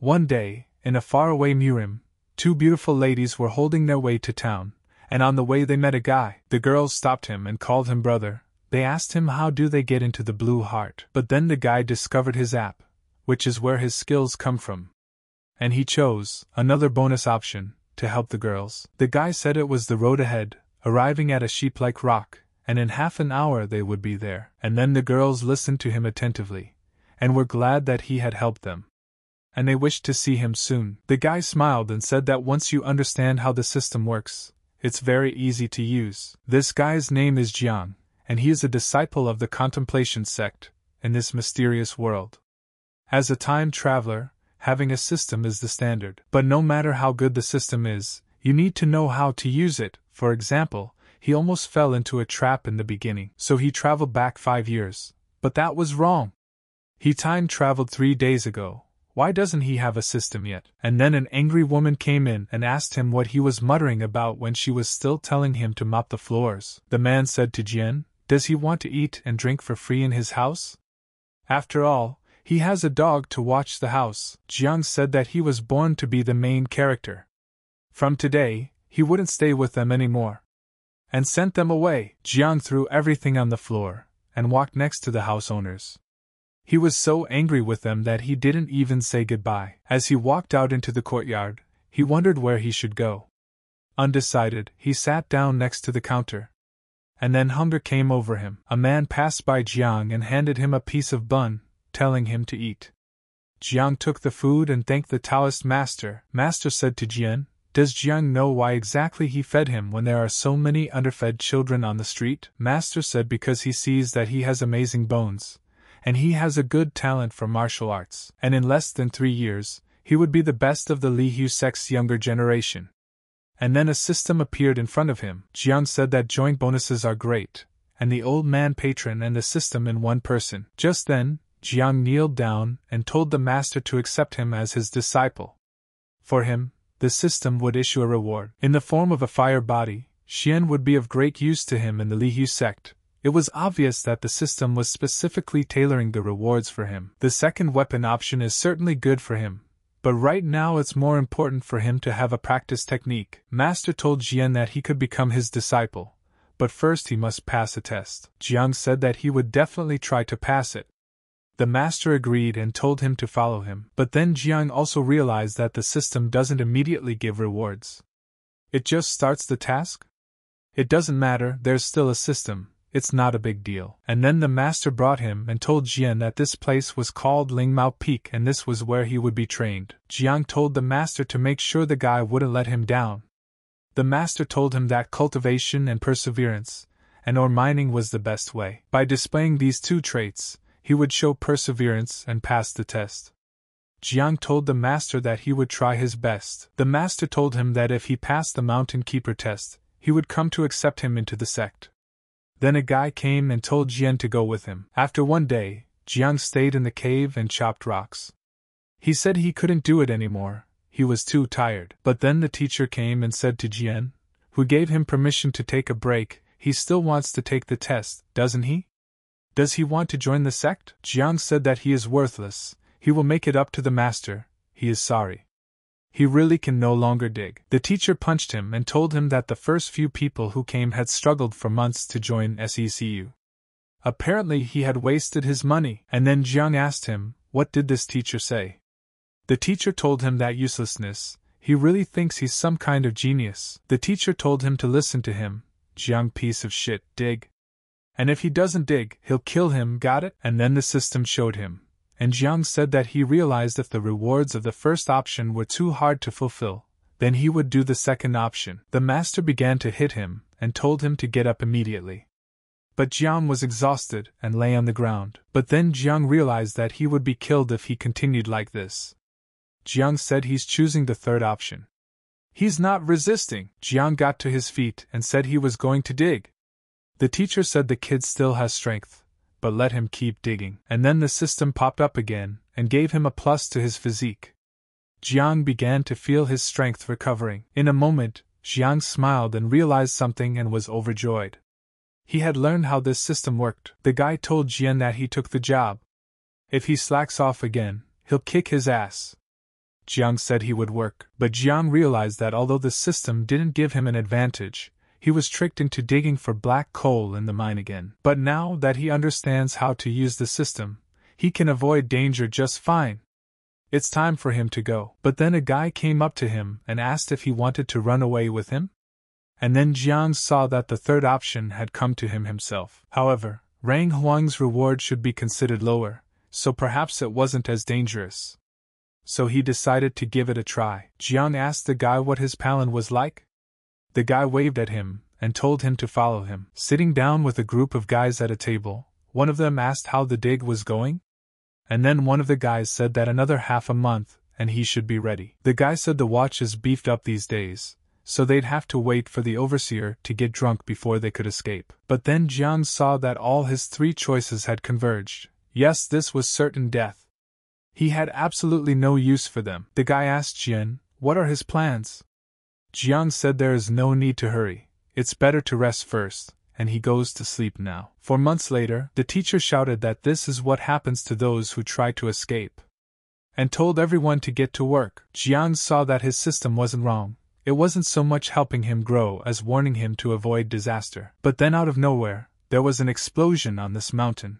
One day, in a faraway Murim, two beautiful ladies were holding their way to town, and on the way they met a guy. The girls stopped him and called him brother. They asked him how do they get into the Blue Heart. But then the guy discovered his app, which is where his skills come from. And he chose another bonus option to help the girls. The guy said it was the road ahead, arriving at a sheep-like rock, and in half an hour they would be there. And then the girls listened to him attentively, and were glad that he had helped them. And they wished to see him soon. The guy smiled and said that once you understand how the system works, it's very easy to use. This guy's name is Jiang, and he is a disciple of the Contemplation sect in this mysterious world. As a time traveler, having a system is the standard. But no matter how good the system is, you need to know how to use it. For example, he almost fell into a trap in the beginning. So he traveled back 5 years. But that was wrong. He time traveled 3 days ago. Why doesn't he have a system yet? And then an angry woman came in and asked him what he was muttering about when she was still telling him to mop the floors. The man said to Jian, does he want to eat and drink for free in his house? After all, he has a dog to watch the house. Jiang said that he was born to be the main character. From today, he wouldn't stay with them anymore. And sent them away. Jiang threw everything on the floor and walked next to the house owners. He was so angry with them that he didn't even say goodbye. As he walked out into the courtyard, he wondered where he should go. Undecided, he sat down next to the counter. And then hunger came over him. A man passed by Jiang and handed him a piece of bun, telling him to eat. Jiang took the food and thanked the Taoist master. Master said to Jian, does Jiang know why exactly he fed him when there are so many underfed children on the street? Master said because he sees that he has amazing bones, and he has a good talent for martial arts, and in less than 3 years, he would be the best of the Li Hu sect's younger generation. And then a system appeared in front of him. Jiang said that joint bonuses are great, and the old man patron and the system in one person. Just then, Jiang kneeled down and told the master to accept him as his disciple. For him, the system would issue a reward. In the form of a fire body, Xian would be of great use to him in the Li Hu sect. It was obvious that the system was specifically tailoring the rewards for him. The second weapon option is certainly good for him, but right now it's more important for him to have a practice technique. Master told Jian that he could become his disciple, but first he must pass a test. Jiang said that he would definitely try to pass it. The master agreed and told him to follow him. But then Jiang also realized that the system doesn't immediately give rewards. It just starts the task? It doesn't matter, there's still a system. It's not a big deal. And then the master brought him and told Jian that this place was called Lingmao Peak and this was where he would be trained. Jiang told the master to make sure the guy wouldn't let him down. The master told him that cultivation and perseverance, and ore mining was the best way. By displaying these two traits, he would show perseverance and pass the test. Jiang told the master that he would try his best. The master told him that if he passed the mountain keeper test, he would come to accept him into the sect. Then a guy came and told Jian to go with him. After 1 day, Jiang stayed in the cave and chopped rocks. He said he couldn't do it anymore, he was too tired. But then the teacher came and said to Jian, who gave him permission to take a break, he still wants to take the test, doesn't he? Does he want to join the sect? Jiang said that he is worthless, he will make it up to the master, he is sorry. He really can no longer dig. The teacher punched him and told him that the first few people who came had struggled for months to join SECU. Apparently he had wasted his money. And then Jiang asked him, what did this teacher say? The teacher told him that uselessness, he really thinks he's some kind of genius. The teacher told him to listen to him, Jiang piece of shit, dig. And if he doesn't dig, he'll kill him, got it? And then the system showed him. And Jiang said that he realized if the rewards of the first option were too hard to fulfill, then he would do the second option. The master began to hit him and told him to get up immediately. But Jiang was exhausted and lay on the ground. But then Jiang realized that he would be killed if he continued like this. Jiang said he's choosing the third option. He's not resisting. Jiang got to his feet and said he was going to dig. The teacher said the kid still has strength, but let him keep digging. And then the system popped up again and gave him a plus to his physique. Jiang began to feel his strength recovering. In a moment, Jiang smiled and realized something and was overjoyed. He had learned how this system worked. The guy told Jian that he took the job. If he slacks off again, he'll kick his ass. Jiang said he would work. But Jiang realized that although the system didn't give him an advantage, he was tricked into digging for black coal in the mine again. But now that he understands how to use the system, he can avoid danger just fine. It's time for him to go. But then a guy came up to him and asked if he wanted to run away with him. And then Jiang saw that the third option had come to him himself. However, Rang Huang's reward should be considered lower, so perhaps it wasn't as dangerous. So he decided to give it a try. Jiang asked the guy what his palan was like. The guy waved at him and told him to follow him. Sitting down with a group of guys at a table, one of them asked how the dig was going, and then one of the guys said that another half a month and he should be ready. The guy said the watch is beefed up these days, so they'd have to wait for the overseer to get drunk before they could escape. But then Jiang saw that all his three choices had converged. Yes, this was certain death. He had absolutely no use for them. The guy asked Jian, what are his plans? Jiang said there is no need to hurry, it's better to rest first, and he goes to sleep now. 4 months later, the teacher shouted that this is what happens to those who try to escape, and told everyone to get to work. Jiang saw that his system wasn't wrong, it wasn't so much helping him grow as warning him to avoid disaster. But then out of nowhere, there was an explosion on this mountain,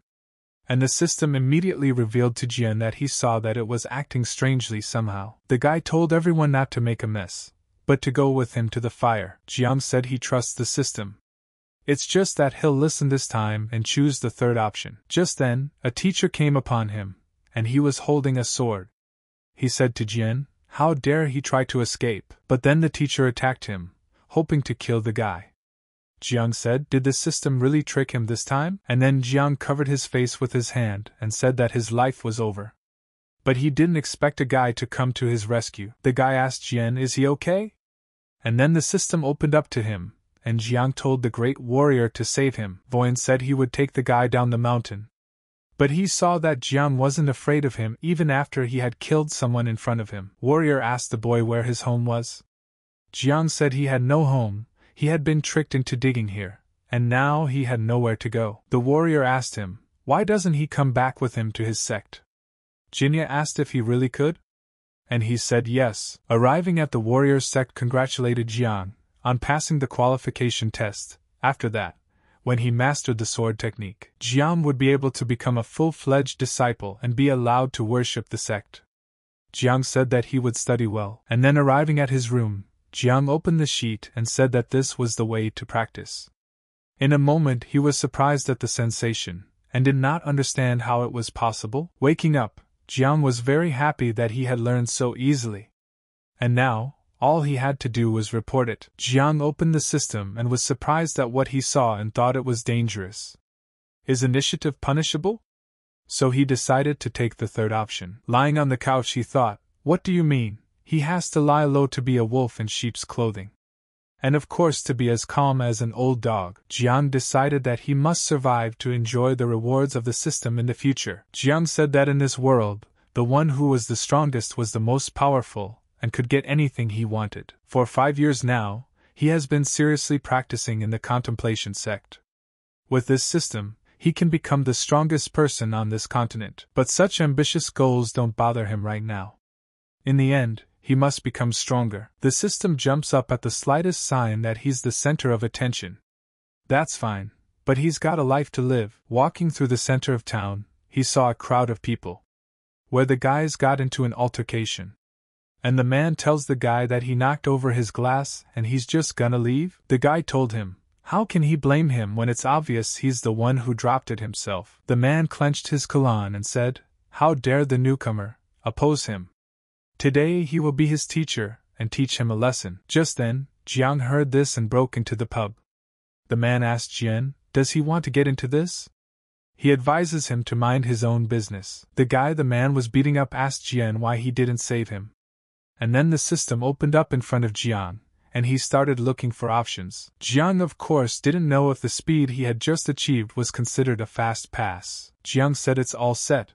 and the system immediately revealed to Jian that he saw that it was acting strangely somehow. The guy told everyone not to make a mess, but to go with him to the fire. Jiang said he trusts the system. It's just that he'll listen this time and choose the third option. Just then, a teacher came upon him, and he was holding a sword. He said to Jian, how dare he try to escape? But then the teacher attacked him, hoping to kill the guy. Jiang said, did the system really trick him this time? And then Jiang covered his face with his hand and said that his life was over. But he didn't expect a guy to come to his rescue. The guy asked Jian, is he okay? And then the system opened up to him, and Jiang told the great warrior to save him. Voyan said he would take the guy down the mountain. But he saw that Jiang wasn't afraid of him even after he had killed someone in front of him. Warrior asked the boy where his home was. Jiang said he had no home, he had been tricked into digging here, and now he had nowhere to go. The warrior asked him, why doesn't he come back with him to his sect? Jinya asked if he really could, and he said yes. Arriving at the warrior's sect congratulated Jiang on passing the qualification test. After that, when he mastered the sword technique, Jiang would be able to become a full-fledged disciple and be allowed to worship the sect. Jiang said that he would study well, and then arriving at his room, Jiang opened the sheet and said that this was the way to practice. In a moment he was surprised at the sensation, and did not understand how it was possible. Waking up, Jiang was very happy that he had learned so easily. And now, all he had to do was report it. Jiang opened the system and was surprised at what he saw and thought it was dangerous. Is initiative punishable? So he decided to take the third option. Lying on the couch he thought, what do you mean? He has to lie low to be a wolf in sheep's clothing. And of course to be as calm as an old dog. Jiang decided that he must survive to enjoy the rewards of the system in the future. Jiang said that in this world, the one who was the strongest was the most powerful, and could get anything he wanted. For 5 years now, he has been seriously practicing in the contemplation sect. With this system, he can become the strongest person on this continent. But such ambitious goals don't bother him right now. In the end, he must become stronger. The system jumps up at the slightest sign that he's the center of attention. That's fine, but he's got a life to live. Walking through the center of town, he saw a crowd of people, where the guys got into an altercation. And the man tells the guy that he knocked over his glass and he's just gonna leave? The guy told him, how can he blame him when it's obvious he's the one who dropped it himself? The man clenched his Kalan and said, how dare the newcomer oppose him? Today he will be his teacher and teach him a lesson. Just then, Jiang heard this and broke into the pub. The man asked Jian, does he want to get into this? He advises him to mind his own business. The guy the man was beating up asked Jian why he didn't save him. And then the system opened up in front of Jiang, and he started looking for options. Jiang of course didn't know if the speed he had just achieved was considered a fast pass. Jiang said it's all set.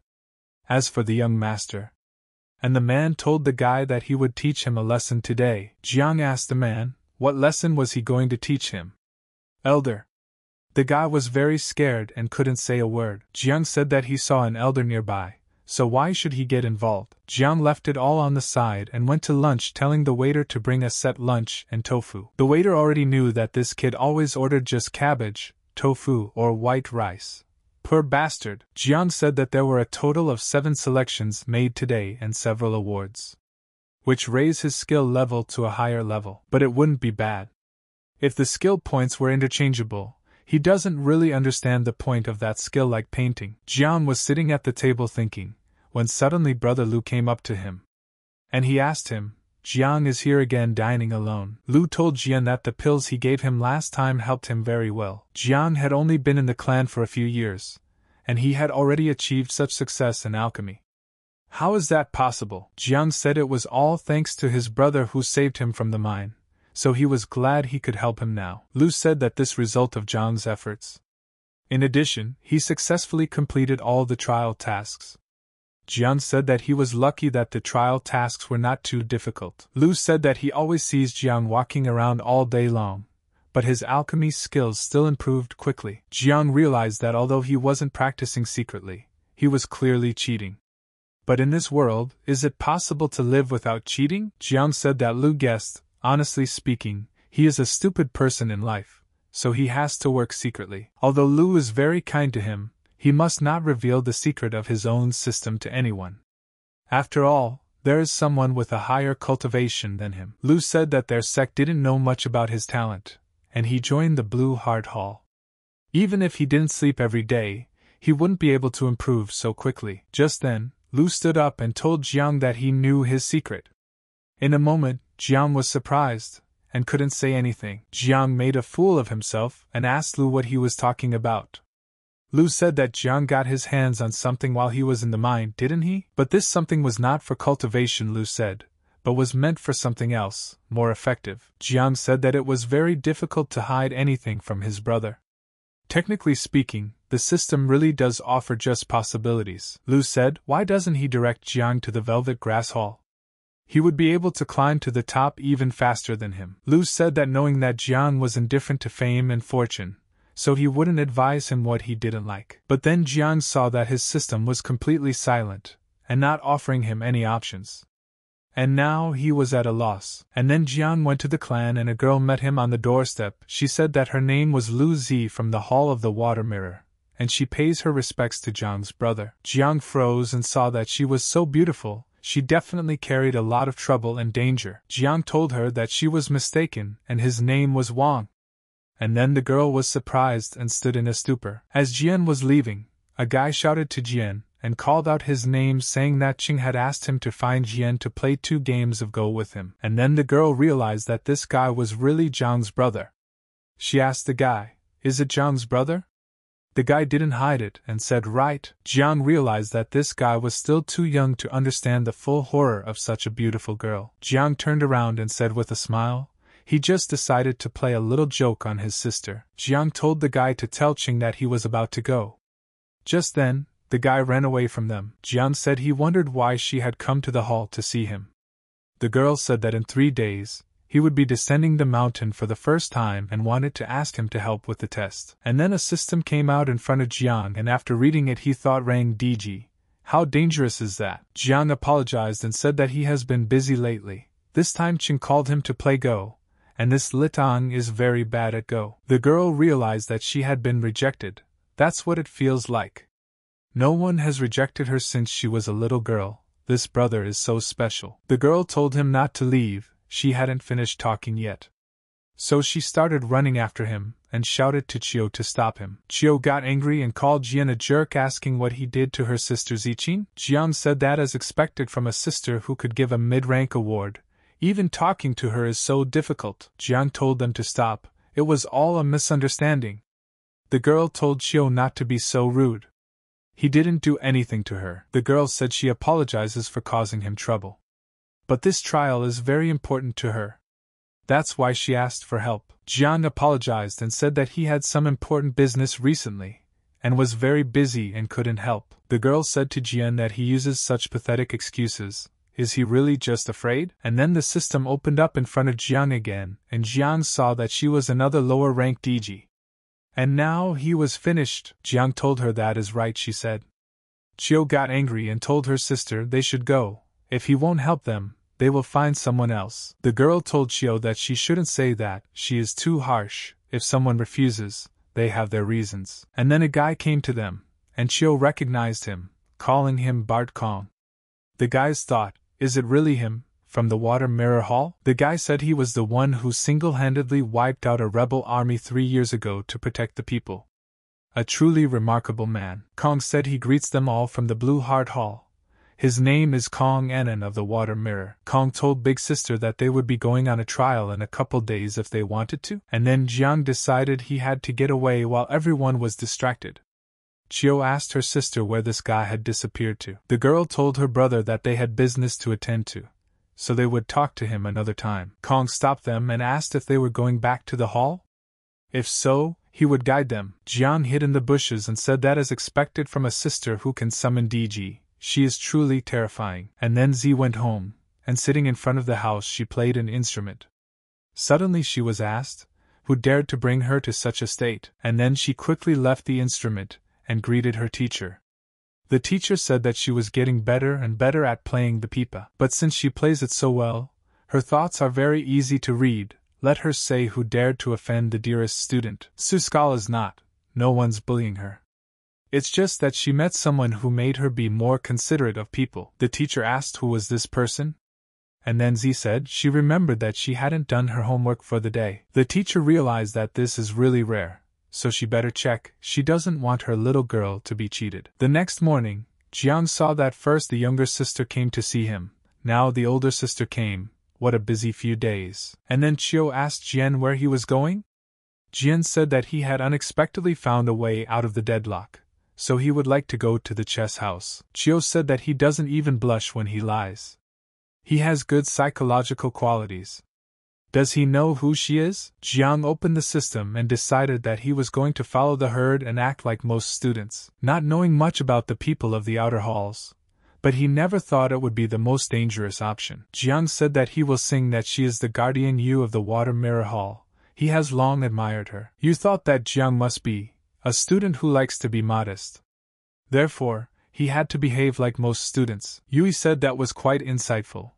As for the young master, and the man told the guy that he would teach him a lesson today. Jiang asked the man, what lesson was he going to teach him? Elder. The guy was very scared and couldn't say a word. Jiang said that he saw an elder nearby, so why should he get involved? Jiang left it all on the side and went to lunch, telling the waiter to bring a set lunch and tofu. The waiter already knew that this kid always ordered just cabbage, tofu, or white rice. Poor bastard. Jiang said that there were a total of 7 selections made today and several awards, which raise his skill level to a higher level. But it wouldn't be bad if the skill points were interchangeable. He doesn't really understand the point of that skill, like painting. Jiang was sitting at the table thinking, when suddenly Brother Lu came up to him. And he asked him, Jiang is here again dining alone. Lu told Jiang that the pills he gave him last time helped him very well. Jiang had only been in the clan for a few years, and he had already achieved such success in alchemy. How is that possible? Jiang said it was all thanks to his brother who saved him from the mine, so he was glad he could help him now. Lu said that this result of Jiang's efforts. In addition, he successfully completed all the trial tasks. Jiang said that he was lucky that the trial tasks were not too difficult. Lu said that he always sees Jiang walking around all day long, but his alchemy skills still improved quickly. Jiang realized that although he wasn't practicing secretly, he was clearly cheating. But in this world, is it possible to live without cheating? Jiang said that Lu guessed, honestly speaking, he is a stupid person in life, so he has to work secretly. Although Lu is very kind to him, he must not reveal the secret of his own system to anyone. After all, there is someone with a higher cultivation than him. Lu said that their sect didn't know much about his talent, and he joined the Blue Heart Hall. Even if he didn't sleep every day, he wouldn't be able to improve so quickly. Just then, Lu stood up and told Jiang that he knew his secret. In a moment, Jiang was surprised and couldn't say anything. Jiang made a fool of himself and asked Lu what he was talking about. Lu said that Jiang got his hands on something while he was in the mine, didn't he? But this something was not for cultivation, Lu said, but was meant for something else, more effective. Jiang said that it was very difficult to hide anything from his brother. Technically speaking, the system really does offer just possibilities. Lu said, why doesn't he direct Jiang to the Velvet Grass Hall? He would be able to climb to the top even faster than him. Lu said that knowing that Jiang was indifferent to fame and fortune, so he wouldn't advise him what he didn't like. But then Jiang saw that his system was completely silent, and not offering him any options. And now he was at a loss. And then Jiang went to the clan and a girl met him on the doorstep. She said that her name was Lu Zi from the Hall of the Water Mirror, and she pays her respects to Jiang's brother. Jiang froze and saw that she was so beautiful. She definitely carried a lot of trouble and danger. Jiang told her that she was mistaken and his name was Wang. And then the girl was surprised and stood in a stupor. As Jian was leaving, a guy shouted to Jian and called out his name, saying that Qing had asked him to find Jian to play 2 games of Go with him. And then the girl realized that this guy was really Jiang's brother. She asked the guy, "Is it Jiang's brother?" The guy didn't hide it and said right. Jiang realized that this guy was still too young to understand the full horror of such a beautiful girl. Jiang turned around and said with a smile, he just decided to play a little joke on his sister. Jiang told the guy to tell Qing that he was about to go. Just then, the guy ran away from them. Jiang said he wondered why she had come to the hall to see him. The girl said that in 3 days, he would be descending the mountain for the first time and wanted to ask him to help with the test. And then a system came out in front of Jiang, and after reading it he thought, Rang DG, how dangerous is that? Jiang apologized and said that he has been busy lately. This time Qing called him to play Go, and this Litang is very bad at Go. The girl realized that she had been rejected. That's what it feels like. No one has rejected her since she was a little girl. This brother is so special. The girl told him not to leave. She hadn't finished talking yet. So she started running after him and shouted to Chio to stop him. Chio got angry and called Jian a jerk, asking what he did to her sister Ziqin. Jiang said that as expected from a sister who could give a mid-rank award, even talking to her is so difficult. Jiang told them to stop. It was all a misunderstanding. The girl told Chio not to be so rude. He didn't do anything to her. The girl said she apologizes for causing him trouble, but this trial is very important to her. That's why she asked for help. Jiang apologized and said that he had some important business recently, and was very busy and couldn't help. The girl said to Jiang that he uses such pathetic excuses. Is he really just afraid? And then the system opened up in front of Jiang again, and Jiang saw that she was another lower rank DG. And now he was finished. Jiang told her that is right, she said. Chio got angry and told her sister they should go. If he won't help them, they will find someone else. The girl told Chio that she shouldn't say that, she is too harsh. If someone refuses, they have their reasons. And then a guy came to them, and Chio recognized him, calling him Bart Kong. The guys thought, is it really him, from the Water Mirror Hall? The guy said he was the one who single-handedly wiped out a rebel army 3 years ago to protect the people. A truly remarkable man. Kong said he greets them all from the Blue Heart Hall. His name is Kong Anan of the Water Mirror. Kong told Big Sister that they would be going on a trial in a couple days if they wanted to, and then Jiang decided he had to get away while everyone was distracted. Chio asked her sister where this guy had disappeared to. The girl told her brother that they had business to attend to, so they would talk to him another time. Kong stopped them and asked if they were going back to the hall. If so, he would guide them. Jiang hid in the bushes and said that is expected from a sister who can summon DG. She is truly terrifying. And then Z went home, and sitting in front of the house she played an instrument. Suddenly she was asked, who dared to bring her to such a state? And then she quickly left the instrument, and greeted her teacher. The teacher said that she was getting better and better at playing the pipa. But since she plays it so well, her thoughts are very easy to read. Let her say who dared to offend the dearest student. Suskala's not. No one's bullying her. It's just that she met someone who made her be more considerate of people. The teacher asked who was this person? And then Z said she remembered that she hadn't done her homework for the day. The teacher realized that this is really rare, so she better check. She doesn't want her little girl to be cheated. The next morning, Jiang saw that first the younger sister came to see him. Now the older sister came. What a busy few days. And then Chio asked Jian where he was going? Jian said that he had unexpectedly found a way out of the deadlock, so he would like to go to the chess house. Chio said that he doesn't even blush when he lies. He has good psychological qualities. Does he know who she is? Jiang opened the system and decided that he was going to follow the herd and act like most students, not knowing much about the people of the outer halls. But he never thought it would be the most dangerous option. Jiang said that he will sing that she is the guardian Yu of the Water Mirror Hall. He has long admired her. You thought that Jiang must be a student who likes to be modest. Therefore, he had to behave like most students. Yui said that was quite insightful,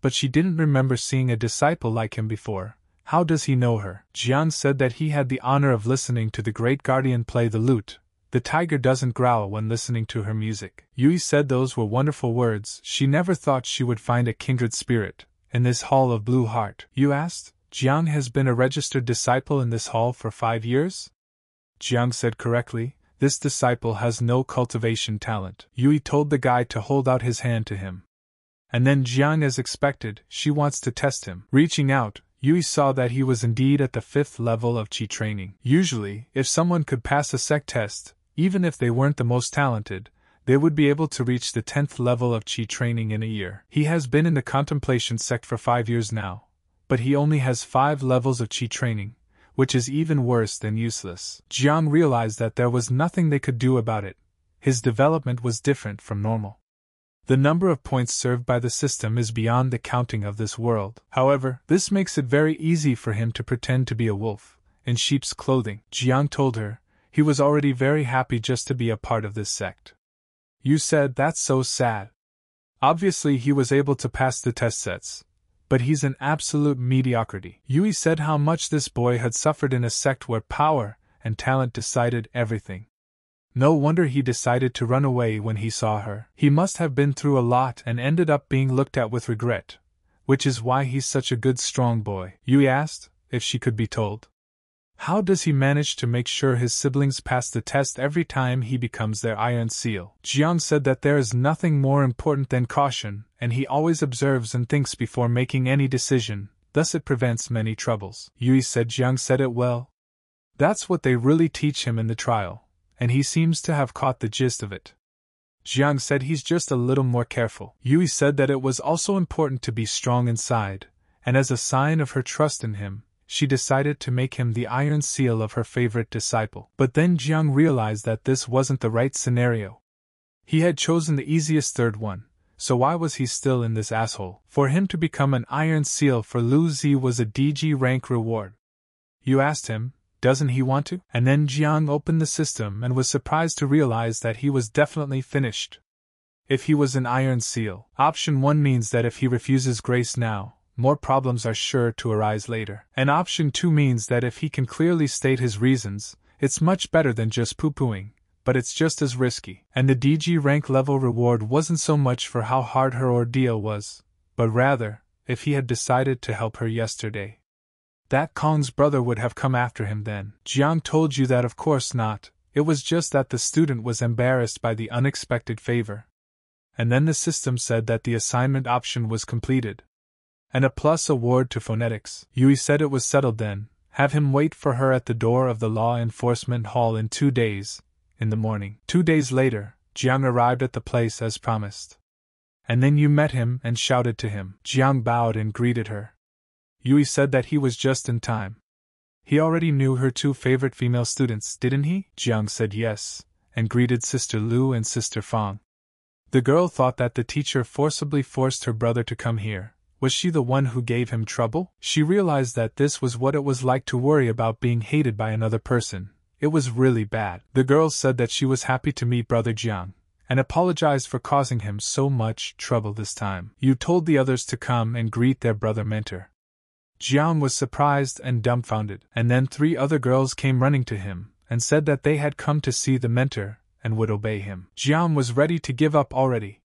but she didn't remember seeing a disciple like him before. How does he know her? Jian said that he had the honor of listening to the great guardian play the lute. The tiger doesn't growl when listening to her music. Yui said those were wonderful words. She never thought she would find a kindred spirit in this hall of Blue Heart. You asked, Jiang has been a registered disciple in this hall for 5 years? Jiang said correctly, this disciple has no cultivation talent. Yui told the guy to hold out his hand to him. And then Jiang, as expected, she wants to test him. Reaching out, Yui saw that he was indeed at the 5th level of Qi training. Usually, if someone could pass a sec test, even if they weren't the most talented, they would be able to reach the 10th level of Qi training in a year. He has been in the contemplation sect for 5 years now, but he only has 5 levels of Qi training, which is even worse than useless. Jiang realized that there was nothing they could do about it. His development was different from normal. The number of points served by the system is beyond the counting of this world. However, this makes it very easy for him to pretend to be a wolf, in sheep's clothing. Jiang told her, he was already very happy just to be a part of this sect. You said that's so sad. Obviously he was able to pass the test sets, but he's an absolute mediocrity. Yui said how much this boy had suffered in a sect where power and talent decided everything. No wonder he decided to run away when he saw her. He must have been through a lot and ended up being looked at with regret, which is why he's such a good strong boy. Yui asked, if she could be told, how does he manage to make sure his siblings pass the test every time he becomes their Iron Seal? Jiang said that there is nothing more important than caution, and he always observes and thinks before making any decision, thus it prevents many troubles. Yui said Jiang said it well. That's what they really teach him in the trial, and he seems to have caught the gist of it. Jiang said he's just a little more careful. Yui said that it was also important to be strong inside, and as a sign of her trust in him, she decided to make him the Iron Seal of her favorite disciple. But then Jiang realized that this wasn't the right scenario. He had chosen the easiest third one, so why was he still in this asshole? For him to become an Iron Seal for Lu Zi was a DG rank reward. You asked him, doesn't he want to? And then Jiang opened the system and was surprised to realize that he was definitely finished. If he was an iron seal, option 1 means that if he refuses grace now, more problems are sure to arise later. And option 2 means that if he can clearly state his reasons, it's much better than just poo-pooing, but it's just as risky. And the DG rank level reward wasn't so much for how hard her ordeal was, but rather, if he had decided to help her yesterday. That Kong's brother would have come after him then. Jiang told you that of course not, it was just that the student was embarrassed by the unexpected favor. And then the system said that the assignment option was completed. And a plus award to phonetics. Yui said it was settled then, have him wait for her at the door of the law enforcement hall in 2 days, in the morning. 2 days later, Jiang arrived at the place as promised. And then you met him and shouted to him. Jiang bowed and greeted her. Yui said that he was just in time. He already knew her 2 favorite female students, didn't he? Jiang said yes, and greeted Sister Lu and Sister Fang. The girl thought that the teacher forcibly forced her brother to come here. Was she the one who gave him trouble? She realized that this was what it was like to worry about being hated by another person. It was really bad. The girl said that she was happy to meet Brother Jiang, and apologized for causing him so much trouble this time. You told the others to come and greet their brother mentor. Jiang was surprised and dumbfounded, and then 3 other girls came running to him, and said that they had come to see the mentor, and would obey him. Jiang was ready to give up already.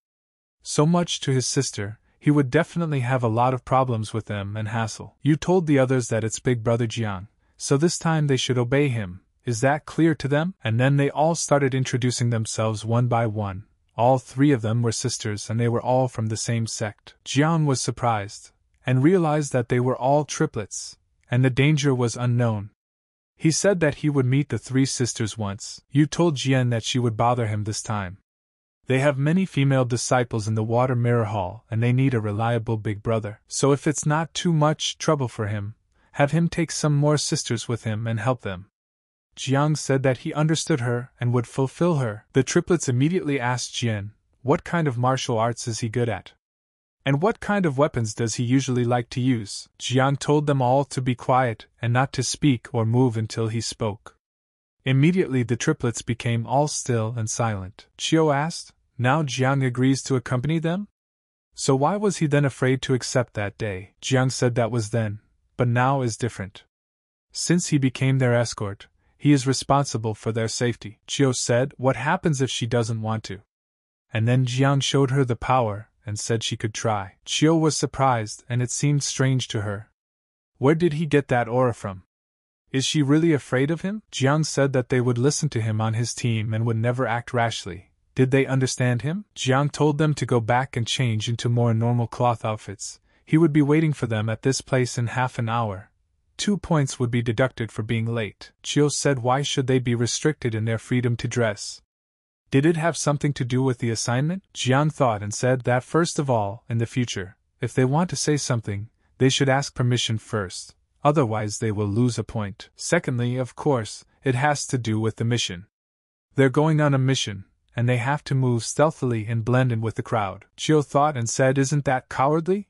So much to his sister, he would definitely have a lot of problems with them and hassle. You told the others that it's Big Brother Jiang, so this time they should obey him. Is that clear to them? And then they all started introducing themselves one by one. All 3 of them were sisters and they were all from the same sect. Jiang was surprised, and realized that they were all triplets, and the danger was unknown. He said that he would meet the 3 sisters once. You told Jian that she would bother him this time. They have many female disciples in the Water Mirror Hall and they need a reliable big brother. So if it's not too much trouble for him, have him take some more sisters with him and help them. Jiang said that he understood her and would fulfill her. The triplets immediately asked Jian, what kind of martial arts is he good at? And what kind of weapons does he usually like to use? Jiang told them all to be quiet and not to speak or move until he spoke. Immediately the triplets became all still and silent. Chio asked, now Jiang agrees to accompany them? So why was he then afraid to accept that day? Jiang said that was then, but now is different. Since he became their escort, he is responsible for their safety. Chio said, what happens if she doesn't want to? And then Jiang showed her the power and said she could try. Chio was surprised and it seemed strange to her. Where did he get that aura from? Is she really afraid of him? Jiang said that they would listen to him on his team and would never act rashly. Did they understand him? Jiang told them to go back and change into more normal cloth outfits. He would be waiting for them at this place in half an hour. 2 points would be deducted for being late. Chio said why should they be restricted in their freedom to dress? Did it have something to do with the assignment? Jiang thought and said that first of all, in the future, if they want to say something, they should ask permission first, otherwise they will lose a point. Secondly, of course, it has to do with the mission. They're going on a mission, and they have to move stealthily and blend in with the crowd. Chio thought and said isn't that cowardly?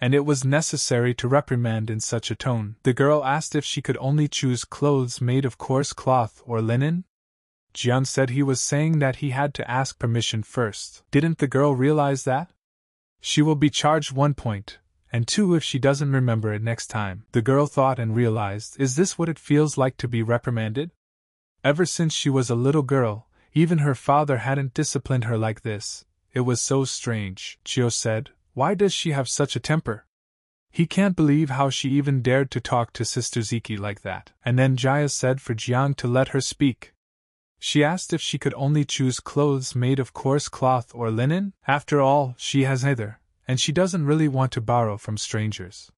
And it was necessary to reprimand in such a tone. The girl asked if she could only choose clothes made of coarse cloth or linen. Jiang said he was saying that he had to ask permission first. Didn't the girl realize that? She will be charged 1 point, and 2 if she doesn't remember it next time. The girl thought and realized, is this what it feels like to be reprimanded? Ever since she was a little girl, even her father hadn't disciplined her like this. It was so strange. Chio said, why does she have such a temper? He can't believe how she even dared to talk to Sister Ziki like that. And then Jaya said for Jiang to let her speak. She asked if she could only choose clothes made of coarse cloth or linen. After all, she has neither, and she doesn't really want to borrow from strangers.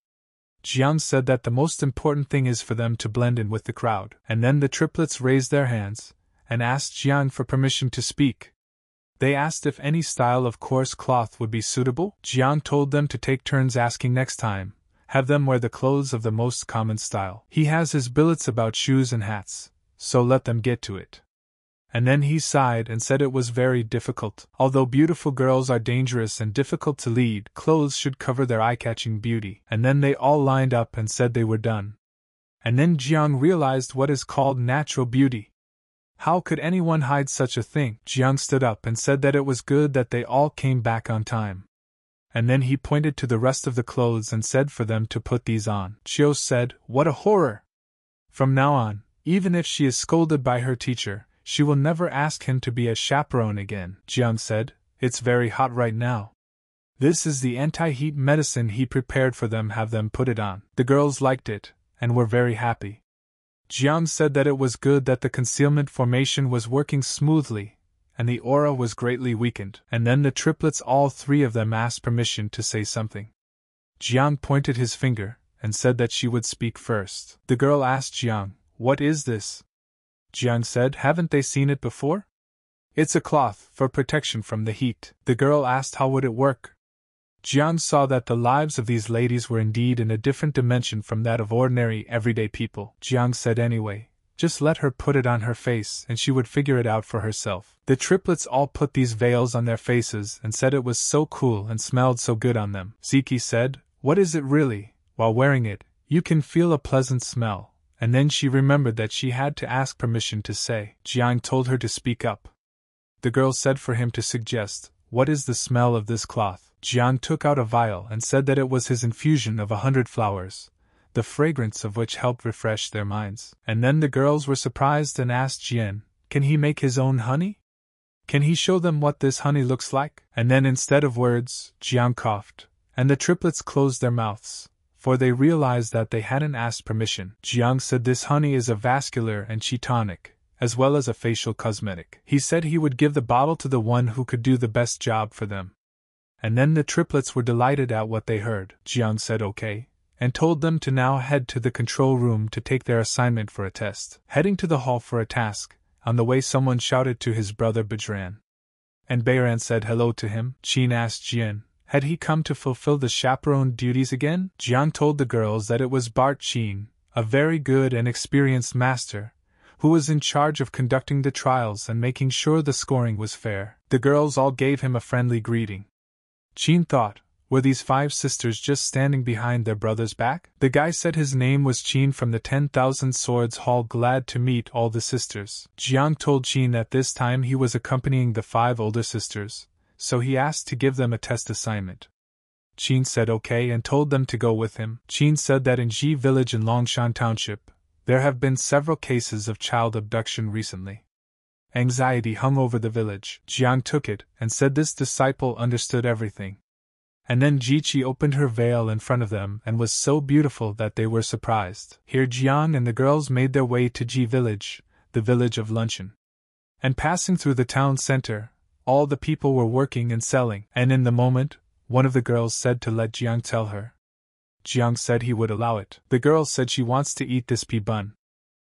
Jiang said that the most important thing is for them to blend in with the crowd. And then the triplets raised their hands and asked Jiang for permission to speak. They asked if any style of coarse cloth would be suitable. Jiang told them to take turns asking next time, have them wear the clothes of the most common style. He has his billets about shoes and hats, so let them get to it. And then he sighed and said it was very difficult. Although beautiful girls are dangerous and difficult to lead, clothes should cover their eye-catching beauty. And then they all lined up and said they were done. And then Jiang realized what is called natural beauty. How could anyone hide such a thing? Jiang stood up and said that it was good that they all came back on time. And then he pointed to the rest of the clothes and said for them to put these on. Chiu said, "What a horror! From now on, even if she is scolded by her teacher, she will never ask him to be a chaperone again." Jiang said, "It's very hot right now. This is the anti-heat medicine he prepared for them. Have them put it on." The girls liked it, and were very happy. Jiang said that it was good that the concealment formation was working smoothly, and the aura was greatly weakened. And then the triplets, all three of them, asked permission to say something. Jiang pointed his finger, and said that she would speak first. The girl asked Jiang, "What is this?" Jiang said, "Haven't they seen it before? It's a cloth, for protection from the heat." The girl asked, "How would it work?" Jiang saw that the lives of these ladies were indeed in a different dimension from that of ordinary, everyday people. Jiang said, "Anyway, just let her put it on her face and she would figure it out for herself." The triplets all put these veils on their faces and said it was so cool and smelled so good on them. Ziki said, "What is it really? While wearing it, you can feel a pleasant smell." And then she remembered that she had to ask permission to say. Jiang told her to speak up. The girl said for him to suggest, "What is the smell of this cloth?" Jiang took out a vial and said that it was his infusion of 100 flowers, the fragrance of which helped refresh their minds. And then the girls were surprised and asked Jian, "Can he make his own honey? Can he show them what this honey looks like?" And then instead of words, Jiang coughed, and the triplets closed their mouths, for they realized that they hadn't asked permission. Jiang said this honey is a vascular and qi tonic, as well as a facial cosmetic. He said he would give the bottle to the one who could do the best job for them. And then the triplets were delighted at what they heard. Jiang said okay, and told them to now head to the control room to take their assignment for a test. Heading to the hall for a task, on the way someone shouted to his brother Bajran. And Bajran said hello to him. Qin asked Jian, had he come to fulfill the chaperone duties again? Jiang told the girls that it was Bart Qin, a very good and experienced master, who was in charge of conducting the trials and making sure the scoring was fair. The girls all gave him a friendly greeting. Qin thought, were these 5 sisters just standing behind their brother's back? The guy said his name was Qin from the 10,000 Swords Hall, glad to meet all the sisters. Jiang told Qin that this time he was accompanying the 5 older sisters, so he asked to give them a test assignment. Qin said okay and told them to go with him. Qin said that in Ji Village in Longshan Township, there have been several cases of child abduction recently. Anxiety hung over the village. Jiang took it and said this disciple understood everything. And then Jiqi opened her veil in front of them and was so beautiful that they were surprised. Here Jiang and the girls made their way to Ji Village, the village of luncheon. And passing through the town center, all the people were working and selling. And in the moment, one of the girls said to let Jiang tell her. Jiang said he would allow it. The girl said she wants to eat this pea bun.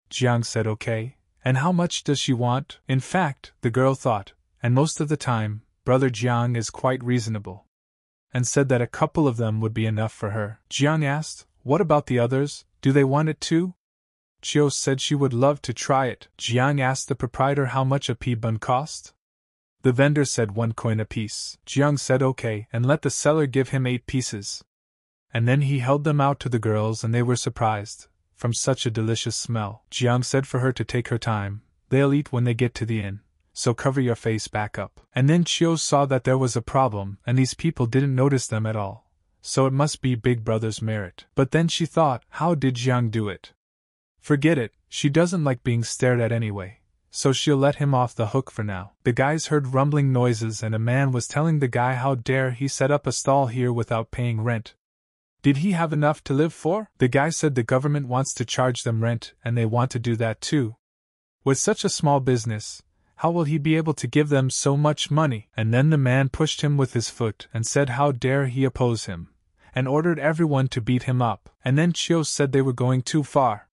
Jiang said okay. And how much does she want? In fact, the girl thought, and most of the time, brother Jiang is quite reasonable, and said that a couple of them would be enough for her. Jiang asked, what about the others? Do they want it too? Chiu said she would love to try it. Jiang asked the proprietor how much a pea bun cost. The vendor said 1 coin apiece. Jiang said okay and let the seller give him 8 pieces. And then he held them out to the girls and they were surprised from such a delicious smell. Jiang said for her to take her time, they'll eat when they get to the inn, so cover your face back up. And then Chiu saw that there was a problem and these people didn't notice them at all, so it must be Big Brother's merit. But then she thought, how did Jiang do it? Forget it, she doesn't like being stared at anyway, so she'll let him off the hook for now. The guys heard rumbling noises and a man was telling the guy how dare he set up a stall here without paying rent. Did he have enough to live for? The guy said the government wants to charge them rent and they want to do that too. With such a small business, how will he be able to give them so much money? And then the man pushed him with his foot and said how dare he oppose him, and ordered everyone to beat him up. And then Chiu said they were going too far.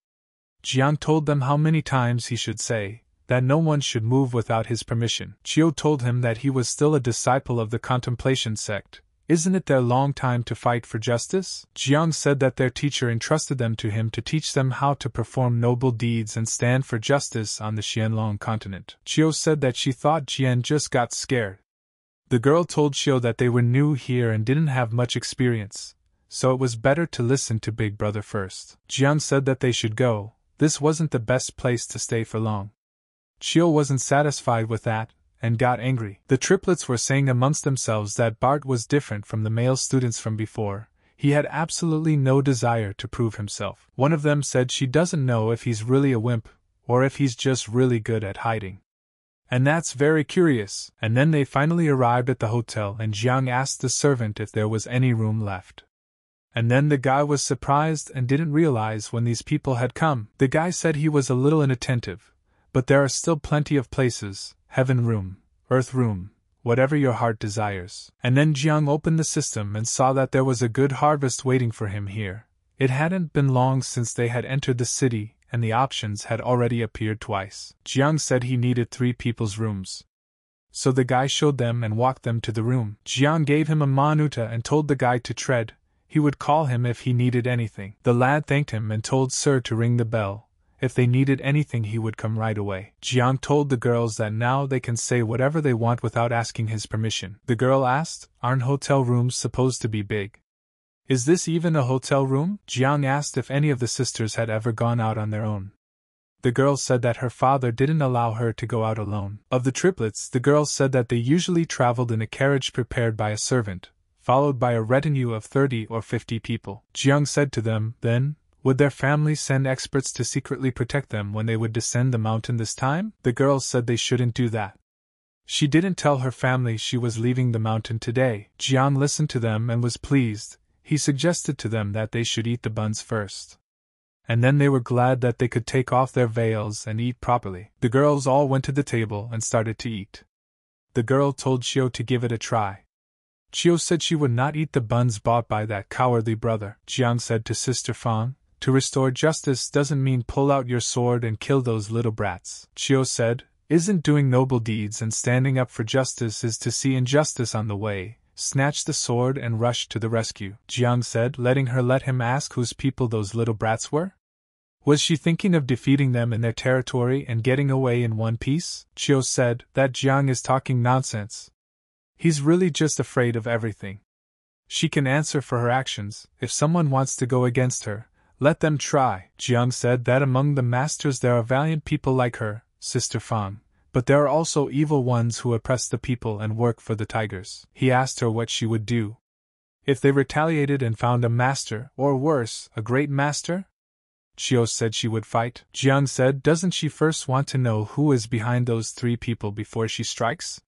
Jiang told them how many times he should say that no one should move without his permission. Chiu told him that he was still a disciple of the Contemplation sect. Isn't it their long time to fight for justice? Jiang said that their teacher entrusted them to him to teach them how to perform noble deeds and stand for justice on the Xianlong continent. Chiu said that she thought Jian just got scared. The girl told Chiu that they were new here and didn't have much experience, so it was better to listen to Big Brother first. Jiang said that they should go. This wasn't the best place to stay for long. Chio wasn't satisfied with that, and got angry. The triplets were saying amongst themselves that Bart was different from the male students from before. He had absolutely no desire to prove himself. One of them said she doesn't know if he's really a wimp, or if he's just really good at hiding. And that's very curious. And then they finally arrived at the hotel, and Jiang asked the servant if there was any room left. And then the guy was surprised and didn't realize when these people had come. The guy said he was a little inattentive, but there are still plenty of places, heaven room, earth room, whatever your heart desires. And then Jiang opened the system and saw that there was a good harvest waiting for him here. It hadn't been long since they had entered the city, and the options had already appeared twice. Jiang said he needed 3 people's rooms. So the guy showed them and walked them to the room. Jiang gave him a manuta and told the guy to tread. He would call him if he needed anything. The lad thanked him and told Sir to ring the bell. If they needed anything he would come right away. Jiang told the girls that now they can say whatever they want without asking his permission. The girl asked, "Aren't hotel rooms supposed to be big? Is this even a hotel room?" Jiang asked if any of the sisters had ever gone out on their own. The girl said that her father didn't allow her to go out alone. Of the triplets, the girl said that they usually traveled in a carriage prepared by a servant, followed by a retinue of 30 or 50 people. Jiang said to them, "Then, would their families send experts to secretly protect them when they would descend the mountain this time?" The girl said they shouldn't do that. She didn't tell her family she was leaving the mountain today. Jiang listened to them and was pleased. He suggested to them that they should eat the buns first. And then they were glad that they could take off their veils and eat properly. The girls all went to the table and started to eat. The girl told Chio to give it a try. Chio said she would not eat the buns bought by that cowardly brother. Jiang said to Sister Fang, "To restore justice doesn't mean pull out your sword and kill those little brats." Chio said, "Isn't doing noble deeds and standing up for justice is to see injustice on the way, snatch the sword and rush to the rescue?" Jiang said, letting her let him ask whose people those little brats were. Was she thinking of defeating them in their territory and getting away in one piece? Chio said, "That Jiang is talking nonsense. He's really just afraid of everything. She can answer for her actions. If someone wants to go against her, let them try." Jiang said that among the masters there are valiant people like her, Sister Fang, but there are also evil ones who oppress the people and work for the tigers. He asked her what she would do. If they retaliated and found a master, or worse, a great master? Chio said she would fight. Jiang said, "Doesn't she first want to know who is behind those 3 people before she strikes?"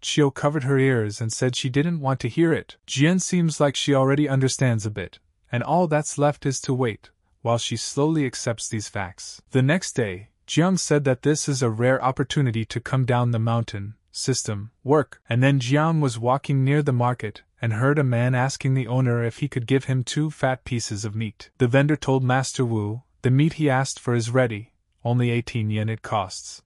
Chio covered her ears and said she didn't want to hear it. Jian seems like she already understands a bit, and all that's left is to wait, while she slowly accepts these facts. The next day, Jiang said that this is a rare opportunity to come down the mountain, system, work. And then Jiang was walking near the market, and heard a man asking the owner if he could give him 2 fat pieces of meat. The vendor told Master Wu, the meat he asked for is ready, only 18 yen it costs.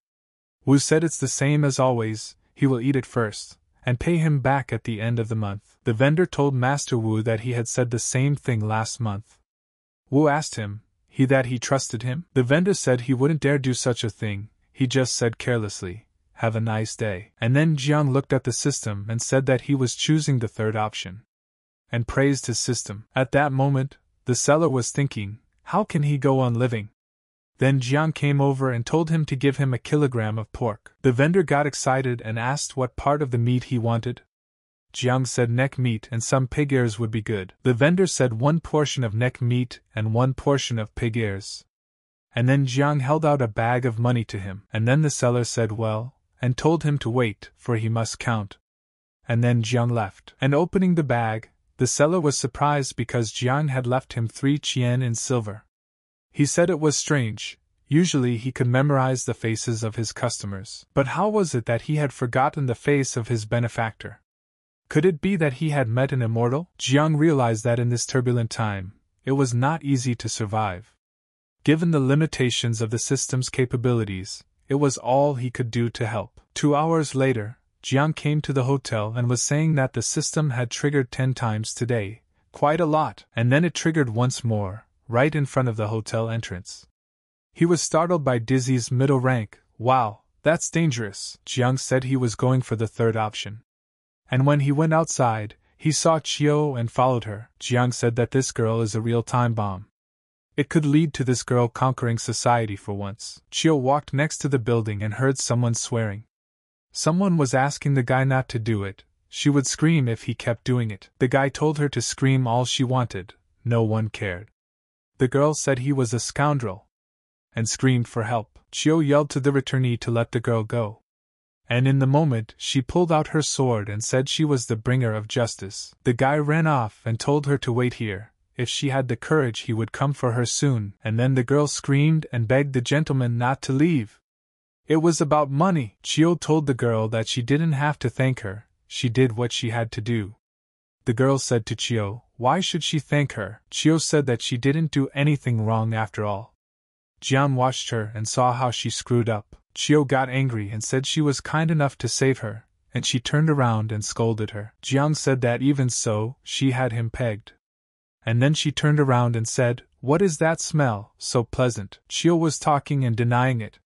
Wu said it's the same as always, he will eat it first, and pay him back at the end of the month. The vendor told Master Wu that he had said the same thing last month. Wu asked him, that he trusted him? The vendor said he wouldn't dare do such a thing, he just said carelessly, "Have a nice day." And then Jiang looked at the system and said that he was choosing the third option, and praised his system. At that moment, the seller was thinking, how can he go on living? Then Jiang came over and told him to give him a kilogram of pork. The vendor got excited and asked what part of the meat he wanted. Jiang said neck meat and some pig ears would be good. The vendor said 1 portion of neck meat and 1 portion of pig ears. And then Jiang held out a bag of money to him. And then the seller said well, and told him to wait, for he must count. And then Jiang left. And opening the bag, the seller was surprised because Jiang had left him 3 qian in silver. He said it was strange. Usually he could memorize the faces of his customers. But how was it that he had forgotten the face of his benefactor? Could it be that he had met an immortal? Jiang realized that in this turbulent time, it was not easy to survive. Given the limitations of the system's capabilities, it was all he could do to help. 2 hours later, Jiang came to the hotel and was saying that the system had triggered 10 times today, quite a lot. And then it triggered once more, right in front of the hotel entrance. He was startled by Dizzy's middle rank. "Wow, that's dangerous." Jiang said he was going for the third option. And when he went outside, he saw Chio and followed her. Jiang said that this girl is a real time bomb. It could lead to this girl conquering society for once. Chio walked next to the building and heard someone swearing. Someone was asking the guy not to do it. She would scream if he kept doing it. The guy told her to scream all she wanted. No one cared. The girl said he was a scoundrel and screamed for help. Chio yelled to the returnee to let the girl go. And in the moment, she pulled out her sword and said she was the bringer of justice. The guy ran off and told her to wait here. If she had the courage, he would come for her soon. And then the girl screamed and begged the gentleman not to leave. It was about money. Chio told the girl that she didn't have to thank her. She did what she had to do. The girl said to Chio, why should she thank her? Chio said that she didn't do anything wrong after all. Jian watched her and saw how she screwed up. Chio got angry and said she was kind enough to save her, and she turned around and scolded her. Jian said that even so, she had him pegged. And then she turned around and said, what is that smell, so pleasant? Chio was talking and denying it.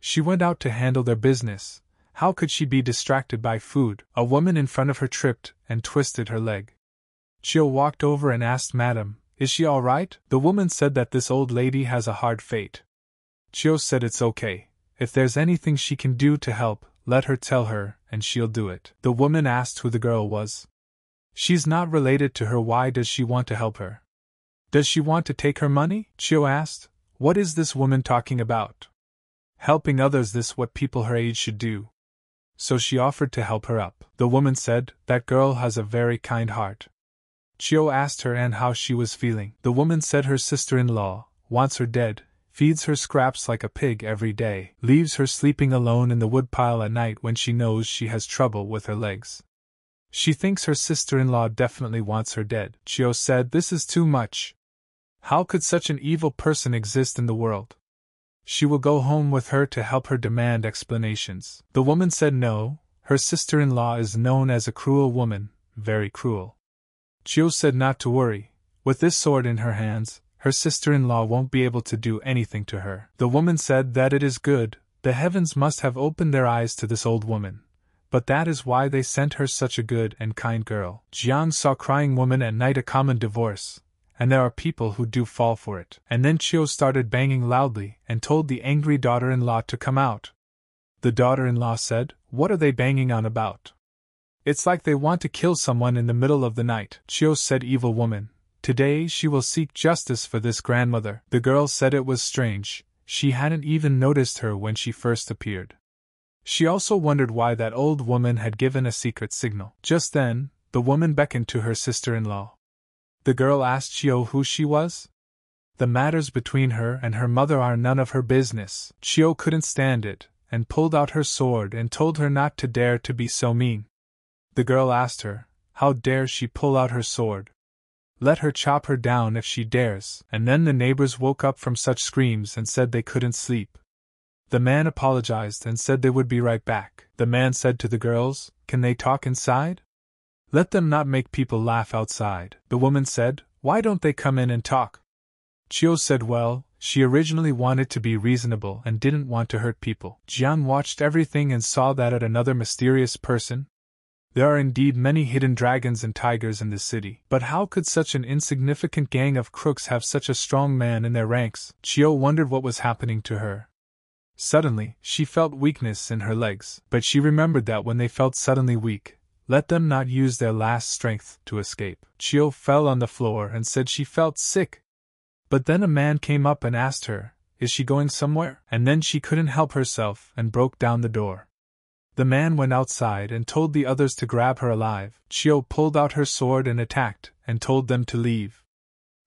She went out to handle their business. How could she be distracted by food? A woman in front of her tripped and twisted her leg. Chio walked over and asked, Madam, is she all right? The woman said that this old lady has a hard fate. Chio said it's okay. If there's anything she can do to help, let her tell her, and she'll do it. The woman asked who the girl was. She's not related to her. Why does she want to help her? Does she want to take her money? Chio asked. What is this woman talking about? Helping others, this what people her age should do. So she offered to help her up. The woman said, that girl has a very kind heart. Chio asked her and how she was feeling. The woman said her sister-in-law wants her dead, feeds her scraps like a pig every day, leaves her sleeping alone in the woodpile at night when she knows she has trouble with her legs. She thinks her sister-in-law definitely wants her dead. Chio said this is too much. How could such an evil person exist in the world? She will go home with her to help her demand explanations. The woman said no, her sister-in-law is known as a cruel woman, very cruel. Chio said not to worry. With this sword in her hands, her sister-in-law won't be able to do anything to her. The woman said that it is good. The heavens must have opened their eyes to this old woman. But that is why they sent her such a good and kind girl. Jiang saw crying women at night, a common divorce. And there are people who do fall for it. And then Chio started banging loudly and told the angry daughter-in-law to come out. The daughter-in-law said, what are they banging on about? It's like they want to kill someone in the middle of the night. Chio said, evil woman, today she will seek justice for this grandmother. The girl said it was strange. She hadn't even noticed her when she first appeared. She also wondered why that old woman had given a secret signal. Just then, the woman beckoned to her sister-in-law. The girl asked Chio who she was. The matters between her and her mother are none of her business. Chio couldn't stand it, and pulled out her sword and told her not to dare to be so mean. The girl asked her, how dare she pull out her sword? Let her chop her down if she dares. And then the neighbors woke up from such screams and said they couldn't sleep. The man apologized and said they would be right back. The man said to the girls, can they talk inside? Let them not make people laugh outside. The woman said, why don't they come in and talk? Chio said well, she originally wanted to be reasonable and didn't want to hurt people. Jian watched everything and saw that at another mysterious person. There are indeed many hidden dragons and tigers in this city. But how could such an insignificant gang of crooks have such a strong man in their ranks? Chio wondered what was happening to her. Suddenly, she felt weakness in her legs. But she remembered that when they felt suddenly weak, let them not use their last strength to escape. Chio fell on the floor and said she felt sick. But then a man came up and asked her, is she going somewhere? And then she couldn't help herself and broke down the door. The man went outside and told the others to grab her alive. Chio pulled out her sword and attacked, and told them to leave.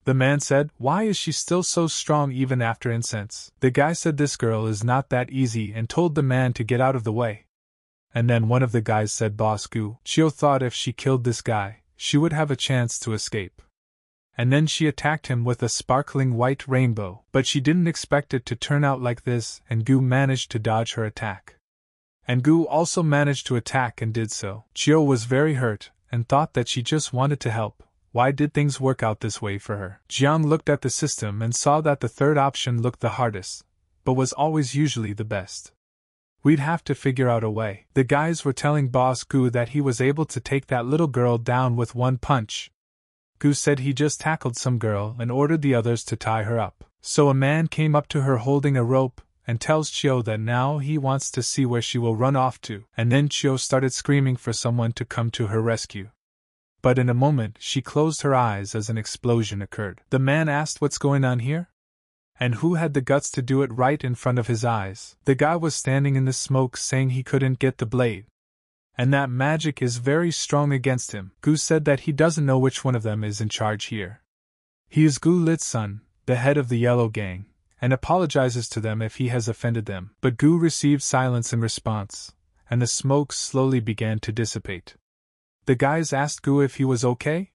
The man said, why is she still so strong even after incense? The guy said this girl is not that easy and told the man to get out of the way. And then one of the guys said Boss Gu. Chio thought if she killed this guy, she would have a chance to escape. And then she attacked him with a sparkling white rainbow. But she didn't expect it to turn out like this, and Gu managed to dodge her attack. And Gu also managed to attack and did so. Chio was very hurt, and thought that she just wanted to help. Why did things work out this way for her? Jiang looked at the system and saw that the third option looked the hardest, but was always usually the best. We'd have to figure out a way. The guys were telling Boss Gu that he was able to take that little girl down with one punch. Goose said he just tackled some girl and ordered the others to tie her up. So a man came up to her holding a rope and tells Chio that now he wants to see where she will run off to, and then Chio started screaming for someone to come to her rescue. But in a moment she closed her eyes as an explosion occurred. The man asked what's going on here? And who had the guts to do it right in front of his eyes? The guy was standing in the smoke saying he couldn't get the blade, and that magic is very strong against him. Gu said that he doesn't know which one of them is in charge here. He is Gu Lit's son, the head of the Yellow Gang, and apologizes to them if he has offended them. But Gu received silence in response, and the smoke slowly began to dissipate. The guys asked Gu if he was okay,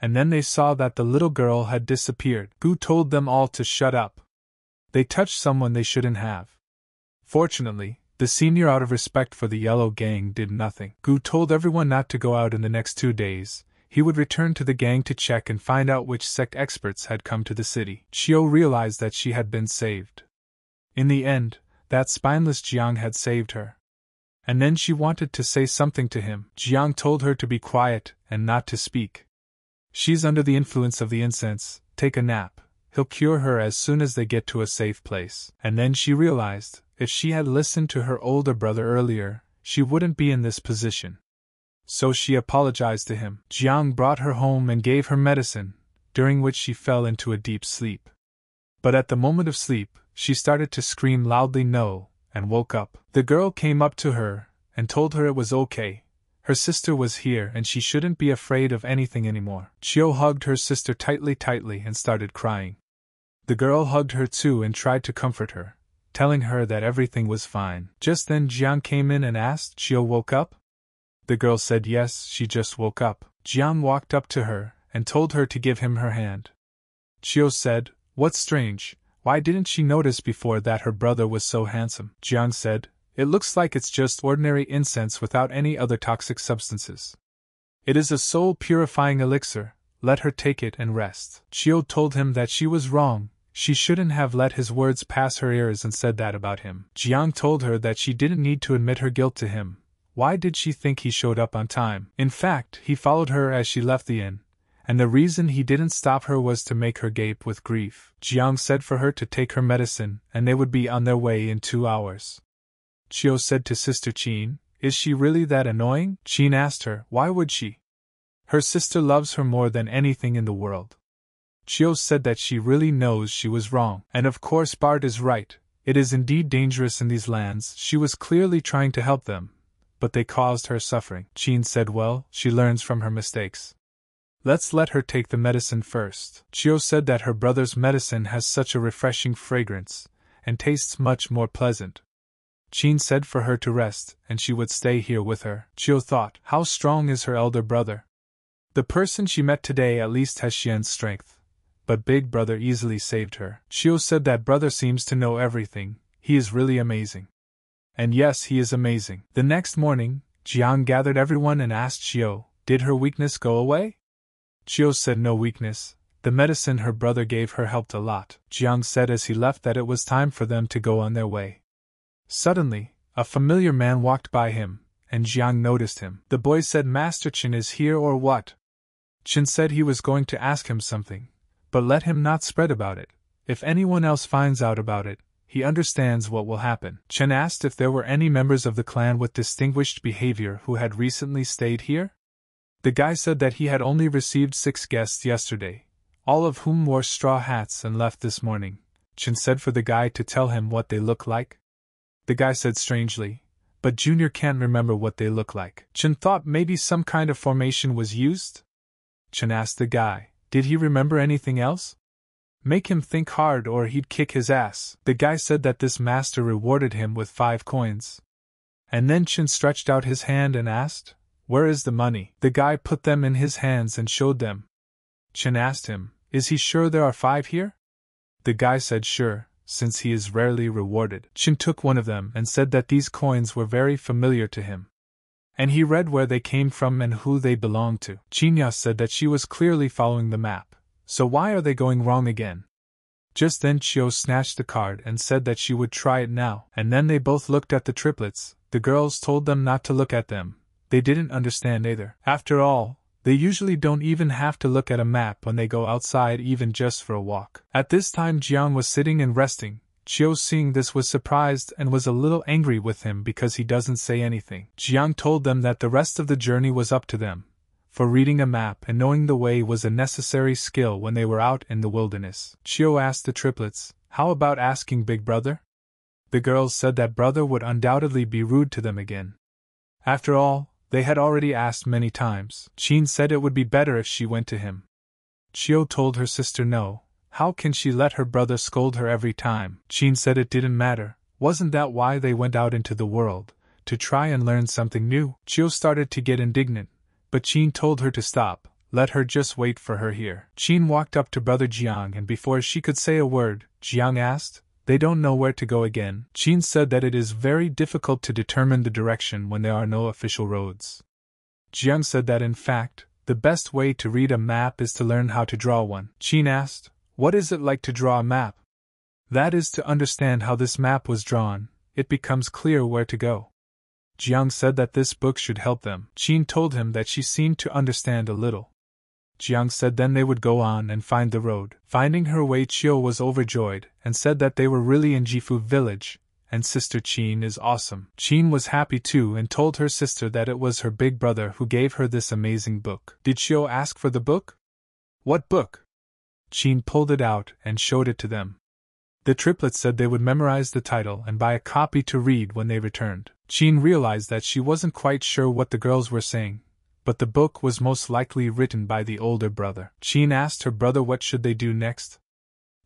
and then they saw that the little girl had disappeared. Gu told them all to shut up. They touched someone they shouldn't have. Fortunately, the senior, out of respect for the Yellow Gang, did nothing. Gu told everyone not to go out in the next 2 days. He would return to the gang to check and find out which sect experts had come to the city. Chio realized that she had been saved. In the end, that spineless Jiang had saved her. And then she wanted to say something to him. Jiang told her to be quiet and not to speak. She's under the influence of the incense. Take a nap. He'll cure her as soon as they get to a safe place. And then she realized, if she had listened to her older brother earlier, she wouldn't be in this position. So she apologized to him. Jiang brought her home and gave her medicine, during which she fell into a deep sleep. But at the moment of sleep, she started to scream loudly no, and woke up. The girl came up to her and told her it was okay. Her sister was here and she shouldn't be afraid of anything anymore. Chio hugged her sister tightly and started crying. The girl hugged her too and tried to comfort her, telling her that everything was fine. Just then Jiang came in and asked, Chio woke up? The girl said yes, she just woke up. Jiang walked up to her and told her to give him her hand. Chio said, what's strange, why didn't she notice before that her brother was so handsome? Jiang said, it looks like it's just ordinary incense without any other toxic substances. It is a soul-purifying elixir, let her take it and rest. Chio told him that she was wrong. She shouldn't have let his words pass her ears and said that about him. Jiang told her that she didn't need to admit her guilt to him. Why did she think he showed up on time? In fact, he followed her as she left the inn, and the reason he didn't stop her was to make her gape with grief. Jiang said for her to take her medicine, and they would be on their way in 2 hours. Chio said to Sister Qin, is she really that annoying? Qin asked her, why would she? Her sister loves her more than anything in the world. Chio said that she really knows she was wrong. And of course Bart is right, it is indeed dangerous in these lands. She was clearly trying to help them, but they caused her suffering. Qin said well, she learns from her mistakes. Let's let her take the medicine first. Chio said that her brother's medicine has such a refreshing fragrance, and tastes much more pleasant. Qin said for her to rest, and she would stay here with her. Chio thought, how strong is her elder brother? The person she met today at least has Xian's strength. But Big Brother easily saved her. Chio said that brother seems to know everything, he is really amazing. And yes, he is amazing. The next morning, Jiang gathered everyone and asked Chio, did her weakness go away? Chio said no weakness, the medicine her brother gave her helped a lot. Jiang said as he left that it was time for them to go on their way. Suddenly, a familiar man walked by him, and Jiang noticed him. The boy said, Master Qin is here or what? Qin said he was going to ask him something, but let him not spread about it. If anyone else finds out about it, he understands what will happen. Qin asked if there were any members of the clan with distinguished behavior who had recently stayed here? The guy said that he had only received 6 guests yesterday, all of whom wore straw hats and left this morning. Qin said for the guy to tell him what they look like. The guy said strangely, but Junior can't remember what they look like. Qin thought maybe some kind of formation was used? Qin asked the guy, did he remember anything else? Make him think hard or he'd kick his ass. The guy said that this master rewarded him with 5 coins. And then Qin stretched out his hand and asked, where is the money? The guy put them in his hands and showed them. Qin asked him, is he sure there are 5 here? The guy said sure, since he is rarely rewarded. Qin took one of them and said that these coins were very familiar to him. And he read where they came from and who they belonged to. Qinya said that she was clearly following the map, so why are they going wrong again? Just then Chio snatched the card and said that she would try it now. And then they both looked at the triplets. The girls told them not to look at them. They didn't understand either. After all, They usually don't even have to look at a map when they go outside, even just for a walk. At this time Jiang was sitting and resting. Chiu, seeing this, was surprised and was a little angry with him because he doesn't say anything. Jiang told them that the rest of the journey was up to them, for reading a map and knowing the way was a necessary skill when they were out in the wilderness. Chiu asked the triplets, "How about asking Big Brother?" The girls said that Brother would undoubtedly be rude to them again. After all, they had already asked many times. Qin said it would be better if she went to him. Chiu told her sister no. How can she let her brother scold her every time? Qin said it didn't matter. Wasn't that why they went out into the world? To try and learn something new? Chiu started to get indignant, but Qin told her to stop. Let her just wait for her here. Qin walked up to Brother Jiang, and before she could say a word, Jiang asked, "They don't know where to go again." Qin said that it is very difficult to determine the direction when there are no official roads. Jiang said that in fact, the best way to read a map is to learn how to draw one. Qin asked, "What is it like to draw a map?" "That is to understand how this map was drawn. It becomes clear where to go." Jiang said that this book should help them. Qin told him that she seemed to understand a little. Jiang said then they would go on and find the road. Finding her way, Chiu was overjoyed and said that they were really in Jifu village, and Sister Qin is awesome. Qin was happy too and told her sister that it was her big brother who gave her this amazing book. Did Chiu ask for the book? "What book?" Qin pulled it out and showed it to them. The triplets said they would memorize the title and buy a copy to read when they returned. Qin realized that she wasn't quite sure what the girls were saying, but the book was most likely written by the older brother. Qin asked her brother what should they do next.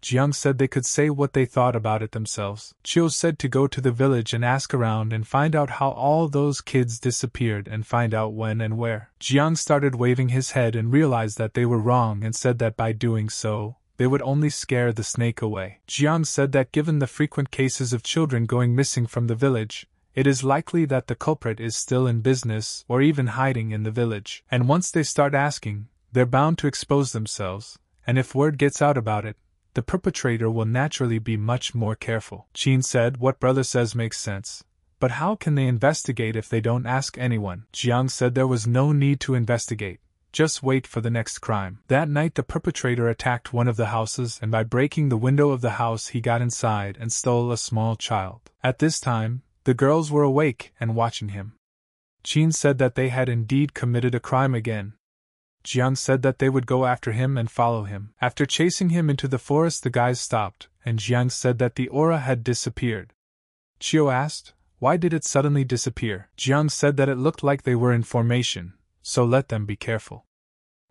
Jiang said they could say what they thought about it themselves. Chiu said to go to the village and ask around and find out how all those kids disappeared and find out when and where. Jiang started waving his head and realized that they were wrong and said that by doing so, they would only scare the snake away. Jiang said that given the frequent cases of children going missing from the village, it is likely that the culprit is still in business or even hiding in the village. And once they start asking, they're bound to expose themselves, and if word gets out about it, the perpetrator will naturally be much more careful. Qin said what Brother says makes sense, but how can they investigate if they don't ask anyone? Jiang said there was no need to investigate. Just wait for the next crime. That night the perpetrator attacked one of the houses, and by breaking the window of the house he got inside and stole a small child. At this time, the girls were awake and watching him. Qin said that they had indeed committed a crime again. Jiang said that they would go after him and follow him. After chasing him into the forest, the guys stopped, and Jiang said that the aura had disappeared. Chiu asked, "Why did it suddenly disappear?" Jiang said that it looked like they were in formation, so let them be careful.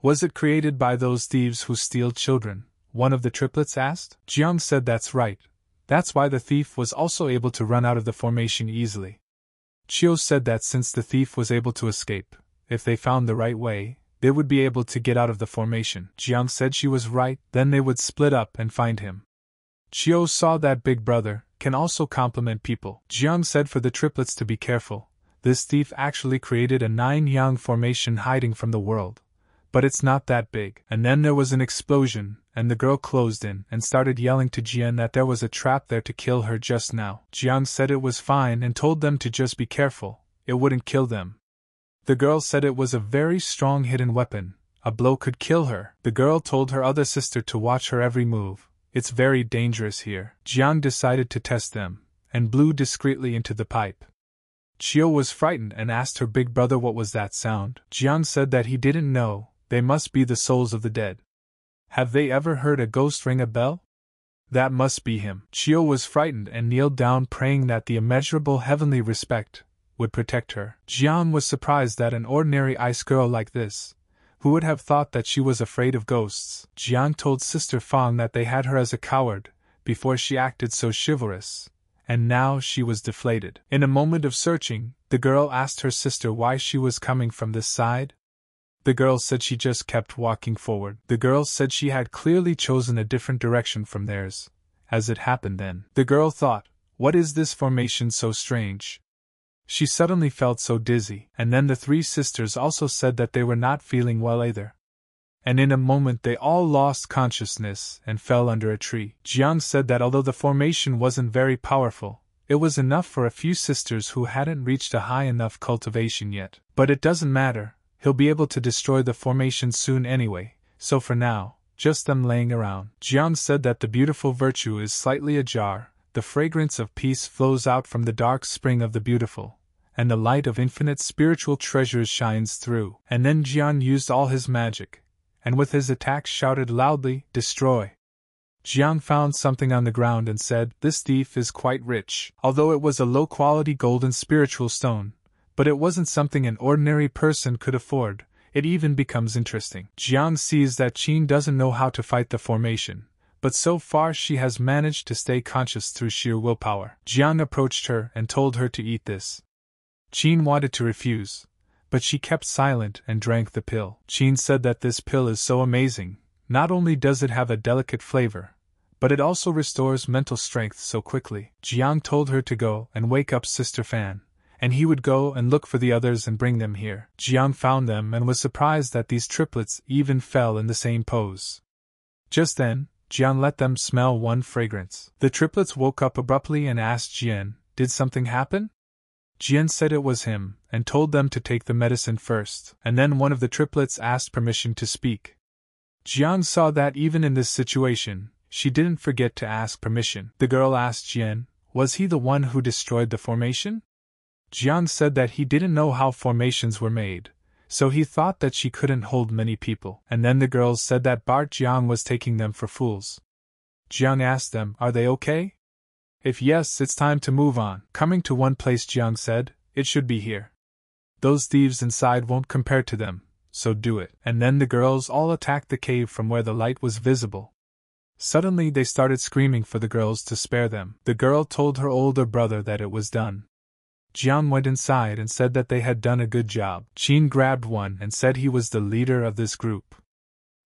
"Was it created by those thieves who steal children?" one of the triplets asked. Jiang said that's right. That's why the thief was also able to run out of the formation easily. Chiu said that since the thief was able to escape, if they found the right way, they would be able to get out of the formation. Jiang said she was right, then they would split up and find him. Chiu saw that Big Brother can also compliment people. Jiang said for the triplets to be careful. This thief actually created a 9 yang formation hiding from the world, but it's not that big. And then there was an explosion, and the girl closed in and started yelling to Jian that there was a trap there to kill her just now. Jiang said it was fine and told them to just be careful, it wouldn't kill them. The girl said it was a very strong hidden weapon, a blow could kill her. The girl told her other sister to watch her every move, it's very dangerous here. Jiang decided to test them, and blew discreetly into the pipe. Chiu was frightened and asked her big brother what was that sound. Jiang said that he didn't know, they must be the souls of the dead. Have they ever heard a ghost ring a bell? That must be him. Chiu was frightened and kneeled down praying that the immeasurable heavenly respect would protect her. Jiang was surprised that an ordinary ice girl like this, who would have thought that she was afraid of ghosts. Jiang told Sister Fang that they had her as a coward, before she acted so chivalrous, and now she was deflated. In a moment of searching, the girl asked her sister why she was coming from this side. The girl said she just kept walking forward. The girl said she had clearly chosen a different direction from theirs, as it happened then. The girl thought, what is this formation so strange? She suddenly felt so dizzy. And then the three sisters also said that they were not feeling well either. And in a moment they all lost consciousness and fell under a tree. Jiang said that although the formation wasn't very powerful, it was enough for a few sisters who hadn't reached a high enough cultivation yet. But it doesn't matter. he'll be able to destroy the formation soon anyway, so for now, just them laying around. Jian said that the beautiful virtue is slightly ajar, the fragrance of peace flows out from the dark spring of the beautiful, and the light of infinite spiritual treasures shines through. And then Jian used all his magic, and with his attack shouted loudly, "Destroy!" Jian found something on the ground and said, "This thief is quite rich." Although it was a low-quality golden spiritual stone, but it wasn't something an ordinary person could afford, it even becomes interesting. Jian sees that Qin doesn't know how to fight the formation, but so far she has managed to stay conscious through sheer willpower. Jian approached her and told her to eat this. Qin wanted to refuse, but she kept silent and drank the pill. Qin said that this pill is so amazing, not only does it have a delicate flavor, but it also restores mental strength so quickly. Jiang told her to go and wake up Sister Fan, and he would go and look for the others and bring them here. Jiang found them and was surprised that these triplets even fell in the same pose. Just then, Jiang let them smell one fragrance. The triplets woke up abruptly and asked Jian, "Did something happen?" Jian said it was him, and told them to take the medicine first. And then one of the triplets asked permission to speak. Jiang saw that even in this situation, she didn't forget to ask permission. The girl asked Jian, "Was he the one who destroyed the formation?" Jian said that he didn't know how formations were made, so he thought that she couldn't hold many people. And then the girls said that Bart Jiang was taking them for fools. Jiang asked them, "Are they okay? If yes, it's time to move on." Coming to one place, Jiang said, "It should be here. Those thieves inside won't compare to them, so do it." And then the girls all attacked the cave from where the light was visible. Suddenly they started screaming for the girls to spare them. The girl told her older brother that it was done. Jiang went inside and said that they had done a good job. Qin grabbed one and said he was the leader of this group.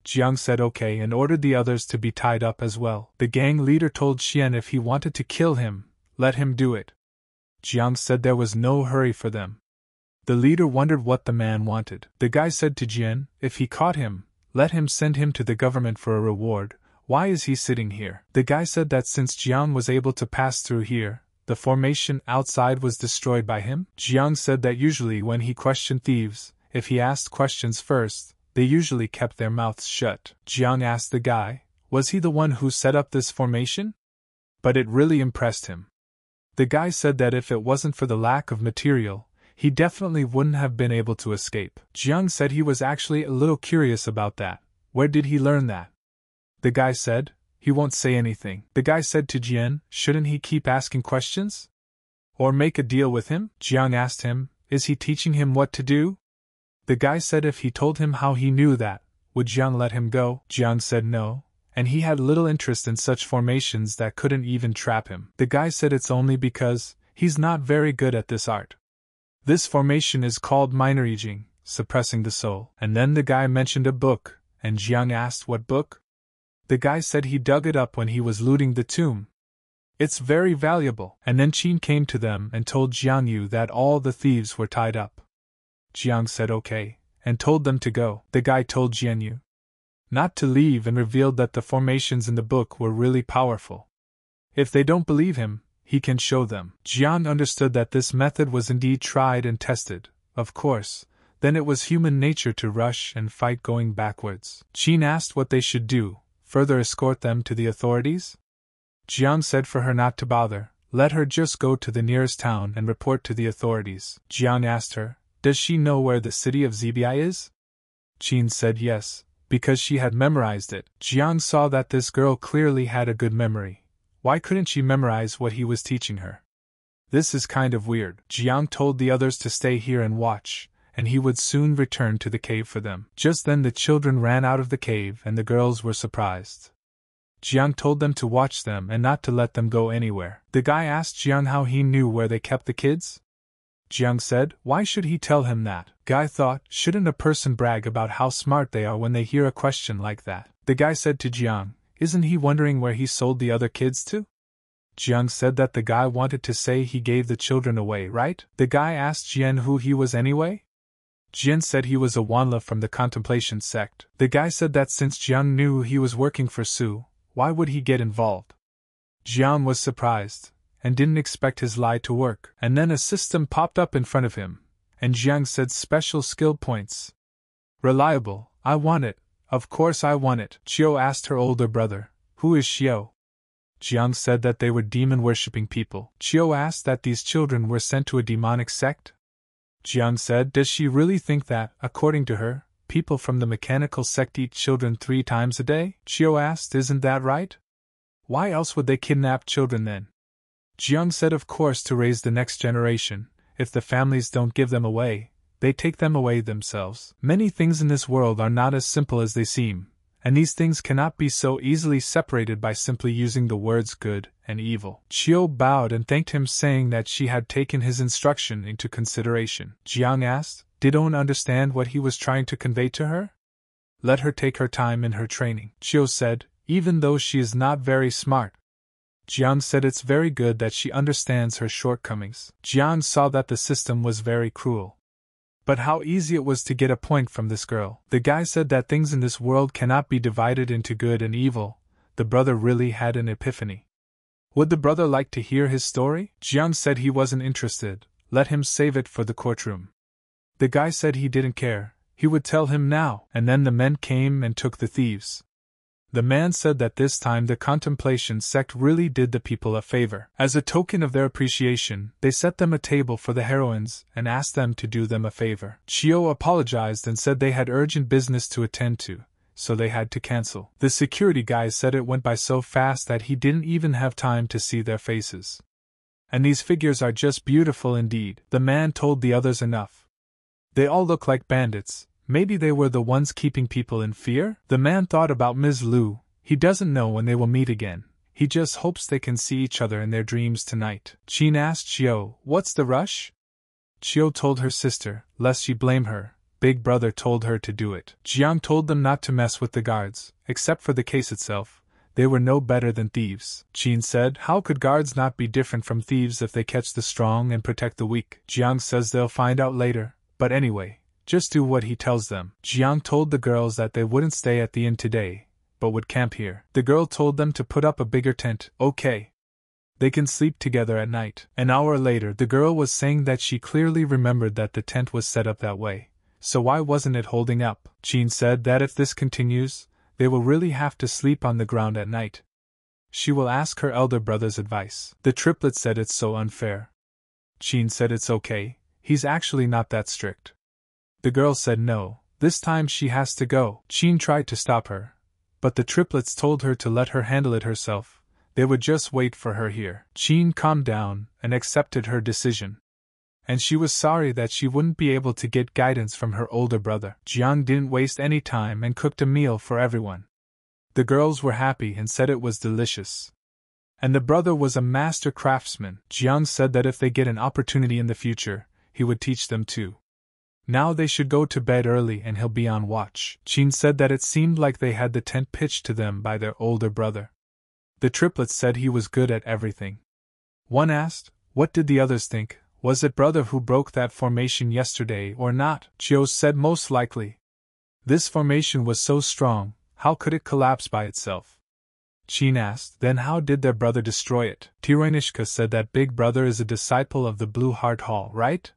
Jiang said okay and ordered the others to be tied up as well. The gang leader told Xian if he wanted to kill him, let him do it. Jiang said there was no hurry for them. The leader wondered what the man wanted. The guy said to Jian, "If he caught him, let him send him to the government for a reward. Why is he sitting here?" The guy said that since Jiang was able to pass through here, the formation outside was destroyed by him. Jiang said that usually when he questioned thieves, if he asked questions first, they usually kept their mouths shut. Jiang asked the guy, "Was he the one who set up this formation?" But it really impressed him. The guy said that if it wasn't for the lack of material, he definitely wouldn't have been able to escape. Jiang said he was actually a little curious about that. Where did he learn that? The guy said, "He won't say anything." The guy said to Jian, "Shouldn't he keep asking questions? Or make a deal with him?" Jiang asked him, "Is he teaching him what to do?" The guy said if he told him how he knew that, would Jiang let him go? Jiang said no, and he had little interest in such formations that couldn't even trap him. The guy said it's only because he's not very good at this art. This formation is called minor yijing, suppressing the soul. And then the guy mentioned a book, and Jiang asked what book? The guy said he dug it up when he was looting the tomb. It's very valuable. And then Qin came to them and told Jiang Yu that all the thieves were tied up. Jiang said okay, and told them to go. The guy told Jiang Yu not to leave and revealed that the formations in the book were really powerful. If they don't believe him, he can show them. Jiang understood that this method was indeed tried and tested, of course. Then it was human nature to rush and fight going backwards. Qin asked what they should do. Further escort them to the authorities? Jiang said for her not to bother, let her just go to the nearest town and report to the authorities. Jiang asked her, "Does she know where the city of Zibi is?" Qin said yes, because she had memorized it. Jiang saw that this girl clearly had a good memory. Why couldn't she memorize what he was teaching her? This is kind of weird. Jiang told the others to stay here and watch, and he would soon return to the cave for them. Just then the children ran out of the cave and the girls were surprised. Jiang told them to watch them and not to let them go anywhere. The guy asked Jiang how he knew where they kept the kids. Jiang said, "Why should he tell him that?" Guy thought, shouldn't a person brag about how smart they are when they hear a question like that? The guy said to Jiang, "Isn't he wondering where he sold the other kids to?" Jiang said that the guy wanted to say he gave the children away, right? The guy asked Jiang who he was anyway. Jian said he was a Wanla from the Contemplation sect. The guy said that since Jiang knew he was working for Su, why would he get involved? Jiang was surprised, and didn't expect his lie to work. And then a system popped up in front of him, and Jiang said special skill points, Reliable, I want it, of course I want it. Chio asked her older brother, who is Chio? Jiang said that they were demon-worshipping people. Chio asked that these children were sent to a demonic sect? Jiang said, does she really think that, according to her, people from the mechanical sect eat children 3 times a day? Chio asked, isn't that right? Why else would they kidnap children then? Jiang said, of course, to raise the next generation. If the families don't give them away, they take them away themselves. Many things in this world are not as simple as they seem, and these things cannot be so easily separated by simply using the words good and evil. Chio bowed and thanked him, saying that she had taken his instruction into consideration. Jiang asked, did Owen understand what he was trying to convey to her? Let her take her time in her training. Chio said, even though she is not very smart. Jiang said, it's very good that she understands her shortcomings. Jiang saw that the system was very cruel. But how easy it was to get a point from this girl. The guy said that things in this world cannot be divided into good and evil. The brother really had an epiphany. Would the brother like to hear his story? Jiang said he wasn't interested. Let him save it for the courtroom. The guy said he didn't care. He would tell him now. And then the men came and took the thieves. The man said that this time the contemplation sect really did the people a favor. As a token of their appreciation, they set them a table for the heroines and asked them to do them a favor. Chio apologized and said they had urgent business to attend to, so they had to cancel. The security guy said it went by so fast that he didn't even have time to see their faces. And these figures are just beautiful indeed. The man told the others enough. They all look like bandits. Maybe they were the ones keeping people in fear? The man thought about Ms. Liu. He doesn't know when they will meet again. He just hopes they can see each other in their dreams tonight. Qin asked Chio, what's the rush? Chio told her sister, lest she blame her. Big brother told her to do it. Jiang told them not to mess with the guards, except for the case itself. They were no better than thieves. Qin said, how could guards not be different from thieves if they catch the strong and protect the weak? Jiang says they'll find out later, but anyway. Just do what he tells them. Jiang told the girls that they wouldn't stay at the inn today, but would camp here. The girl told them to put up a bigger tent. Okay. They can sleep together at night. An hour later, the girl was saying that she clearly remembered that the tent was set up that way. So why wasn't it holding up? Qin said that if this continues, they will really have to sleep on the ground at night. She will ask her elder brother's advice. The triplet said it's so unfair. Qin said it's okay. He's actually not that strict. The girl said no, this time she has to go. Qin tried to stop her, but the triplets told her to let her handle it herself. They would just wait for her here. Qin calmed down and accepted her decision. And she was sorry that she wouldn't be able to get guidance from her older brother. Jiang didn't waste any time and cooked a meal for everyone. The girls were happy and said it was delicious. And the brother was a master craftsman. Jiang said that if they get an opportunity in the future, he would teach them too. Now they should go to bed early and he'll be on watch. Qin said that it seemed like they had the tent pitched to them by their older brother. The triplets said he was good at everything. One asked, what did the others think? Was it brother who broke that formation yesterday or not? Chio said most likely. This formation was so strong, how could it collapse by itself? Qin asked, then how did their brother destroy it? Tiranishka said that big brother is a disciple of the Blue Heart Hall, right?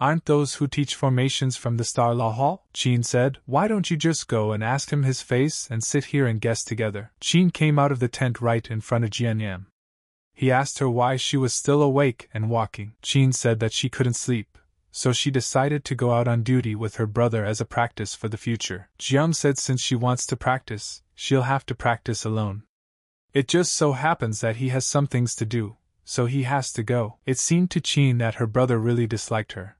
Aren't those who teach formations from the Starlaw Hall? Qin said, why don't you just go and ask him his face and sit here and guess together? Qin came out of the tent right in front of Jian Yam. He asked her why she was still awake and walking. Qin said that she couldn't sleep, so she decided to go out on duty with her brother as a practice for the future. Jiang said since she wants to practice, she'll have to practice alone. It just so happens that he has some things to do, so he has to go. It seemed to Qin that her brother really disliked her.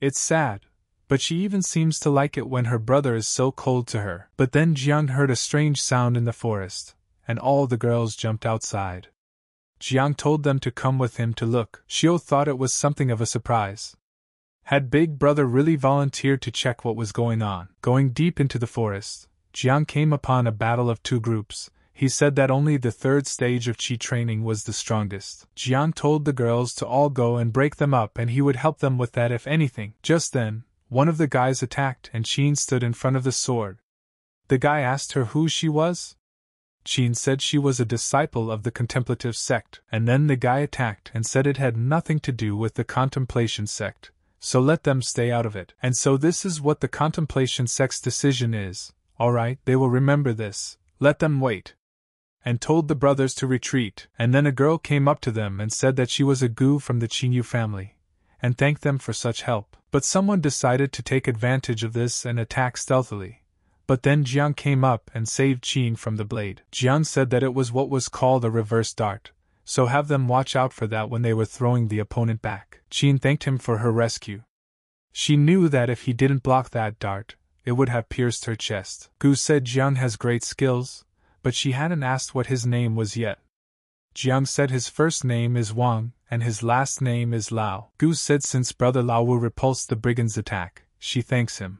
It's sad, but she even seems to like it when her brother is so cold to her. But then Jiang heard a strange sound in the forest, and all the girls jumped outside. Jiang told them to come with him to look. Chio thought it was something of a surprise. Had Big Brother really volunteered to check what was going on? Going deep into the forest, Jiang came upon a battle of 2 groups. He said that only the 3rd stage of Qi training was the strongest. Jiang told the girls to all go and break them up and he would help them with that if anything. Just then, one of the guys attacked and Qin stood in front of the sword. The guy asked her who she was. Qin said she was a disciple of the contemplative sect. And then the guy attacked and said it had nothing to do with the contemplation sect, so let them stay out of it. And so this is what the contemplation sex decision is. All right, they will remember this. Let them wait. And told the brothers to retreat. And then a girl came up to them and said that she was a Gu from the Qingyu family, and thanked them for such help. But someone decided to take advantage of this and attack stealthily. But then Jiang came up and saved Qin from the blade. Jiang said that it was what was called a reverse dart, so have them watch out for that when they were throwing the opponent back. Qin thanked him for her rescue. She knew that if he didn't block that dart, it would have pierced her chest. Gu said Jiang has great skills, but she hadn't asked what his name was yet. Jiang said his first name is Wang, and his last name is Lao. Gu said since brother Lao Wu repulsed the brigand's attack, she thanks him.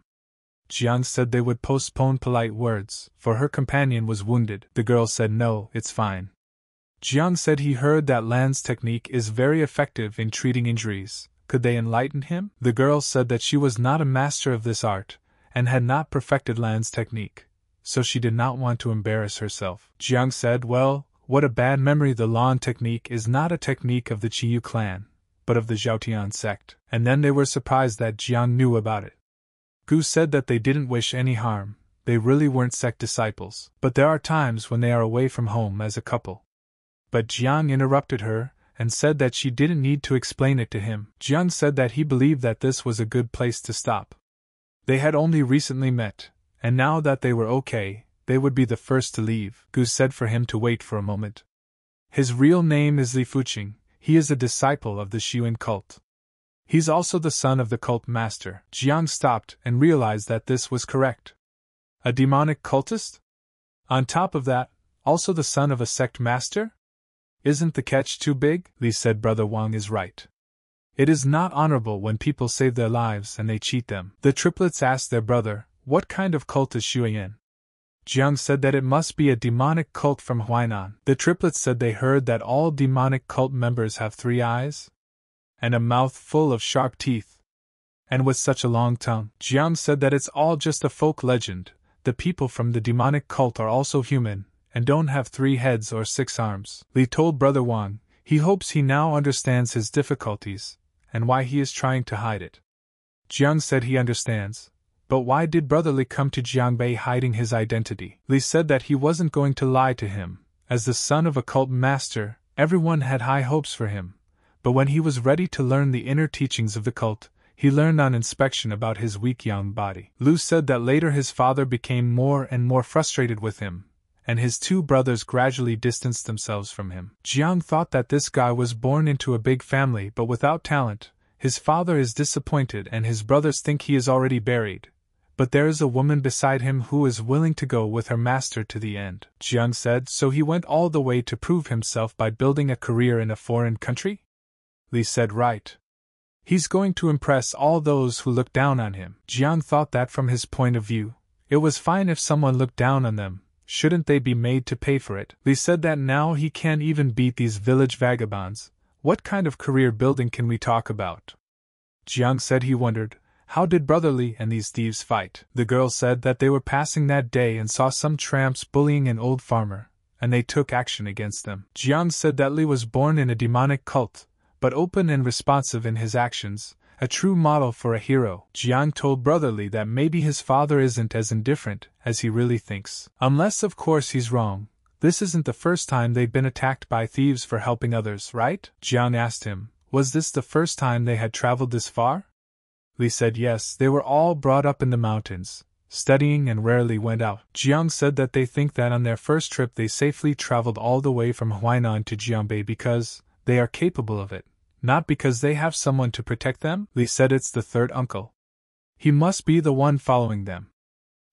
Jiang said they would postpone polite words, for her companion was wounded. The girl said no, it's fine. Jiang said he heard that Lan's technique is very effective in treating injuries. Could they enlighten him? The girl said that she was not a master of this art, and had not perfected Lan's technique, so she did not want to embarrass herself. Jiang said, well, what a bad memory, the Lan technique is not a technique of the Qingyu clan, but of the Zhaotian sect. And then they were surprised that Jiang knew about it. Gu said that they didn't wish any harm, they really weren't sect disciples, but there are times when they are away from home as a couple. But Jiang interrupted her, and said that she didn't need to explain it to him. Jiang said that he believed that this was a good place to stop. They had only recently met, and now that they were okay, they would be the first to leave. Gu said for him to wait for a moment. His real name is Li Fuqing, he is a disciple of the Shiyuan cult. He's also the son of the cult master. Jiang stopped and realized that this was correct. A demonic cultist? On top of that, also the son of a sect master? Isn't the catch too big? Li said brother Wang is right. It is not honorable when people save their lives and they cheat them. The triplets asked their brother, what kind of cult is Shuyuan? Jiang said that it must be a demonic cult from Huainan. The triplets said they heard that all demonic cult members have 3 eyes, and a mouth full of sharp teeth, and with such a long tongue. Jiang said that it's all just a folk legend, the people from the demonic cult are also human, and don't have 3 heads or 6 arms. Li told brother Wang, he hopes he now understands his difficulties, and why he is trying to hide it. Jiang said he understands, but why did brother Li come to Jiangbei hiding his identity? Li said that he wasn't going to lie to him, as the son of a cult master, everyone had high hopes for him. But when he was ready to learn the inner teachings of the cult, he learned on inspection about his weak young body. Lu said that later his father became more and more frustrated with him, and his 2 brothers gradually distanced themselves from him. Jiang thought that this guy was born into a big family but without talent. His father is disappointed and his brothers think he is already buried. But there is a woman beside him who is willing to go with her master to the end. Jiang said, so he went all the way to prove himself by building a career in a foreign country? Li said right. He's going to impress all those who look down on him. Jiang thought that from his point of view, it was fine if someone looked down on them, shouldn't they be made to pay for it? Li said that now he can't even beat these village vagabonds, what kind of career building can we talk about? Jiang said he wondered, how did brother Li and these thieves fight? The girl said that they were passing that day and saw some tramps bullying an old farmer, and they took action against them. Jiang said that Li was born in a demonic cult, but open and responsive in his actions, a true model for a hero. Jiang told brother Li that maybe his father isn't as indifferent as he really thinks. Unless of course he's wrong, this isn't the first time they've been attacked by thieves for helping others, right? Jiang asked him, was this the first time they had traveled this far? Li said yes, they were all brought up in the mountains, studying and rarely went out. Jiang said that they think that on their first trip they safely traveled all the way from Huainan to Jiangbei because they are capable of it, not because they have someone to protect them. Li said it's the 3rd uncle. He must be the one following them.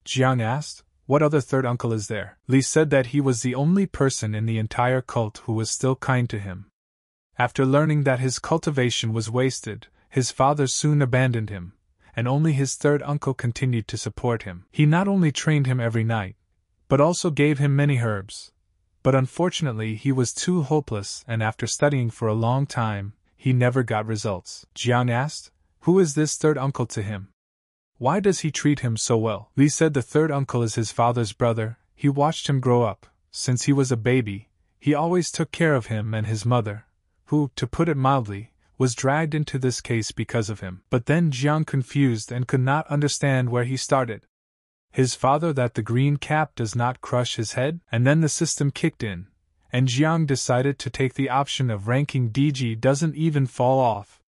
Jiang asked, what other 3rd uncle is there? Li said that he was the only person in the entire cult who was still kind to him. After learning that his cultivation was wasted, his father soon abandoned him, and only his 3rd uncle continued to support him. He not only trained him every night, but also gave him many herbs. But unfortunately he was too hopeless and after studying for a long time, he never got results. Jiang asked, who is this 3rd uncle to him? Why does he treat him so well? Li said the 3rd uncle is his father's brother, he watched him grow up. Since he was a baby, he always took care of him and his mother, who, to put it mildly, was dragged into this case because of him. But then Jiang confused and could not understand where he started. His father that the green cap does not crush his head? And then the system kicked in, and Jiang decided to take the option of ranking DG doesn't even fall off.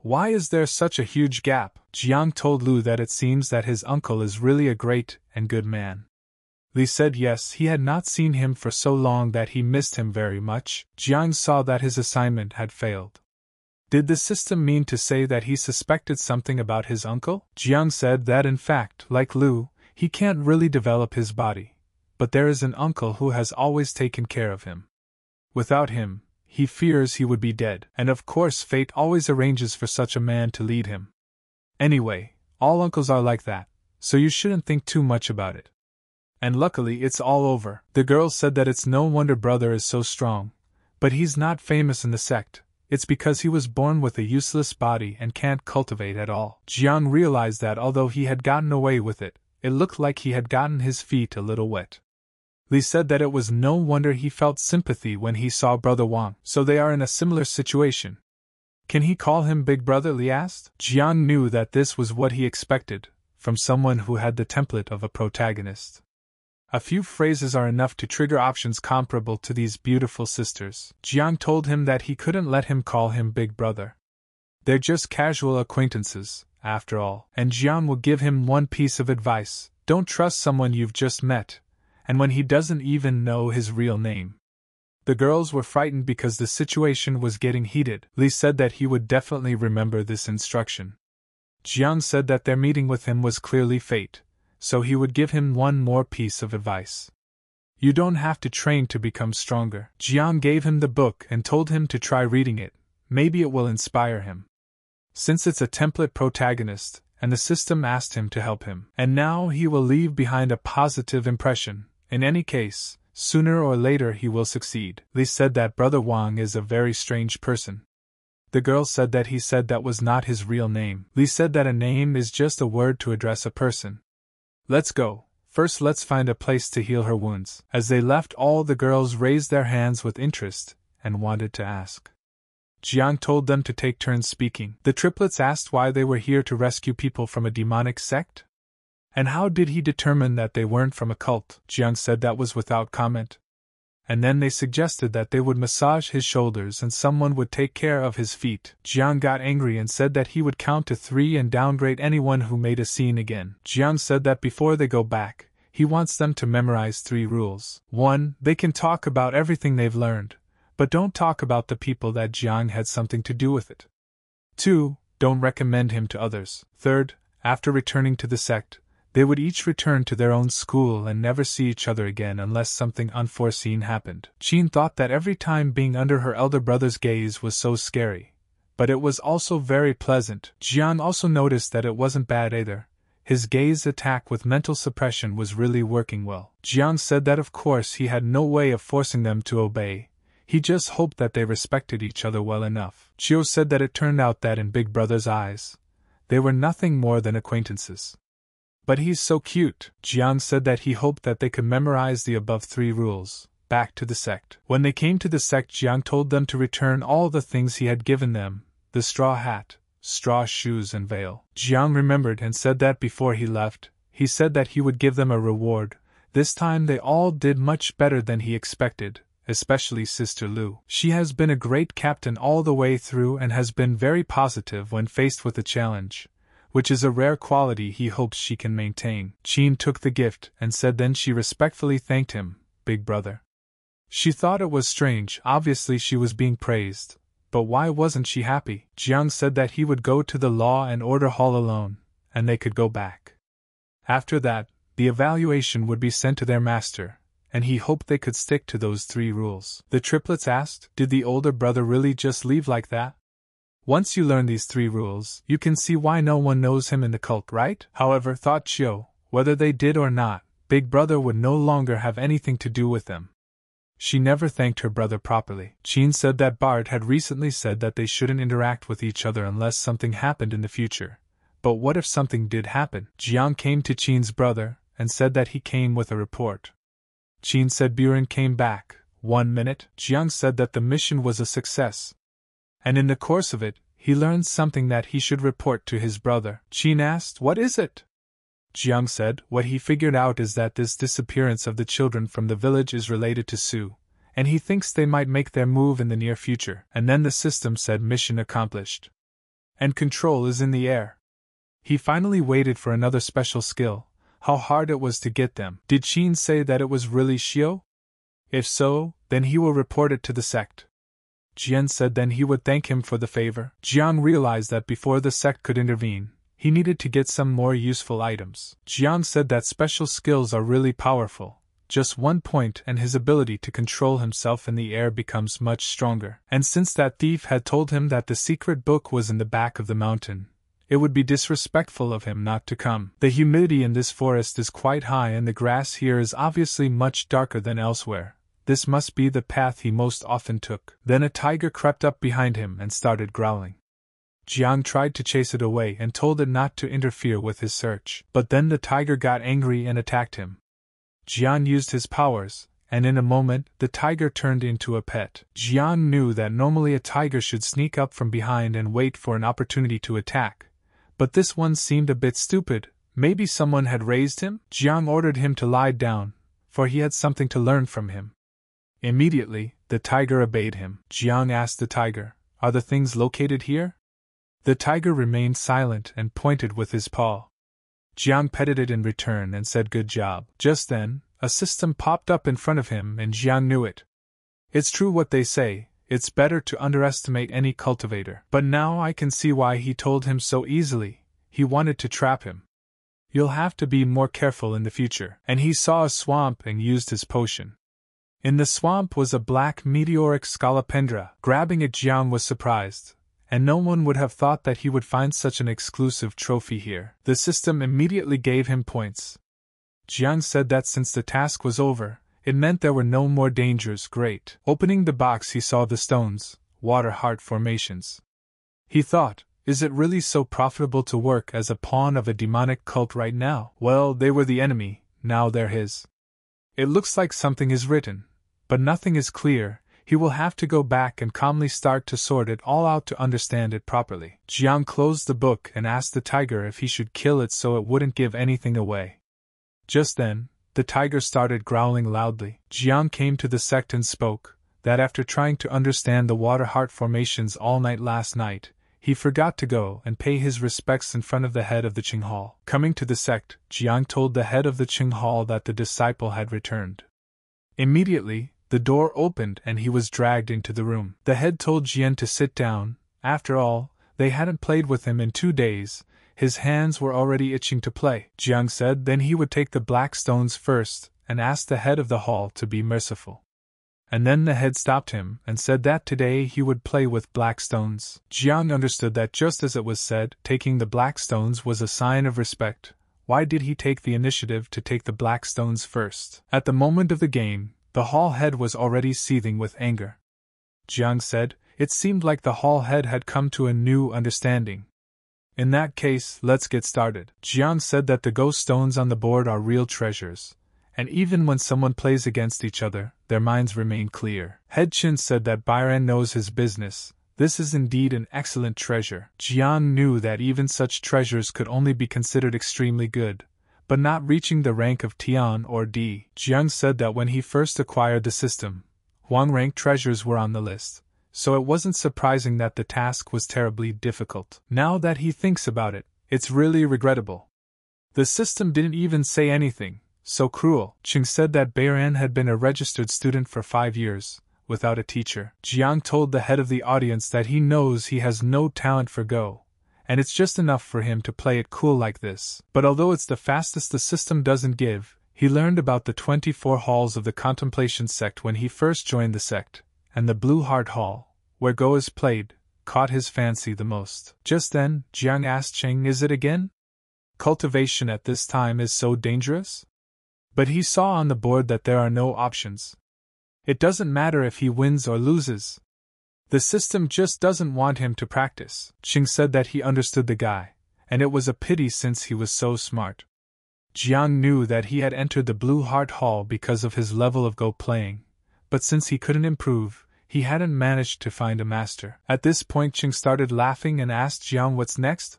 Why is there such a huge gap? Jiang told Lu that it seems that his uncle is really a great and good man. Li said yes, he had not seen him for so long that he missed him very much. Jiang saw that his assignment had failed. Did the system mean to say that he suspected something about his uncle? Jiang said that in fact, like Lu, he can't really develop his body, but there is an uncle who has always taken care of him. Without him, he fears he would be dead, and of course fate always arranges for such a man to lead him. Anyway, all uncles are like that, so you shouldn't think too much about it. And luckily it's all over. The girl said that it's no wonder brother is so strong, but he's not famous in the sect. It's because he was born with a useless body and can't cultivate at all. Jiang realized that although he had gotten away with it, it looked like he had gotten his feet a little wet. Li said that it was no wonder he felt sympathy when he saw Brother Wang, so they are in a similar situation. Can he call him Big Brother? Li asked. Jiang knew that this was what he expected from someone who had the template of a protagonist. A few phrases are enough to trigger options comparable to these beautiful sisters. Jiang told him that he couldn't let him call him Big Brother. They're just casual acquaintances, after all. And Jiang will give him one piece of advice: don't trust someone you've just met, and when he doesn't even know his real name. The girls were frightened because the situation was getting heated. Li said that he would definitely remember this instruction. Jiang said that their meeting with him was clearly fate, so he would give him one more piece of advice. You don't have to train to become stronger. Jiang gave him the book and told him to try reading it. Maybe it will inspire him, since it's a template protagonist, and the system asked him to help him. And now he will leave behind a positive impression. In any case, sooner or later he will succeed. Li said that Brother Wang is a very strange person. The girl said that he said that was not his real name. Li said that a name is just a word to address a person. Let's go. First let's find a place to heal her wounds. As they left, all the girls raised their hands with interest and wanted to ask. Jiang told them to take turns speaking. The triplets asked why they were here to rescue people from a demonic sect? And how did he determine that they weren't from a cult? Jiang said that was without comment. And then they suggested that they would massage his shoulders and someone would take care of his feet. Jiang got angry and said that he would count to 3 and downgrade anyone who made a scene again. Jiang said that before they go back, he wants them to memorize 3 rules. 1. They can talk about everything they've learned, but don't talk about the people that Jiang had something to do with it. 2. Don't recommend him to others. 3. After returning to the sect, they would each return to their own school and never see each other again unless something unforeseen happened. Qin thought that every time being under her elder brother's gaze was so scary, but it was also very pleasant. Jiang also noticed that it wasn't bad either. His gaze attack with mental suppression was really working well. Jiang said that of course he had no way of forcing them to obey. He just hoped that they respected each other well enough. Chiu said that it turned out that in Big Brother's eyes, they were nothing more than acquaintances. But he's so cute. Jiang said that he hoped that they could memorize the above 3 rules. Back to the sect. When they came to the sect, Jiang told them to return all the things he had given them: the straw hat, straw shoes and veil. Jiang remembered and said that before he left, he said that he would give them a reward. This time they all did much better than he expected, especially Sister Lu. She has been a great captain all the way through and has been very positive when faced with a challenge, which is a rare quality he hopes she can maintain. Qin took the gift and said then she respectfully thanked him, Big Brother. She thought it was strange. Obviously she was being praised, but why wasn't she happy? Jiang said that he would go to the law and order hall alone, and they could go back. After that, the evaluation would be sent to their master, and he hoped they could stick to those 3 rules. The triplets asked, did the older brother really just leave like that? Once you learn these 3 rules, you can see why no one knows him in the cult, right? However, thought Chiu, whether they did or not, Big Brother would no longer have anything to do with them. She never thanked her brother properly. Qin said that Bart had recently said that they shouldn't interact with each other unless something happened in the future. But what if something did happen? Jiang came to Qin's brother and said that he came with a report. Qin said Buren came back. 1 minute. Jiang said that the mission was a success, and in the course of it, he learned something that he should report to his brother. Qin asked, "What is it?" Jiang said, "What he figured out is that this disappearance of the children from the village is related to Su, and he thinks they might make their move in the near future." And then the system said, "Mission accomplished. And control is in the air." He finally waited for another special skill, how hard it was to get them. Did Qin say that it was really Xiao? If so, then he will report it to the sect. Jian said then he would thank him for the favor. Jiang realized that before the sect could intervene, he needed to get some more useful items. Jiang said that special skills are really powerful, just one point and his ability to control himself in the air becomes much stronger. And since that thief had told him that the secret book was in the back of the mountain, it would be disrespectful of him not to come. The humidity in this forest is quite high and the grass here is obviously much darker than elsewhere. This must be the path he most often took. Then a tiger crept up behind him and started growling. Jiang tried to chase it away and told it not to interfere with his search. But then the tiger got angry and attacked him. Jiang used his powers, and in a moment, the tiger turned into a pet. Jiang knew that normally a tiger should sneak up from behind and wait for an opportunity to attack. But this one seemed a bit stupid. Maybe someone had raised him? Jiang ordered him to lie down, for he had something to learn from him. Immediately, the tiger obeyed him. Jiang asked the tiger, "Are the things located here?" The tiger remained silent and pointed with his paw. Jiang petted it in return and said, "Good job." Just then, a system popped up in front of him and Jiang knew it. It's true what they say. It's better to underestimate any cultivator. But now I can see why he told him so easily. He wanted to trap him. You'll have to be more careful in the future. And he saw a swamp and used his potion. In the swamp was a black meteoric scolopendra. Grabbing it, Jiang was surprised, and no one would have thought that he would find such an exclusive trophy here. The system immediately gave him points. Jiang said that since the task was over, it meant there were no more dangers great. Opening the box he saw the stones, water heart formations. He thought, is it really so profitable to work as a pawn of a demonic cult right now? Well, they were the enemy, now they're his. It looks like something is written, but nothing is clear. He will have to go back and calmly start to sort it all out to understand it properly. Jiang closed the book and asked the tiger if he should kill it so it wouldn't give anything away. Just then, the tiger started growling loudly. Jiang came to the sect and spoke that after trying to understand the water heart formations all night last night, he forgot to go and pay his respects in front of the head of the Qing Hall. Coming to the sect, Jiang told the head of the Qing Hall that the disciple had returned. Immediately, the door opened and he was dragged into the room. The head told Jian to sit down. After all, they hadn't played with him in 2 days. His hands were already itching to play. Jiang said then he would take the black stones first and ask the head of the hall to be merciful. And then the head stopped him and said that today he would play with black stones. Jiang understood that just as it was said, taking the black stones was a sign of respect. Why did he take the initiative to take the black stones first? At the moment of the game, the hall head was already seething with anger. Jiang said, it seemed like the hall head had come to a new understanding. In that case, let's get started. Jiang said that the ghost stones on the board are real treasures, and even when someone plays against each other, their minds remain clear. Head Qin said that Byron knows his business. This is indeed an excellent treasure. Jiang knew that even such treasures could only be considered extremely good, but not reaching the rank of Tian or D. Jiang said that when he first acquired the system, Huang-rank treasures were on the list. So it wasn't surprising that the task was terribly difficult. Now that he thinks about it, it's really regrettable. The system didn't even say anything, so cruel. Qing said that Beiran had been a registered student for 5 years, without a teacher. Jiang told the head of the audience that he knows he has no talent for Go, and it's just enough for him to play it cool like this. But although it's the fastest the system doesn't give, he learned about the 24 halls of the Contemplation sect when he first joined the sect, and the Blue Heart Hall, where Go is played, caught his fancy the most. Just then, Jiang asked Qing, is it again? Cultivation at this time is so dangerous? But he saw on the board that there are no options. It doesn't matter if he wins or loses. The system just doesn't want him to practice. Qing said that he understood the guy, and it was a pity since he was so smart. Jiang knew that he had entered the Blue Heart Hall because of his level of Go playing, but since he couldn't improve, He hadn't managed to find a master. At this point Qing started laughing and asked Jiang what's next.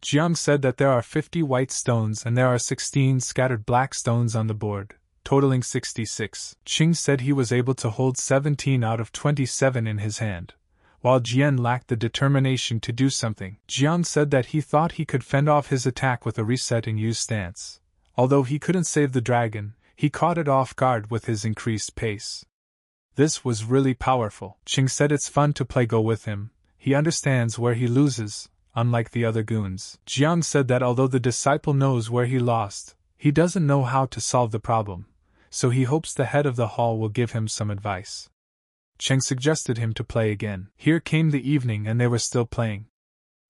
Jiang said that there are 50 white stones and there are 16 scattered black stones on the board, totaling 66. Qing said he was able to hold 17 out of 27 in his hand, while Jian lacked the determination to do something. Jiang said that he thought he could fend off his attack with a reset and use stance. Although he couldn't save the dragon, he caught it off guard with his increased pace. This was really powerful. Qing said it's fun to play Go with him. He understands where he loses, unlike the other goons. Jiang said that although the disciple knows where he lost, he doesn't know how to solve the problem, so he hopes the head of the hall will give him some advice. Qing suggested him to play again. Here came the evening and they were still playing.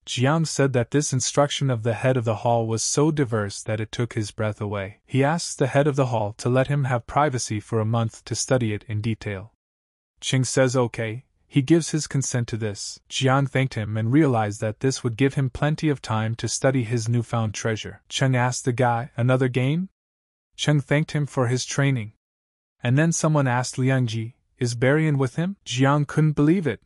Jiang said that this instruction of the head of the hall was so diverse that it took his breath away. He asked the head of the hall to let him have privacy for a month to study it in detail. Qing says okay, he gives his consent to this. Jiang thanked him and realized that this would give him plenty of time to study his newfound treasure. Qing asked the guy, another game? Qing thanked him for his training. And then someone asked Liangji, is Barian with him? Jiang couldn't believe it,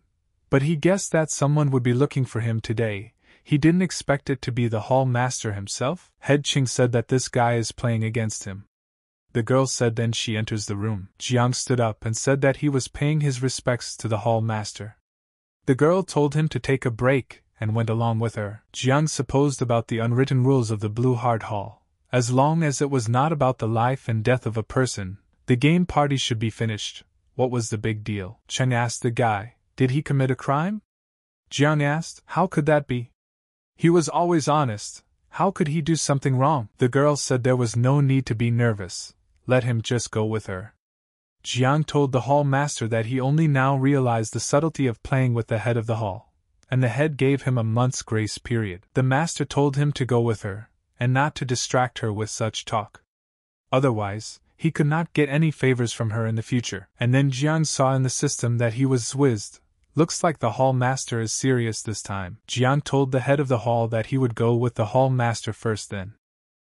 but he guessed that someone would be looking for him today. He didn't expect it to be the hall master himself. Head Qing said that this guy is playing against him. The girl said then she enters the room. Jiang stood up and said that he was paying his respects to the hall master. The girl told him to take a break and went along with her. Jiang supposed about the unwritten rules of the Blue Heart Hall. As long as it was not about the life and death of a person, the game party should be finished. What was the big deal? Qing asked the guy, did he commit a crime? Jiang asked, how could that be? He was always honest. How could he do something wrong? The girl said there was no need to be nervous. Let him just go with her. Jiang told the hall master that he only now realized the subtlety of playing with the head of the hall, and the head gave him a month's grace period. The master told him to go with her, and not to distract her with such talk. Otherwise, he could not get any favors from her in the future. And then Jiang saw in the system that he was swizzed. Looks like the hall master is serious this time. Jiang told the head of the hall that he would go with the hall master first then.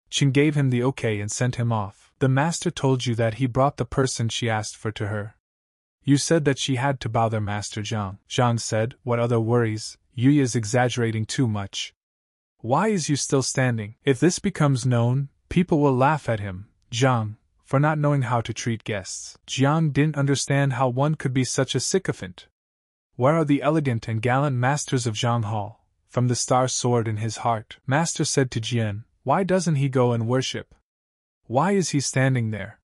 Qing gave him the okay and sent him off. The master told you that he brought the person she asked for to her. You said that she had to bother Master Zhang. Zhang said, what other worries? Yui is exaggerating too much. Why is you still standing? If this becomes known, people will laugh at him, Zhang, for not knowing how to treat guests. Jiang didn't understand how one could be such a sycophant. Where are the elegant and gallant masters of Zhang Hall? From the star sword in his heart. Master said to Jian, why doesn't he go and worship? Why is he standing there?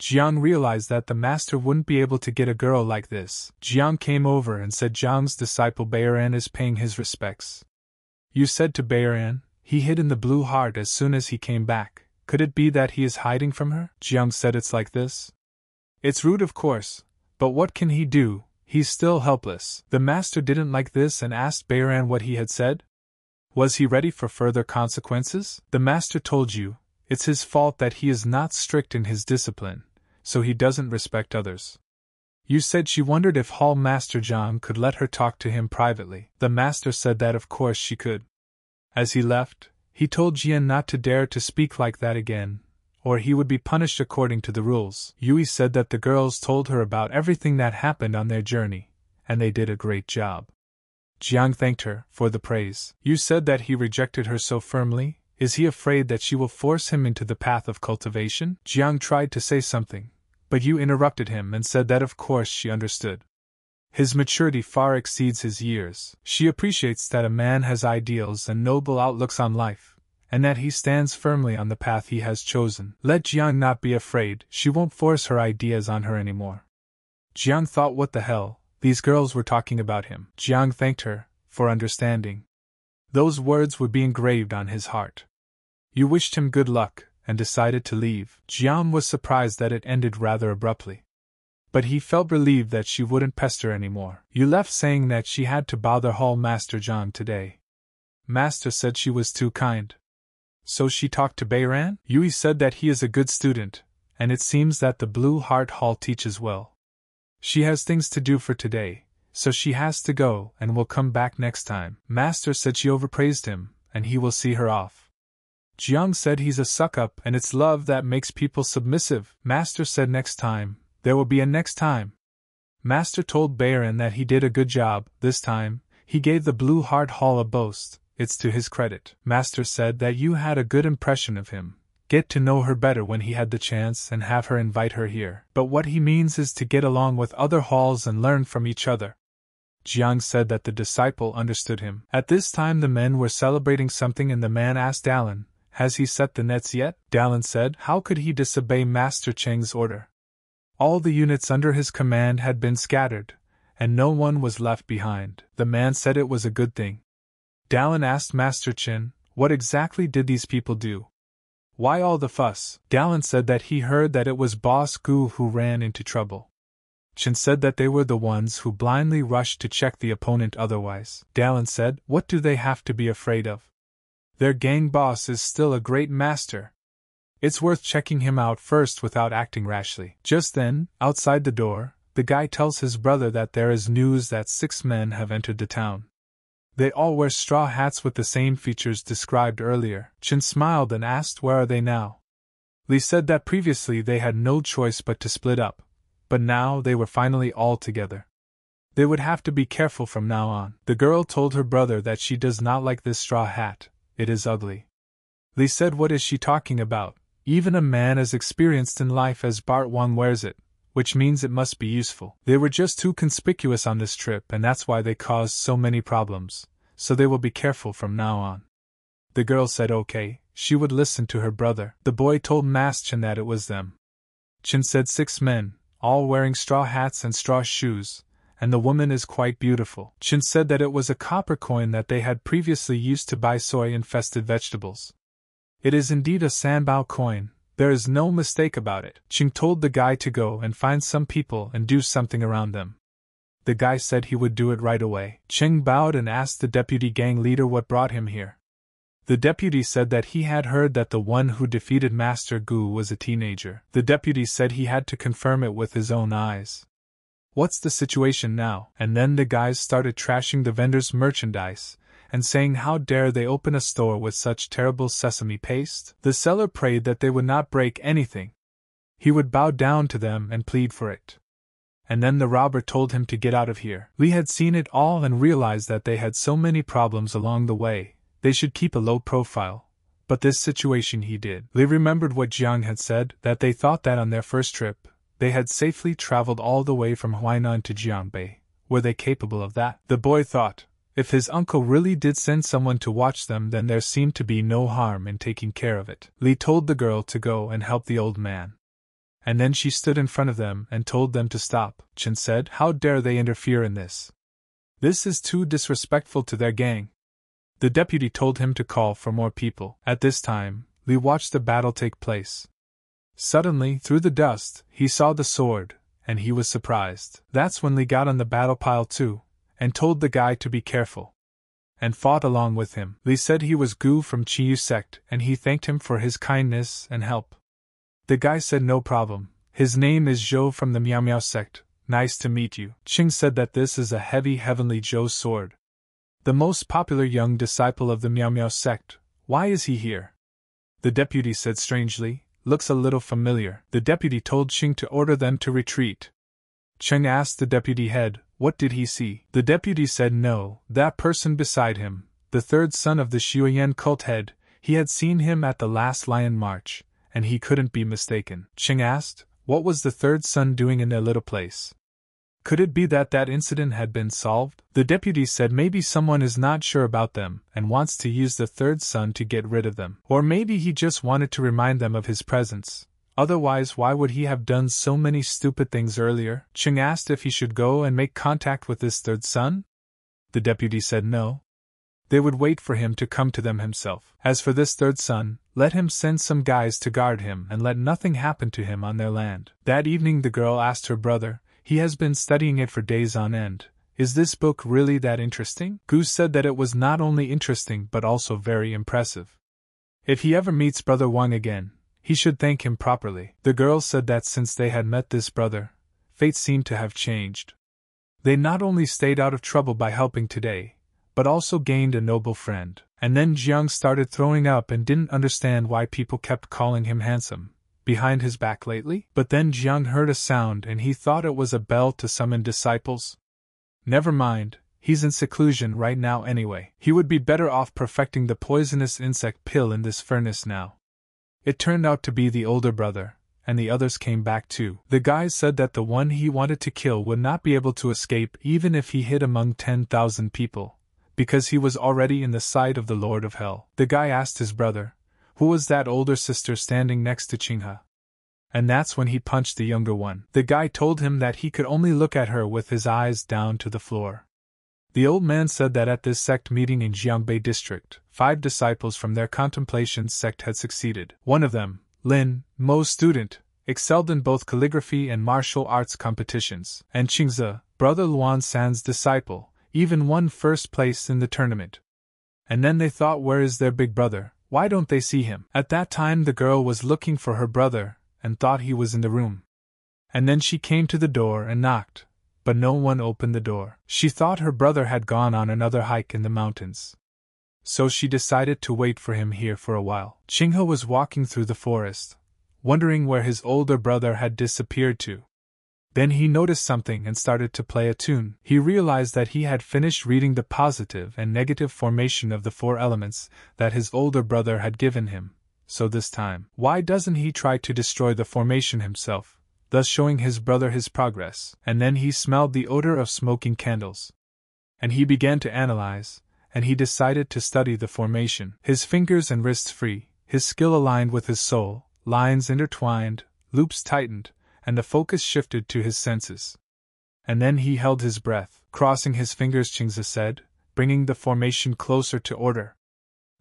Jiang realized that the master wouldn't be able to get a girl like this. Jiang came over and said Jiang's disciple Beiran is paying his respects. You said to Beiran, he hid in the Blue Heart as soon as he came back. Could it be that he is hiding from her? Jiang said it's like this. It's rude of course, but what can he do? He's still helpless. The master didn't like this and asked Beiran what he had said. Was he ready for further consequences? The master told you, it's his fault that he is not strict in his discipline, so he doesn't respect others. You said she wondered if Hall Master Zhang could let her talk to him privately. The master said that of course she could. As he left, he told Jian not to dare to speak like that again, or he would be punished according to the rules. Yui said that the girls told her about everything that happened on their journey, and they did a great job. Jiang thanked her for the praise. You said that he rejected her so firmly. Is he afraid that she will force him into the path of cultivation? Jiang tried to say something, but Yu interrupted him and said that of course she understood. His maturity far exceeds his years. She appreciates that a man has ideals and noble outlooks on life, and that he stands firmly on the path he has chosen. Let Jiang not be afraid, she won't force her ideas on her anymore. Jiang thought what the hell, these girls were talking about him. Jiang thanked her for understanding. Those words would be engraved on his heart. You wished him good luck and decided to leave. Jiang was surprised that it ended rather abruptly, but he felt relieved that she wouldn't pester anymore. You left saying that she had to bother Hall Master Zhang today. Master said she was too kind. So she talked to Beiran? Yui said that he is a good student, and it seems that the Blue Heart Hall teaches well. She has things to do for today, so she has to go and will come back next time. Master said she overpraised him, and he will see her off. Jiang said he's a suck-up and it's love that makes people submissive. Master said next time, there will be a next time. Master told Baron that he did a good job. This time, he gave the Blue Heart Hall a boast. It's to his credit. Master said that you had a good impression of him. Get to know her better when he had the chance and have her invite her here. But what he means is to get along with other halls and learn from each other. Jiang said that the disciple understood him. At this time the men were celebrating something and the man asked Dallin, has he set the nets yet? Dallin said, how could he disobey Master Cheng's order? All the units under his command had been scattered, and no one was left behind. The man said it was a good thing. Dallin asked Master Chen, what exactly did these people do? Why all the fuss? Dallin said that he heard that it was Boss Gu who ran into trouble. Chen said that they were the ones who blindly rushed to check the opponent otherwise. Dallin said, what do they have to be afraid of? Their gang boss is still a great master. It's worth checking him out first without acting rashly. Just then, outside the door, the guy tells his brother that there is news that 6 men have entered the town. They all wear straw hats with the same features described earlier. Chen smiled and asked, where are they now? Li said that previously they had no choice but to split up, but now they were finally all together. They would have to be careful from now on. The girl told her brother that she does not like this straw hat. It is ugly. Li said, what is she talking about? Even a man as experienced in life as Bart Wang wears it, which means it must be useful. They were just too conspicuous on this trip and that's why they caused so many problems, so they will be careful from now on. The girl said okay, she would listen to her brother. The boy told Mas Chen that it was them. Chen said 6 men, all wearing straw hats and straw shoes, and the woman is quite beautiful. Chen said that it was a copper coin that they had previously used to buy soy-infested vegetables. It is indeed a sanbao coin, there is no mistake about it. Chen told the guy to go and find some people and do something around them. The guy said he would do it right away. Chen bowed and asked the deputy gang leader what brought him here. The deputy said that he had heard that the one who defeated Master Gu was a teenager. The deputy said he had to confirm it with his own eyes. What's the situation now? And then the guys started trashing the vendors' merchandise and saying how dare they open a store with such terrible sesame paste. The seller prayed that they would not break anything. He would bow down to them and plead for it. And then the robber told him to get out of here. Li had seen it all and realized that they had so many problems along the way, they should keep a low profile. But this situation he did. Li remembered what Jiang had said, that they thought that on their first trip, they had safely traveled all the way from Huainan to Jiangbei. Were they capable of that? The boy thought, if his uncle really did send someone to watch them then there seemed to be no harm in taking care of it. Li told the girl to go and help the old man. And then she stood in front of them and told them to stop. Chen said, how dare they interfere in this? This is too disrespectful to their gang. The deputy told him to call for more people. At this time, Li watched the battle take place. Suddenly, through the dust, he saw the sword, and he was surprised. That's when Li got on the battle pile too, and told the guy to be careful, and fought along with him. Li said he was Gu from Chiyu sect, and he thanked him for his kindness and help. The guy said no problem, his name is Zhou from the Miao Miao sect, nice to meet you. Qing said that this is a heavy heavenly Zhou sword. The most popular young disciple of the Miao Miao sect, why is he here? The deputy said strangely, looks a little familiar. The deputy told Qing to order them to retreat. Qing asked the deputy head, what did he see? The deputy said no, that person beside him, the third son of the Xueyan cult head, he had seen him at the last Lion March, and he couldn't be mistaken. Qing asked, what was the third son doing in their little place? Could it be that that incident had been solved? The deputy said maybe someone is not sure about them and wants to use the third son to get rid of them. Or maybe he just wanted to remind them of his presence. Otherwise, why would he have done so many stupid things earlier? Qing asked if he should go and make contact with his third son? The deputy said no. They would wait for him to come to them himself. As for this third son, let him send some guys to guard him and let nothing happen to him on their land. That evening the girl asked her brother, he has been studying it for days on end. Is this book really that interesting? Gu said that it was not only interesting but also very impressive. If he ever meets Brother Wang again, he should thank him properly. The girl said that since they had met this brother, fate seemed to have changed. They not only stayed out of trouble by helping today, but also gained a noble friend. And then Jiang started throwing up and didn't understand why people kept calling him handsome, behind his back lately? But then Jiang heard a sound and he thought it was a bell to summon disciples. Never mind, he's in seclusion right now anyway. He would be better off perfecting the poisonous insect pill in this furnace now. It turned out to be the older brother, and the others came back too. The guys said that the one he wanted to kill would not be able to escape even if he hid among 10,000 people, because he was already in the sight of the Lord of Hell. The guy asked his brother, who was that older sister standing next to Qinghe? And that's when he punched the younger one. The guy told him that he could only look at her with his eyes down to the floor. The old man said that at this sect meeting in Jiangbei district, 5 disciples from their contemplation sect had succeeded. One of them, Lin, Mo's student, excelled in both calligraphy and martial arts competitions, and Qingze, brother Luan San's disciple, even won first place in the tournament. And then they thought, where is their big brother? Why don't they see him? At that time the girl was looking for her brother, and thought he was in the room. And then she came to the door and knocked, but no one opened the door. She thought her brother had gone on another hike in the mountains. So she decided to wait for him here for a while. Qinghe was walking through the forest, wondering where his older brother had disappeared to. Then he noticed something and started to play a tune. He realized that he had finished reading the positive and negative formation of the 4 elements that his older brother had given him. So this time, why doesn't he try to destroy the formation himself, thus showing his brother his progress? And then he smelled the odor of smoking candles. And he began to analyze, and he decided to study the formation. His fingers and wrists free, his skill aligned with his soul, lines intertwined, loops tightened, and the focus shifted to his senses. And then he held his breath. Crossing his fingers, Qingze said, bringing the formation closer to order.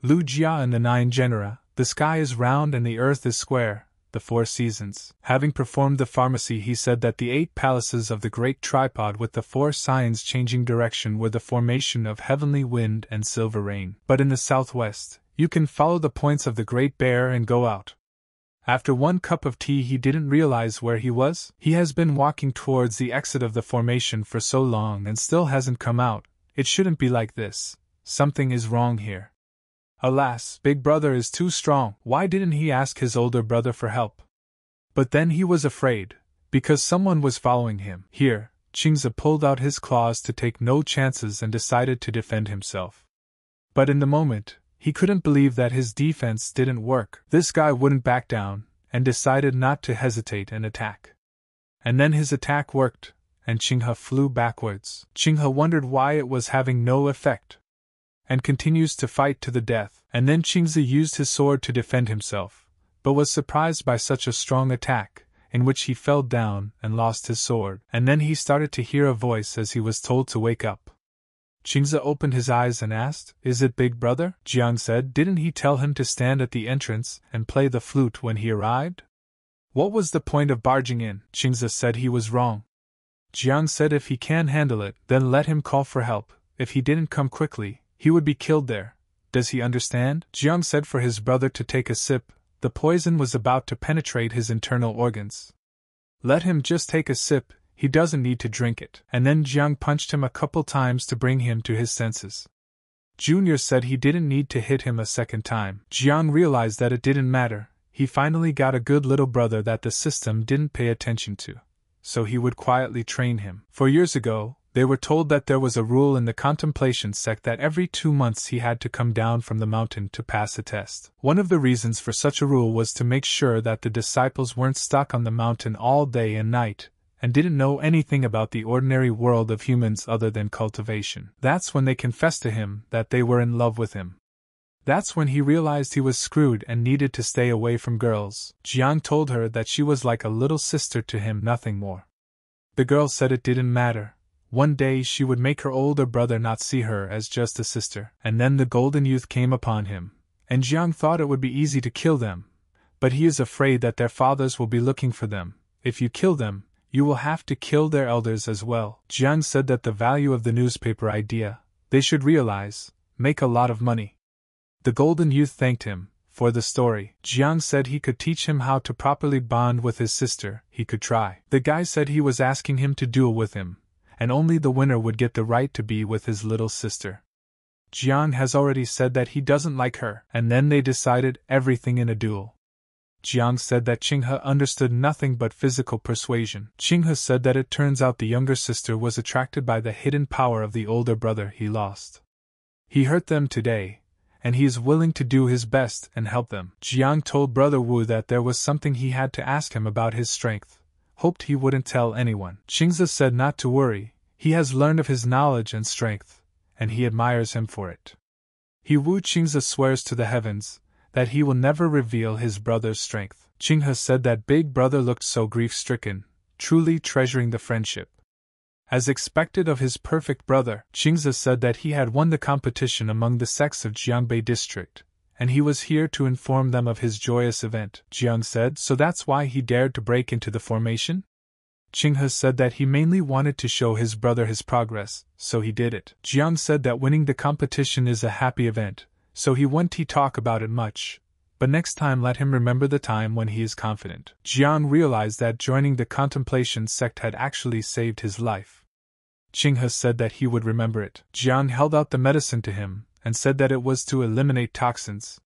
Lu Jia and the 9 genera, the sky is round and the earth is square, the 4 seasons. Having performed the pharmacy, he said that the 8 palaces of the great tripod with the 4 signs changing direction were the formation of heavenly wind and silver rain. But in the southwest, you can follow the points of the great bear and go out. After one cup of tea he didn't realize where he was. He has been walking towards the exit of the formation for so long and still hasn't come out. It shouldn't be like this. Something is wrong here. Alas, big brother is too strong. Why didn't he ask his older brother for help? But then he was afraid, because someone was following him. Here, Qingze pulled out his claws to take no chances and decided to defend himself. But in the moment, he couldn't believe that his defense didn't work. This guy wouldn't back down, and decided not to hesitate and attack. And then his attack worked, and Qinghe flew backwards. Qinghe wondered why it was having no effect, and continues to fight to the death. And then Qingze used his sword to defend himself, but was surprised by such a strong attack, in which he fell down and lost his sword. And then he started to hear a voice as he was told to wake up. Qingze opened his eyes and asked, "Is it big brother?" Jiang said, "Didn't he tell him to stand at the entrance and play the flute when he arrived? What was the point of barging in?" Qingze said he was wrong. Jiang said if he can handle it, then let him call for help. If he didn't come quickly, he would be killed there. Does he understand? Jiang said for his brother to take a sip. The poison was about to penetrate his internal organs. Let him just take a sip. He doesn't need to drink it. And then Jiang punched him a couple times to bring him to his senses. Junior said he didn't need to hit him a second time. Jiang realized that it didn't matter. He finally got a good little brother that the system didn't pay attention to, so he would quietly train him. 4 years ago, they were told that there was a rule in the contemplation sect that every 2 months he had to come down from the mountain to pass a test. One of the reasons for such a rule was to make sure that the disciples weren't stuck on the mountain all day and night, and didn't know anything about the ordinary world of humans other than cultivation. That's when they confessed to him that they were in love with him. That's when he realized he was screwed and needed to stay away from girls. Jiang told her that she was like a little sister to him, nothing more. The girl said it didn't matter. One day she would make her older brother not see her as just a sister. And then the golden youth came upon him, and Jiang thought it would be easy to kill them, but he is afraid that their fathers will be looking for them. If you kill them, you will have to kill their elders as well. Jiang said that the value of the newspaper idea, they should realize, make a lot of money. The golden youth thanked him for the story. Jiang said he could teach him how to properly bond with his sister. He could try. The guy said he was asking him to duel with him, and only the winner would get the right to be with his little sister. Jiang has already said that he doesn't like her. And then they decided everything in a duel. Jiang said that Qing He understood nothing but physical persuasion. Qing He said that it turns out the younger sister was attracted by the hidden power of the older brother he lost. He hurt them today, and he is willing to do his best and help them. Jiang told Brother Wu that there was something he had to ask him about his strength, hoped he wouldn't tell anyone. Qingzi said not to worry, he has learned of his knowledge and strength, and he admires him for it. He Wu Qingzi swears to the heavens that he will never reveal his brother's strength. Qing He said that Big Brother looked so grief-stricken, truly treasuring the friendship. As expected of his perfect brother, Qingzi said that he had won the competition among the sects of Jiangbei district, and he was here to inform them of his joyous event. Jiang said, so that's why he dared to break into the formation? Qing He said that he mainly wanted to show his brother his progress, so he did it. Jiang said that winning the competition is a happy event, so he won't talk about it much, but next time let him remember the time when he is confident. Jiang realized that joining the contemplation sect had actually saved his life. Qing He said that he would remember it. Jiang held out the medicine to him and said that it was to eliminate toxins.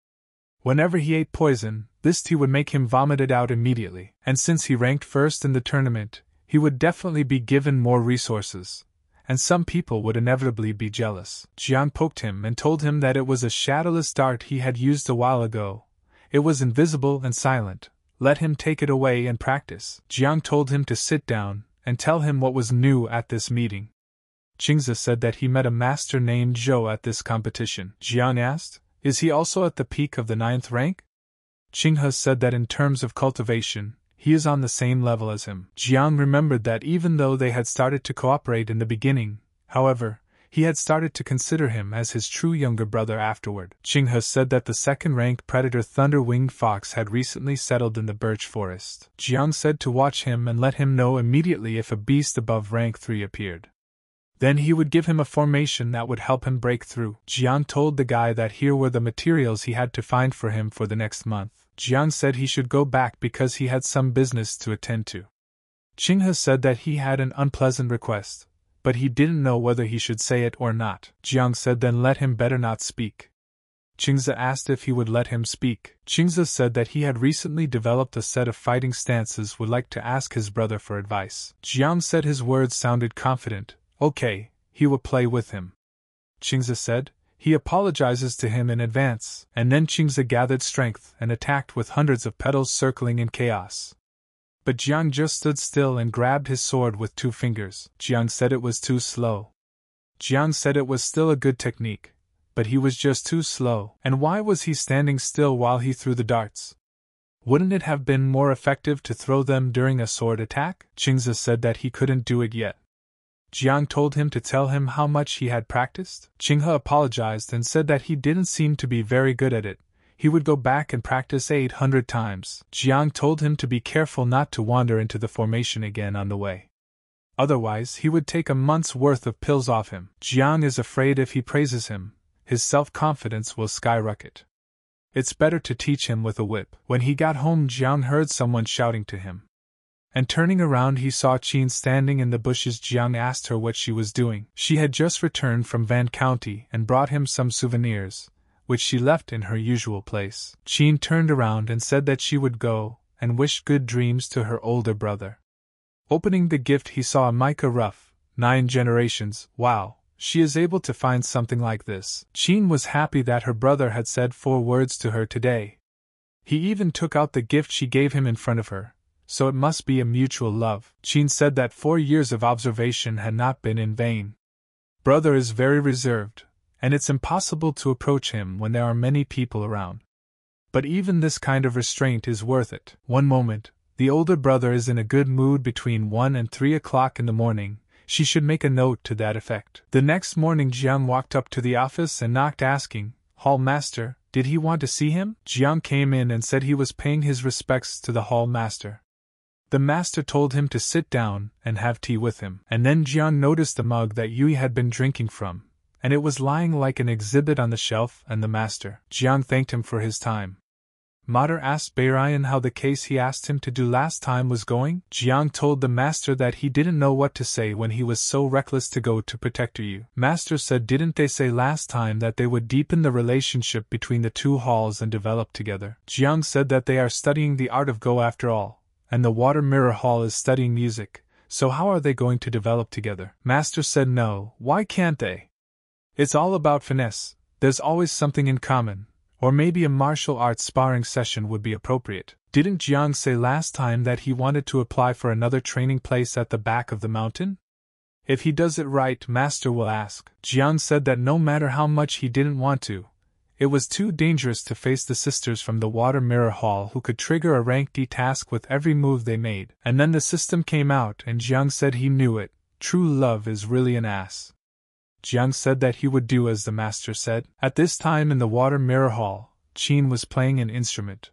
Whenever he ate poison, this tea would make him vomit it out immediately. And since he ranked first in the tournament, he would definitely be given more resources, and some people would inevitably be jealous. Jiang poked him and told him that it was a shadowless dart he had used a while ago. It was invisible and silent. Let him take it away and practice. Jiang told him to sit down and tell him what was new at this meeting. Qingzi said that he met a master named Zhou at this competition. Jiang asked, is he also at the peak of the 9th rank? Qing He said that in terms of cultivation, he is on the same level as him. Jiang remembered that even though they had started to cooperate in the beginning, however, he had started to consider him as his true younger brother afterward. Qing He said that the 2nd-ranked predator Thunder-Winged Fox had recently settled in the birch forest. Jiang said to watch him and let him know immediately if a beast above rank 3 appeared. Then he would give him a formation that would help him break through. Jiang told the guy that here were the materials he had to find for him for the next month. Jiang said he should go back because he had some business to attend to. Qing He said that he had an unpleasant request, but he didn't know whether he should say it or not. Jiang said then let him better not speak. Qingzi asked if he would let him speak. Qingzi said that he had recently developed a set of fighting stances would like to ask his brother for advice. Jiang said his words sounded confident. Okay, he will play with him. Qingzi said, he apologizes to him in advance. And then Qingzi gathered strength and attacked with hundreds of petals circling in chaos. But Jiang just stood still and grabbed his sword with 2 fingers. Jiang said it was too slow. Jiang said it was still a good technique, but he was just too slow. And why was he standing still while he threw the darts? Wouldn't it have been more effective to throw them during a sword attack? Qingzi said that he couldn't do it yet. Jiang told him to tell him how much he had practiced. Qing He apologized and said that he didn't seem to be very good at it. He would go back and practice 800 times. Jiang told him to be careful not to wander into the formation again on the way. Otherwise, he would take a month's worth of pills off him. Jiang is afraid if he praises him, his self-confidence will skyrocket. It's better to teach him with a whip. When he got home, Jiang heard someone shouting to him. And turning around he saw Qin standing in the bushes. Jiang asked her what she was doing. She had just returned from Van County and brought him some souvenirs, which she left in her usual place. Qin turned around and said that she would go, and wished good dreams to her older brother. Opening the gift he saw a mica ruff, 9 generations, wow, she is able to find something like this. Qin was happy that her brother had said 4 words to her today. He even took out the gift she gave him in front of her. So it must be a mutual love. Qin said that 4 years of observation had not been in vain. Brother is very reserved, and it's impossible to approach him when there are many people around. But even this kind of restraint is worth it. One moment, the older brother is in a good mood between 1 and 3 o'clock in the morning. She should make a note to that effect. The next morning Jiang walked up to the office and knocked asking, Hall Master, did he want to see him? Jiang came in and said he was paying his respects to the Hall Master. The master told him to sit down and have tea with him. And then Jiang noticed the mug that Yui had been drinking from, and it was lying like an exhibit on the shelf and the master. Jiang thanked him for his time. Mater asked Beiran how the case he asked him to do last time was going. Jiang told the master that he didn't know what to say when he was so reckless to go to Protector Yu. Master said, didn't they say last time that they would deepen the relationship between the two halls and develop together? Jiang said that they are studying the art of Go after all, and the Water Mirror Hall is studying music, so how are they going to develop together? Master said no, why can't they? It's all about finesse, there's always something in common. Or maybe a martial arts sparring session would be appropriate. Didn't Jiang say last time that he wanted to apply for another training place at the back of the mountain? If he does it right, Master will ask. Jiang said that no matter how much he didn't want to, it was too dangerous to face the sisters from the Water Mirror Hall who could trigger a rank D task with every move they made. And then the system came out and Jiang said he knew it. True love is really an ass. Jiang said that he would do as the master said. At this time in the Water Mirror Hall, Qin was playing an instrument,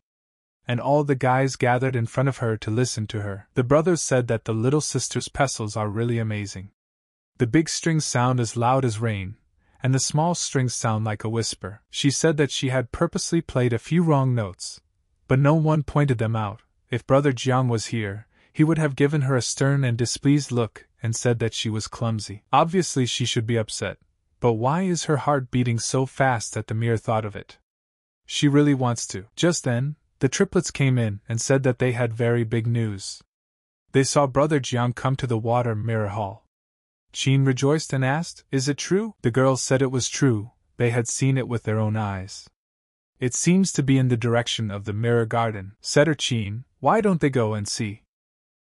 and all the guys gathered in front of her to listen to her. The brothers said that the little sister's pestles are really amazing. The big strings sound as loud as rain, and the small strings sound like a whisper. She said that she had purposely played a few wrong notes, but no one pointed them out. If Brother Jiang was here, he would have given her a stern and displeased look and said that she was clumsy. Obviously she should be upset, but why is her heart beating so fast at the mere thought of it? She really wants to. Just then, the triplets came in and said that they had very big news. They saw Brother Jiang come to the Water Mirror Hall. Qin rejoiced and asked, "Is it true?" The girls said it was true, they had seen it with their own eyes. "It seems to be in the direction of the Mirror Garden," said her Qin. "Why don't they go and see?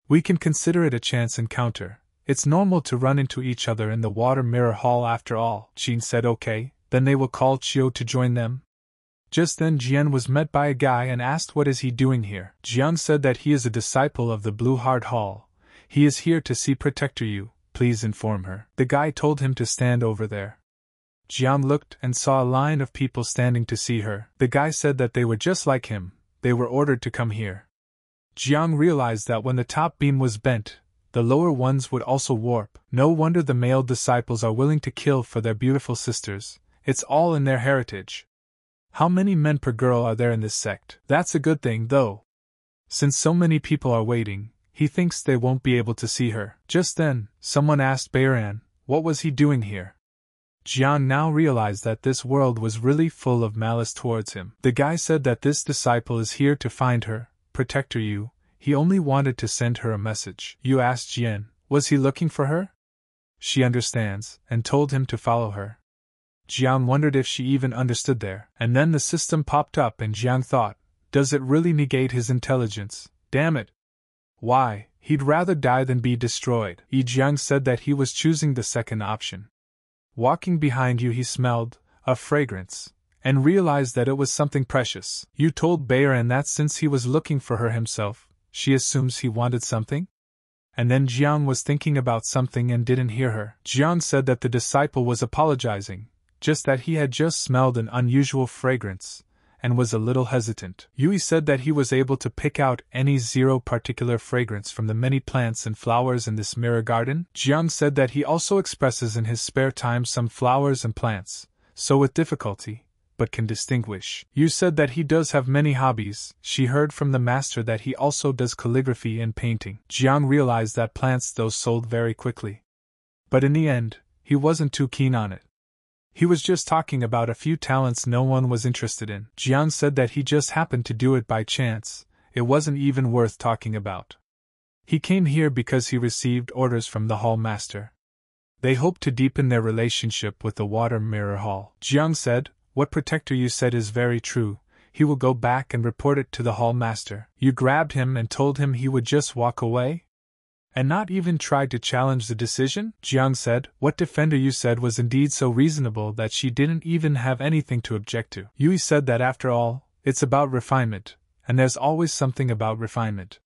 We can consider it a chance encounter. It's normal to run into each other in the Water Mirror Hall after all." Qin said okay, then they will call Chiu to join them. Just then Jian was met by a guy and asked what is he doing here. Jian said that he is a disciple of the Blue Heart Hall. He is here to see Protector Yu, please inform her. The guy told him to stand over there. Jian looked and saw a line of people standing to see her. The guy said that they were just like him, they were ordered to come here. Jian realized that when the top beam was bent, the lower ones would also warp. No wonder the male disciples are willing to kill for their beautiful sisters. It's all in their heritage. How many men per girl are there in this sect? That's a good thing, though. Since so many people are waiting, he thinks they won't be able to see her. Just then, someone asked Beiran, what was he doing here? Jian now realized that this world was really full of malice towards him. The guy said that this disciple is here to find her, Protector Yu. He only wanted to send her a message. You asked Jian, was he looking for her? She understands, and told him to follow her. Jiang wondered if she even understood there. And then the system popped up and Jiang thought, does it really negate his intelligence? Damn it. Why, he'd rather die than be destroyed. Yi Jiang said that he was choosing the second option. Walking behind you he smelled a fragrance, and realized that it was something precious. You told Beiran that since he was looking for her himself, she assumes he wanted something? And then Jiang was thinking about something and didn't hear her. Jiang said that the disciple was apologizing, just that he had just smelled an unusual fragrance, and was a little hesitant. Yui said that he was able to pick out any zero particular fragrance from the many plants and flowers in this mirror garden. Jiang said that he also expresses in his spare time some flowers and plants, so with difficulty, but can distinguish. You said that he does have many hobbies. She heard from the master that he also does calligraphy and painting. Jiang realized that plants those sold very quickly. But in the end, he wasn't too keen on it. He was just talking about a few talents no one was interested in. Jiang said that he just happened to do it by chance. It wasn't even worth talking about. He came here because he received orders from the hall master. They hoped to deepen their relationship with the Water Mirror Hall. Jiang said, what Protector Yu said is very true. He will go back and report it to the hall master. You grabbed him and told him he would just walk away? And not even tried to challenge the decision? Jiang said, what Defender Yu said was indeed so reasonable that she didn't even have anything to object to. Yui said that after all, it's about refinement, and there's always something about refinement.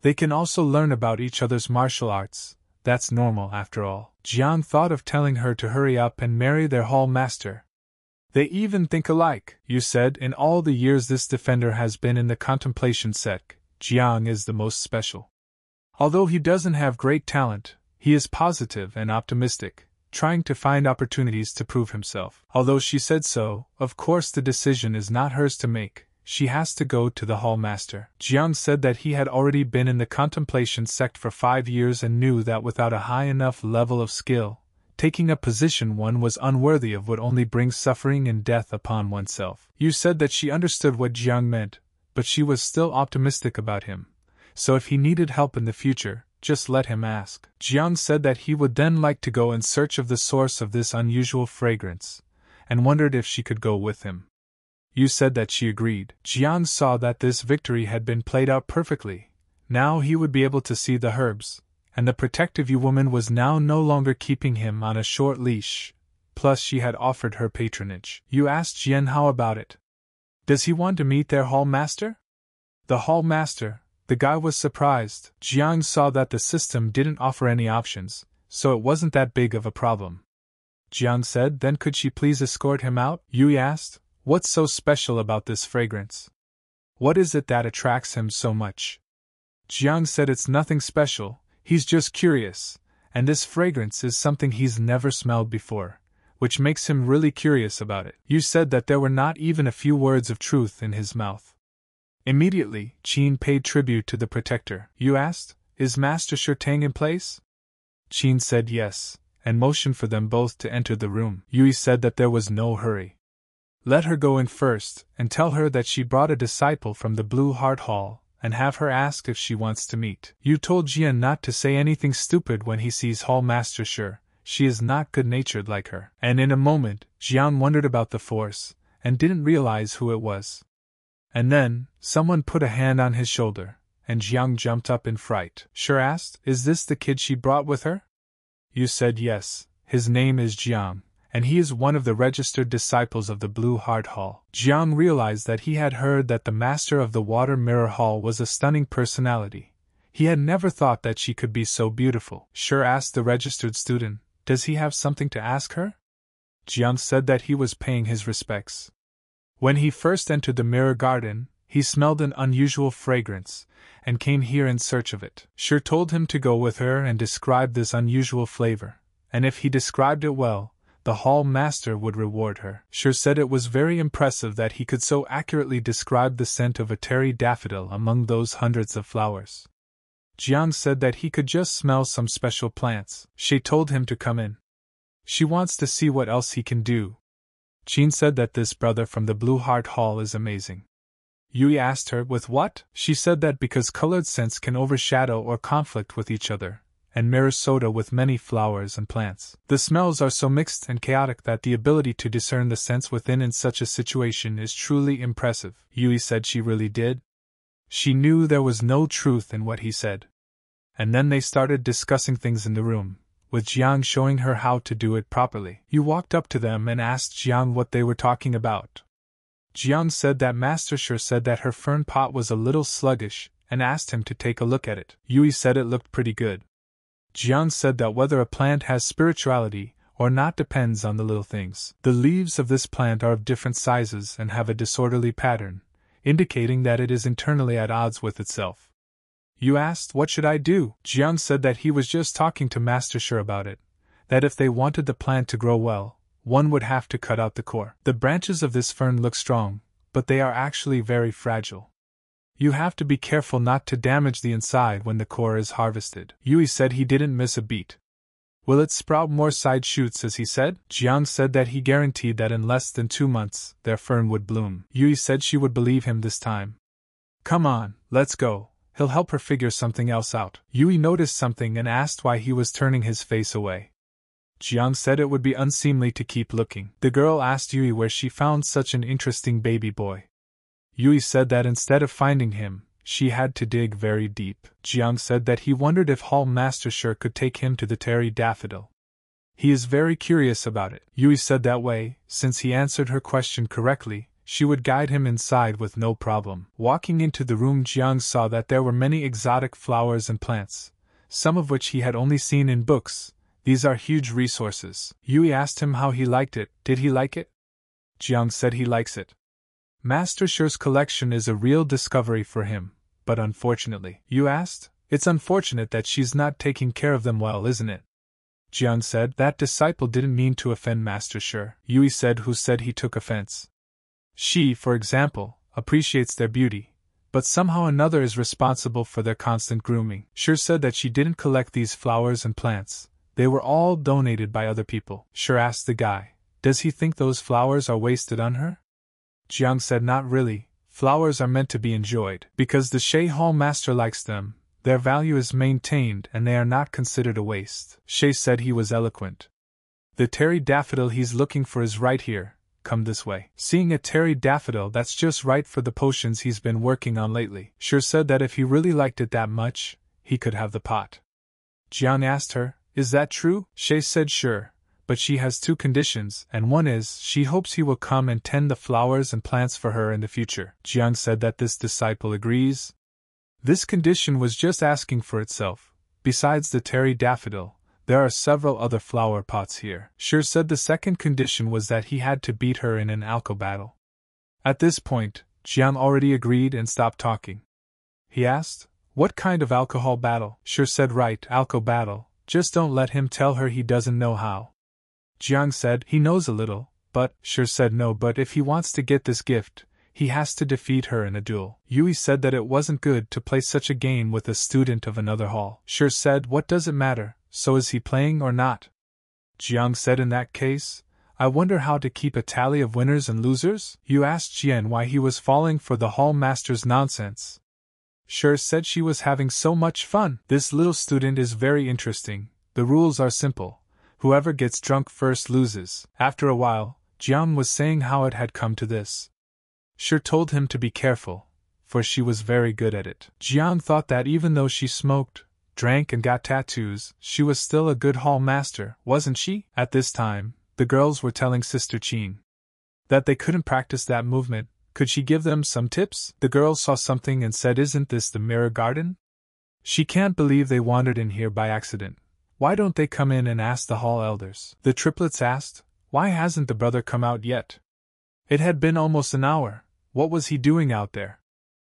They can also learn about each other's martial arts. That's normal after all. Jiang thought of telling her to hurry up and marry their hall master. They even think alike. You said in all the years this defender has been in the contemplation sect, Jiang is the most special. Although he doesn't have great talent, he is positive and optimistic, trying to find opportunities to prove himself. Although she said so, of course the decision is not hers to make. She has to go to the hallmaster. Jian said that he had already been in the contemplation sect for 5 years and knew that without a high enough level of skill, taking a position one was unworthy of would only bring suffering and death upon oneself. You said that she understood what Jiang meant, but she was still optimistic about him, so if he needed help in the future, just let him ask. Jiang said that he would then like to go in search of the source of this unusual fragrance, and wondered if she could go with him. You said that she agreed. Jiang saw that this victory had been played out perfectly. Now he would be able to see the herbs, and the protective Yu woman was now no longer keeping him on a short leash, plus she had offered her patronage. You asked Jian how about it. Does he want to meet their hallmaster? The hallmaster, the guy was surprised. Jiang saw that the system didn't offer any options, so it wasn't that big of a problem. Jiang said, then could she please escort him out? Yui asked, what's so special about this fragrance? What is it that attracts him so much? Jiang said it's nothing special, he's just curious, and this fragrance is something he's never smelled before, which makes him really curious about it. You said that there were not even a few words of truth in his mouth. Immediately, Qin paid tribute to the protector. You asked, is Master Shurtang in place? Qin said yes, and motioned for them both to enter the room. Yui said that there was no hurry. Let her go in first, and tell her that she brought a disciple from the Blue Heart Hall, and have her asked if she wants to meet. You told Jian not to say anything stupid when he sees Hallmaster Sure, she is not good-natured like her. And in a moment, Jian wondered about the force, and didn't realize who it was. And then, someone put a hand on his shoulder, and Jiang jumped up in fright. Sure asked, is this the kid she brought with her? You said yes, his name is Jiang, and he is one of the registered disciples of the Blue Heart Hall. Jiang realized that he had heard that the master of the Water Mirror Hall was a stunning personality. He had never thought that she could be so beautiful. Sure asked the registered student, does he have something to ask her? Jiang said that he was paying his respects. When he first entered the Mirror Garden, he smelled an unusual fragrance, and came here in search of it. Sure told him to go with her and describe this unusual flavor, and if he described it well, the hall master would reward her. Sure said it was very impressive that he could so accurately describe the scent of a terry daffodil among those hundreds of flowers. Jiang said that he could just smell some special plants. She told him to come in. She wants to see what else he can do. Qin said that this brother from the Blue Heart Hall is amazing. Yui asked her, with what? She said that because colored scents can overshadow or conflict with each other, and mirror soda with many flowers and plants. The smells are so mixed and chaotic that the ability to discern the scents within in such a situation is truly impressive. Yui said she really did. She knew there was no truth in what he said. And then they started discussing things in the room, with Jiang showing her how to do it properly. You walked up to them and asked Jiang what they were talking about. Jiang said that Master Sure said that her fern pot was a little sluggish, and asked him to take a look at it. Yui said it looked pretty good. Jiang said that whether a plant has spirituality or not depends on the little things. The leaves of this plant are of different sizes and have a disorderly pattern, indicating that it is internally at odds with itself. You asked, what should I do? Jiang said that he was just talking to Master Sure about it, that if they wanted the plant to grow well, one would have to cut out the core. The branches of this fern look strong, but they are actually very fragile. You have to be careful not to damage the inside when the core is harvested. Yui said he didn't miss a beat. Will it sprout more side shoots as he said? Jiang said that he guaranteed that in less than 2 months, their fern would bloom. Yui said she would believe him this time. Come on, let's go. He'll help her figure something else out. Yui noticed something and asked why he was turning his face away. Jiang said it would be unseemly to keep looking. The girl asked Yui where she found such an interesting baby boy. Yui said that instead of finding him, she had to dig very deep. Jiang said that he wondered if Hall Master Sure could take him to the Terry Daffodil. He is very curious about it. Yui said that way, since he answered her question correctly, she would guide him inside with no problem. Walking into the room, Jiang saw that there were many exotic flowers and plants, some of which he had only seen in books. These are huge resources. Yui asked him how he liked it. Did he like it? Jiang said he likes it. Master Sure's collection is a real discovery for him, but unfortunately. You asked, it's unfortunate that she's not taking care of them well, isn't it? Jiang said, that disciple didn't mean to offend Master Sure. Yui said, who said he took offense? She, for example, appreciates their beauty, but somehow another is responsible for their constant grooming. Sure said that she didn't collect these flowers and plants. They were all donated by other people. Sure asked the guy, does he think those flowers are wasted on her? Jiang said not really. Flowers are meant to be enjoyed. Because the She Hall master likes them, their value is maintained and they are not considered a waste. She said he was eloquent. The terry daffodil he's looking for is right here. Come this way. Seeing a terry daffodil that's just right for the potions he's been working on lately. Sure said that if he really liked it that much, he could have the pot. Jiang asked her, is that true? She said sure, but she has two conditions, and one is, she hopes he will come and tend the flowers and plants for her in the future. Jiang said that this disciple agrees. This condition was just asking for itself. Besides the terry daffodil, there are several other flower pots here. Sure said the second condition was that he had to beat her in an alco battle. At this point, Jiang already agreed and stopped talking. He asked, what kind of alcohol battle? Sure said right, alco battle, just don't let him tell her he doesn't know how. Jiang said, he knows a little, but, Sure said no but if he wants to get this gift, he has to defeat her in a duel. Yui said that it wasn't good to play such a game with a student of another hall. Sure said what does it matter? So is he playing or not? Jiang said in that case, I wonder how to keep a tally of winners and losers? You asked Jian why he was falling for the hall master's nonsense. Sure said she was having so much fun. This little student is very interesting. The rules are simple. Whoever gets drunk first loses. After a while, Jiang was saying how it had come to this. Sure told him to be careful, for she was very good at it. Jiang thought that even though she smoked, drank and got tattoos, she was still a good hall master, wasn't she? At this time, the girls were telling Sister Qin that they couldn't practice that movement. Could she give them some tips? The girls saw something and said, isn't this the mirror garden? She can't believe they wandered in here by accident. Why don't they come in and ask the hall elders? The triplets asked, why hasn't the brother come out yet? It had been almost an hour. What was he doing out there?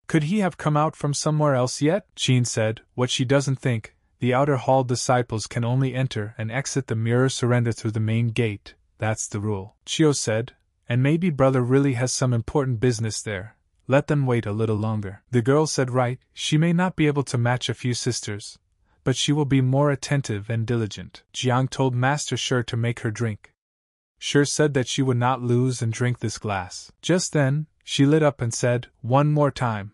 Could he have come out from somewhere else yet? Qin said, what she doesn't think, the outer hall disciples can only enter and exit the mirror surrender through the main gate, that's the rule. Chio said, and maybe brother really has some important business there, let them wait a little longer. The girl said right, she may not be able to match a few sisters, but she will be more attentive and diligent. Jiang told Master Sure to make her drink. Sure said that she would not lose and drink this glass. Just then, she lit up and said, one more time.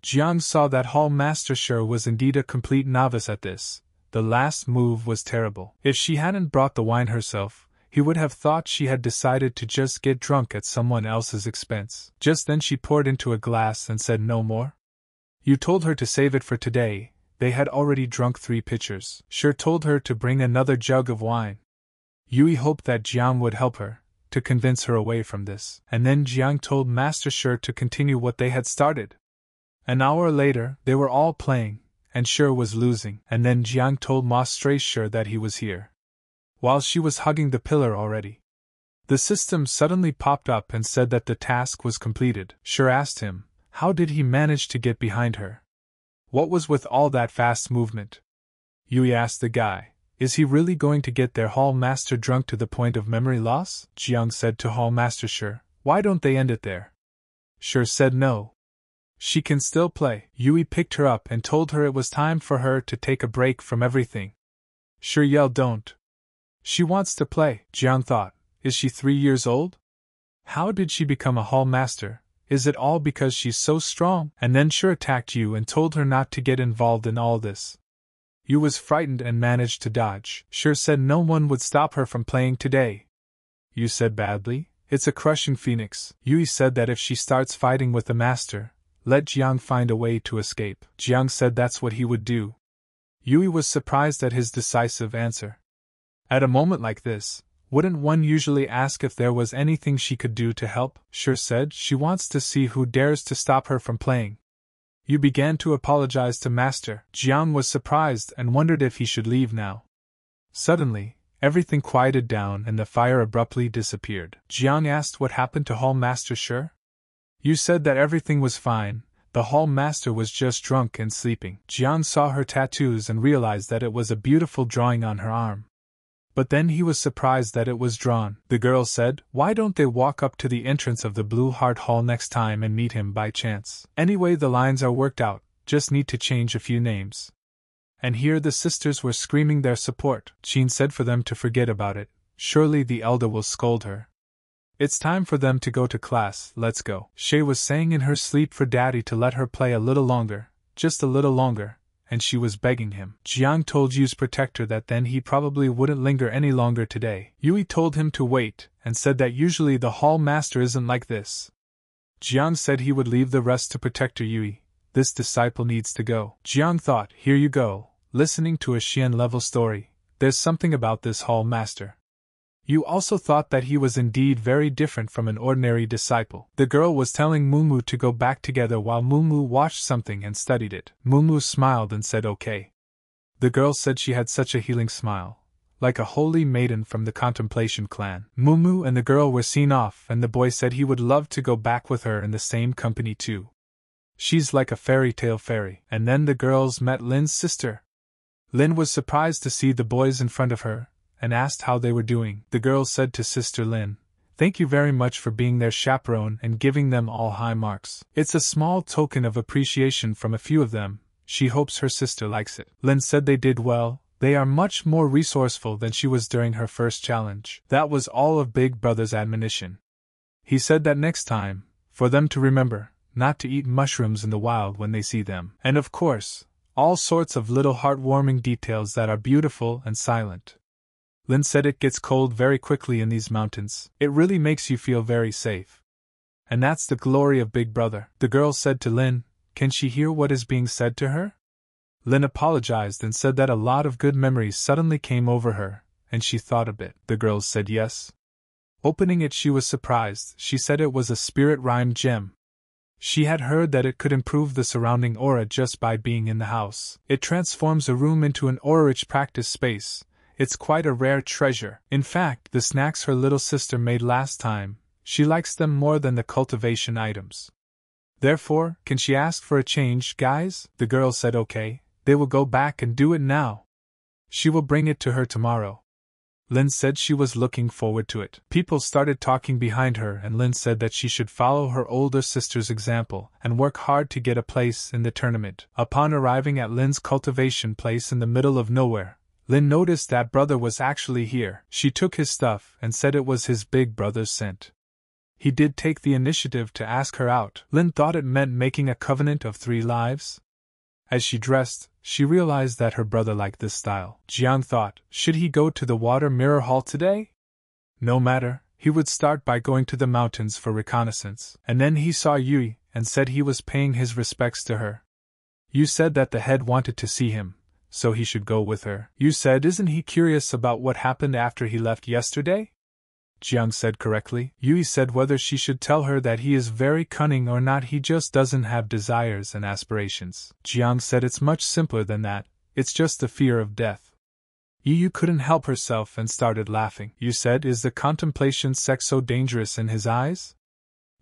Jiang saw that Hall Master Sure was indeed a complete novice at this. The last move was terrible. If she hadn't brought the wine herself, he would have thought she had decided to just get drunk at someone else's expense. Just then she poured into a glass and said no more. You told her to save it for today, they had already drunk 3 pitchers. Sure told her to bring another jug of wine. Yui hoped that Jiang would help her, to convince her away from this. And then Jiang told Master Sure to continue what they had started. An hour later, they were all playing, and Sure was losing, and then Jiang told Master Sure that he was here. While she was hugging the pillar already, the system suddenly popped up and said that the task was completed. Sure asked him, how did he manage to get behind her? What was with all that fast movement? Yui asked the guy, is he really going to get their hall master drunk to the point of memory loss? Jiang said to Hall Master Sure, why don't they end it there? Sure said no. She can still play. Yui picked her up and told her it was time for her to take a break from everything. Sure yelled don't. She wants to play. Jiang thought, is she 3 years old? How did she become a hall master? Is it all because she's so strong? And then Sure attacked Yu and told her not to get involved in all this. Yu was frightened and managed to dodge. Sure said no one would stop her from playing today. Yu said badly, it's a crushing phoenix. Yui said that if she starts fighting with the master, let Jiang find a way to escape. Jiang said that's what he would do. Yui was surprised at his decisive answer. At a moment like this, wouldn't one usually ask if there was anything she could do to help? Sure said she wants to see who dares to stop her from playing. Yui began to apologize to Master. Jiang was surprised and wondered if he should leave now. Suddenly, everything quieted down and the fire abruptly disappeared. Jiang asked what happened to Hall Master Sure? You said that everything was fine, the hall master was just drunk and sleeping. Jiang saw her tattoos and realized that it was a beautiful drawing on her arm. but then he was surprised that it was drawn. The girl said, "Why don't they walk up to the entrance of the Blue Heart Hall next time and meet him by chance? Anyway, the lines are worked out, just need to change a few names." And here the sisters were screaming their support. Jean said for them to forget about it. Surely the Elder will scold her. "It's time for them to go to class, let's go." Shay was saying in her sleep for Daddy to let her play a little longer, just a little longer, and she was begging him. Jiang told Yu's protector that then he probably wouldn't linger any longer today. Yui told him to wait, and said that usually the hall master isn't like this. Jiang said he would leave the rest to Protector Yui. This disciple needs to go. Jiang thought, here you go, listening to a Xian-level story. There's something about this hall master. Yu also thought that he was indeed very different from an ordinary disciple. The girl was telling Mumu to go back together while Mumu watched something and studied it. Mumu smiled and said okay. The girl said she had such a healing smile, like a holy maiden from the Contemplation clan. Mumu and the girl were seen off, and the boy said he would love to go back with her in the same company too. She's like a fairy tale fairy. And then the girls met Lin's sister. Lin was surprised to see the boys in front of her, and asked how they were doing. The girl said to Sister Lin, "Thank you very much for being their chaperone and giving them all high marks. It's a small token of appreciation from a few of them. She hopes her sister likes it." Lin said they did well. They are much more resourceful than she was during her first challenge. That was all of Big Brother's admonition. He said that next time, for them to remember, not to eat mushrooms in the wild when they see them. And of course, all sorts of little heartwarming details that are beautiful and silent. Lin said it gets cold very quickly in these mountains. It really makes you feel very safe. And that's the glory of Big Brother. The girl said to Lin, "Can she hear what is being said to her?" Lin apologized and said that a lot of good memories suddenly came over her, and she thought a bit. The girls said yes. Opening it, she was surprised. She said it was a spirit rhyme gem. She had heard that it could improve the surrounding aura just by being in the house. It transforms a room into an aura-rich practice space. It's quite a rare treasure. In fact, the snacks her little sister made last time, she likes them more than the cultivation items. Therefore, can she ask for a change, guys? The girl said okay. They will go back and do it now. She will bring it to her tomorrow. Lin said she was looking forward to it. People started talking behind her, and Lin said that she should follow her older sister's example and work hard to get a place in the tournament. Upon arriving at Lin's cultivation place in the middle of nowhere, Lin noticed that brother was actually here. She took his stuff and said it was his big brother's scent. He did take the initiative to ask her out. Lin thought it meant making a covenant of 3 lives. As she dressed, she realized that her brother liked this style. Jiang thought, should he go to the Water Mirror Hall today? No matter, he would start by going to the mountains for reconnaissance. And then he saw Yui and said he was paying his respects to her. Yu said that the head wanted to see him, so he should go with her. Yu said, isn't he curious about what happened after he left yesterday? Jiang said correctly. Yui said whether she should tell her that he is very cunning or not, he just doesn't have desires and aspirations. Jiang said it's much simpler than that, it's just the fear of death. Yu couldn't help herself and started laughing. Yu said, is the contemplation sex so dangerous in his eyes?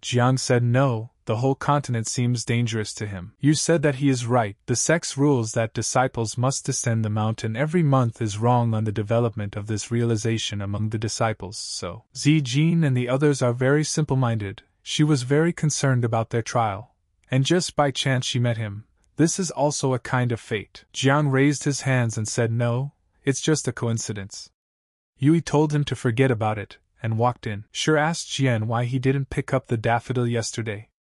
Jiang said no. The whole continent seems dangerous to him. Yu said that he is right. The sex rules that disciples must descend the mountain every month is wrong on the development of this realization among the disciples, so. Zijin and the others are very simple-minded. She was very concerned about their trial, and just by chance she met him. This is also a kind of fate. Jiang raised his hands and said no, it's just a coincidence. Yui told him to forget about it, and walked in. Sure asked Jian why he didn't pick up the daffodil yesterday.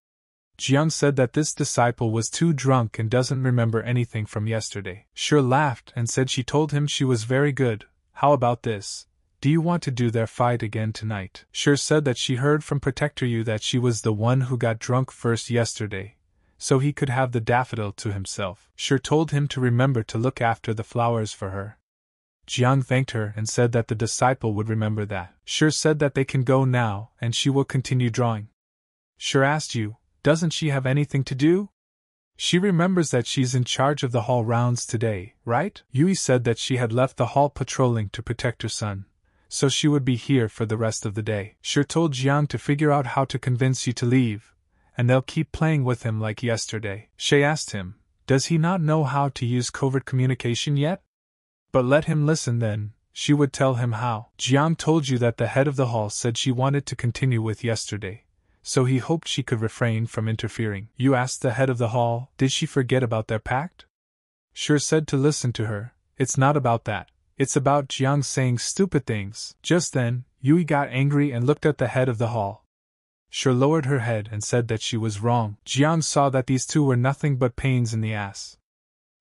Jiang said that this disciple was too drunk and doesn't remember anything from yesterday. Sure laughed and said she told him she was very good. How about this? Do you want to do their fight again tonight? Sure said that she heard from Protector Yu that she was the one who got drunk first yesterday, so he could have the daffodil to himself. Sure told him to remember to look after the flowers for her. Jiang thanked her and said that the disciple would remember that. Sure said that they can go now and she will continue drawing. Sure asked Yu, doesn't she have anything to do? She remembers that she's in charge of the hall rounds today, right? Yui said that she had left the hall patrolling to protect her son, so she would be here for the rest of the day. Sure told Jiang to figure out how to convince Yu to leave, and they'll keep playing with him like yesterday. Shay asked him, does he not know how to use covert communication yet? But let him listen then, she would tell him how. Jiang told you that the head of the hall said she wanted to continue with yesterday, so he hoped she could refrain from interfering. You asked the head of the hall, did she forget about their pact? Sure said to listen to her. It's not about that. It's about Jiang saying stupid things. Just then, Yui got angry and looked at the head of the hall. Sure lowered her head and said that she was wrong. Jiang saw that these two were nothing but pains in the ass.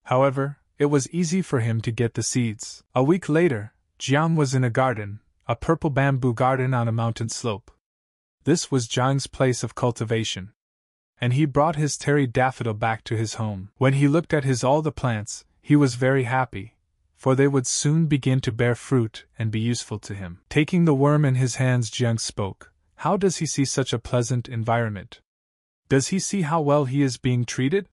However, it was easy for him to get the seeds. A week later, Jiang was in a garden, a purple bamboo garden on a mountain slope. This was Jiang's place of cultivation, and he brought his terry daffodil back to his home. When he looked at all the plants, he was very happy, for they would soon begin to bear fruit and be useful to him. Taking the worm in his hands, Jiang spoke. How does he see such a pleasant environment? Does he see how well he is being treated?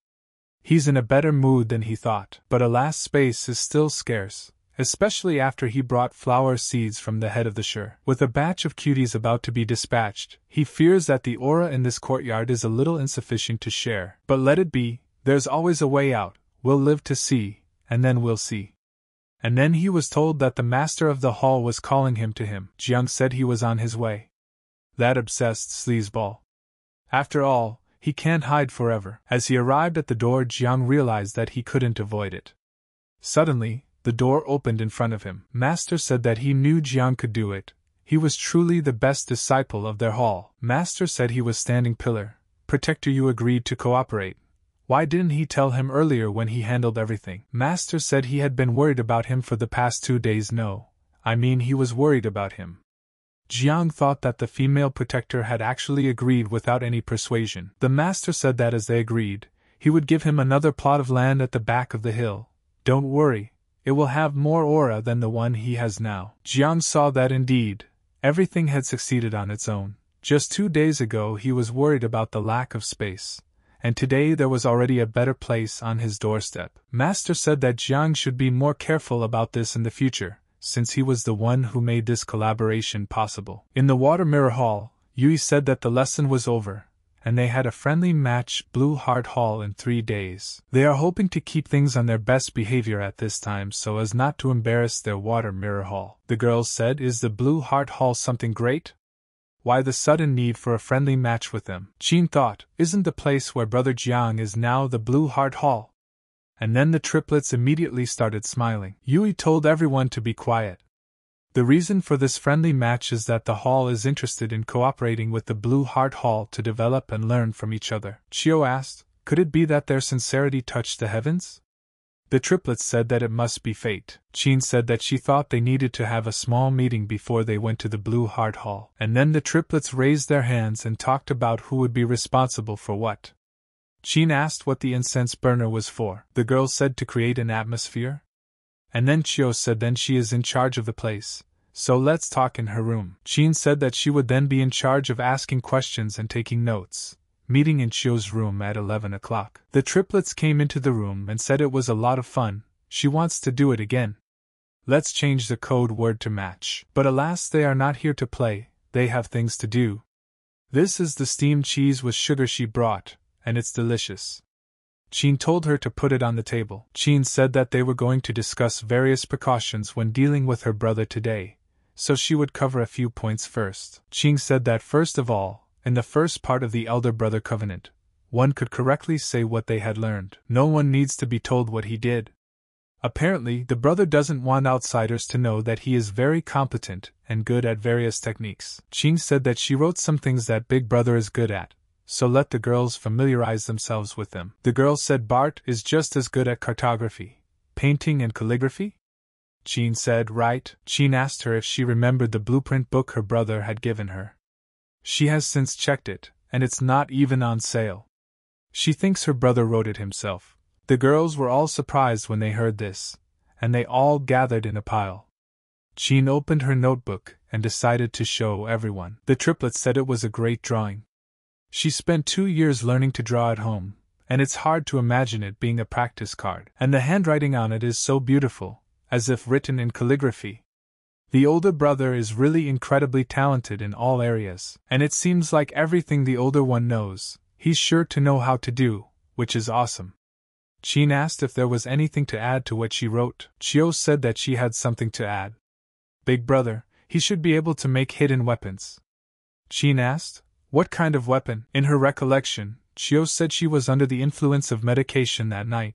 He's in a better mood than he thought. But alas, space is still scarce, especially after he brought flower seeds from the head of the Shur. With a batch of cuties about to be dispatched, he fears that the aura in this courtyard is a little insufficient to share. But let it be, there's always a way out. We'll live to see, and then we'll see. And then he was told that the master of the hall was calling him to him. Jiang said he was on his way. That obsessed sleazeball. After all, he can't hide forever. As he arrived at the door, Jiang realized that he couldn't avoid it. Suddenly, the door opened in front of him. Master said that he knew Jiang could do it. He was truly the best disciple of their hall. Master said he was standing pillar. Protector Yu agreed to cooperate. Why didn't he tell him earlier when he handled everything? Master said he had been worried about him for the past 2 days. No, I mean he was worried about him. Jiang thought that the female protector had actually agreed without any persuasion. The master said that as they agreed, he would give him another plot of land at the back of the hill. Don't worry. It will have more aura than the one he has now. Jiang saw that indeed, everything had succeeded on its own. Just 2 days ago he was worried about the lack of space, and today there was already a better place on his doorstep. Master said that Jiang should be more careful about this in the future, since he was the one who made this collaboration possible. In the Water Mirror Hall, Yui said that the lesson was over, and they had a friendly match Blue Heart Hall in 3 days. They are hoping to keep things on their best behavior at this time so as not to embarrass their Water Mirror Hall. The girls said, is the Blue Heart Hall something great? Why the sudden need for a friendly match with them? Qin thought, isn't the place where Brother Jiang is now the Blue Heart Hall? And then the triplets immediately started smiling. Yui told everyone to be quiet. The reason for this friendly match is that the hall is interested in cooperating with the Blue Heart Hall to develop and learn from each other. Chio asked, could it be that their sincerity touched the heavens? The triplets said that it must be fate. Qin said that she thought they needed to have a small meeting before they went to the Blue Heart Hall. And then the triplets raised their hands and talked about who would be responsible for what. Qin asked what the incense burner was for. The girl said to create an atmosphere. And then Chio said then she is in charge of the place, so let's talk in her room. Qin said that she would then be in charge of asking questions and taking notes, meeting in Chio's room at 11 o'clock. The triplets came into the room and said it was a lot of fun, she wants to do it again. Let's change the code word to match. But alas, they are not here to play, they have things to do. This is the steamed cheese with sugar she brought, and it's delicious. Qin told her to put it on the table. Qin said that they were going to discuss various precautions when dealing with her brother today, so she would cover a few points first. Qin said that first of all, in the first part of the Elder Brother Covenant, one could correctly say what they had learned. No one needs to be told what he did. Apparently, the brother doesn't want outsiders to know that he is very competent and good at various techniques. Qin said that she wrote some things that Big Brother is good at, so let the girls familiarize themselves with them. The girl said Bart is just as good at cartography, painting and calligraphy? Qin said right. Qin asked her if she remembered the blueprint book her brother had given her. She has since checked it, and it's not even on sale. She thinks her brother wrote it himself. The girls were all surprised when they heard this, and they all gathered in a pile. Qin opened her notebook and decided to show everyone. The triplets said it was a great drawing. She spent 2 years learning to draw at home, and it's hard to imagine it being a practice card. And the handwriting on it is so beautiful, as if written in calligraphy. The older brother is really incredibly talented in all areas, and it seems like everything the older one knows, he's sure to know how to do, which is awesome. Qin asked if there was anything to add to what she wrote. Chio said that she had something to add. Big brother, he should be able to make hidden weapons. Qin asked, what kind of weapon? In her recollection, Chio said she was under the influence of medication that night,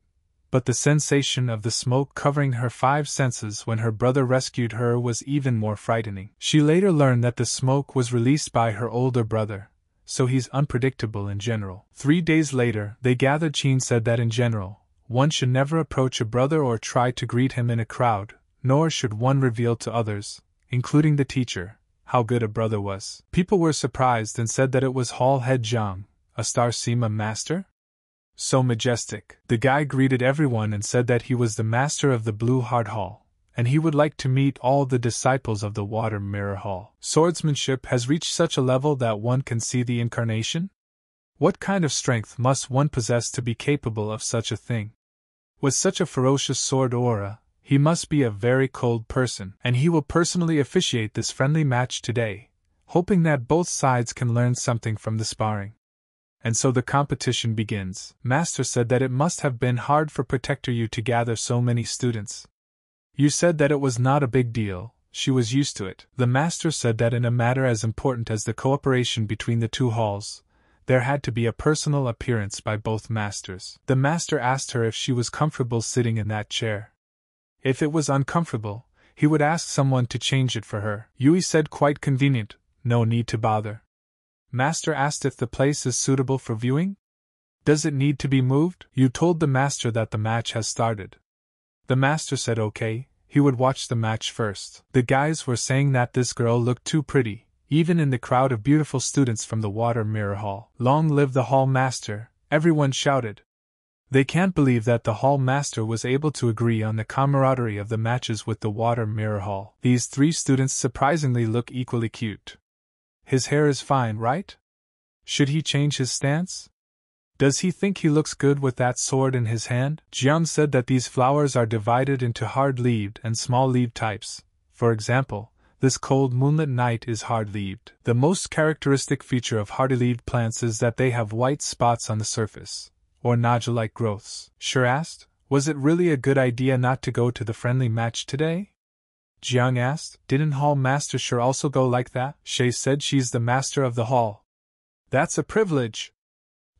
but the sensation of the smoke covering her five senses when her brother rescued her was even more frightening. She later learned that the smoke was released by her older brother, so he's unpredictable in general. 3 days later, they gathered. Qin said that in general, one should never approach a brother or try to greet him in a crowd, nor should one reveal to others, including the teacher, how good a brother was. People were surprised and said that it was Hall Head Zhang, a Star Sima master? So majestic. The guy greeted everyone and said that he was the master of the Blue Heart Hall, and he would like to meet all the disciples of the Water Mirror Hall. Swordsmanship has reached such a level that one can see the incarnation? What kind of strength must one possess to be capable of such a thing? With such a ferocious sword aura, he must be a very cold person, and he will personally officiate this friendly match today, hoping that both sides can learn something from the sparring. And so the competition begins. Master said that it must have been hard for Protector Yu to gather so many students. Yu said that it was not a big deal, she was used to it. The master said that in a matter as important as the cooperation between the two halls, there had to be a personal appearance by both masters. The master asked her if she was comfortable sitting in that chair. If it was uncomfortable, he would ask someone to change it for her. Yui said quite convenient, no need to bother. Master asked if the place is suitable for viewing? Does it need to be moved? You told the master that the match has started. The master said okay, he would watch the match first. The guys were saying that this girl looked too pretty, even in the crowd of beautiful students from the Water Mirror Hall. Long live the hall master, everyone shouted. They can't believe that the hall master was able to agree on the camaraderie of the matches with the Water Mirror Hall. These three students surprisingly look equally cute. His hair is fine, right? Should he change his stance? Does he think he looks good with that sword in his hand? Jiang said that these flowers are divided into hard-leaved and small-leaved types. For example, this cold moonlit night is hard-leaved. The most characteristic feature of hard-leaved plants is that they have white spots on the surface, or nodule-like growths. Sure asked, was it really a good idea not to go to the friendly match today? Jiang asked, didn't Hall Master Sure also go like that? She said she's the master of the hall. That's a privilege.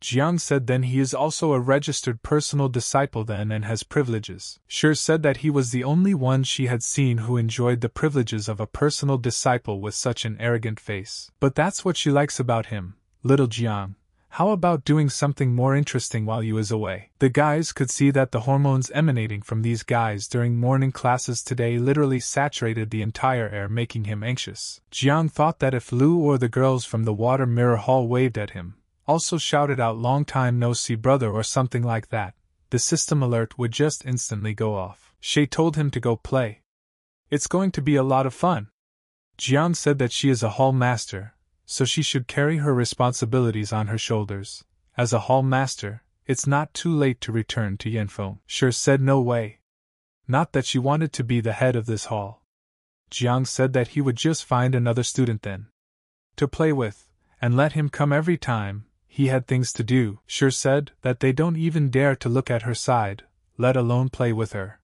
Jiang said then he is also a registered personal disciple then and has privileges. Sure said that he was the only one she had seen who enjoyed the privileges of a personal disciple with such an arrogant face. But that's what she likes about him, little Jiang. How about doing something more interesting while you is away? The guys could see that the hormones emanating from these guys during morning classes today literally saturated the entire air, making him anxious. Jiang thought that if Lu or the girls from the Water Mirror Hall waved at him, also shouted out long time no see brother or something like that, the system alert would just instantly go off. She told him to go play. It's going to be a lot of fun. Jiang said that she is a hall master, so she should carry her responsibilities on her shoulders. As a hall master, it's not too late to return to Yanfeng. Sure said no way. Not that she wanted to be the head of this hall. Jiang said that he would just find another student then to play with, and let him come every time he had things to do. Sure said that they don't even dare to look at her side, let alone play with her.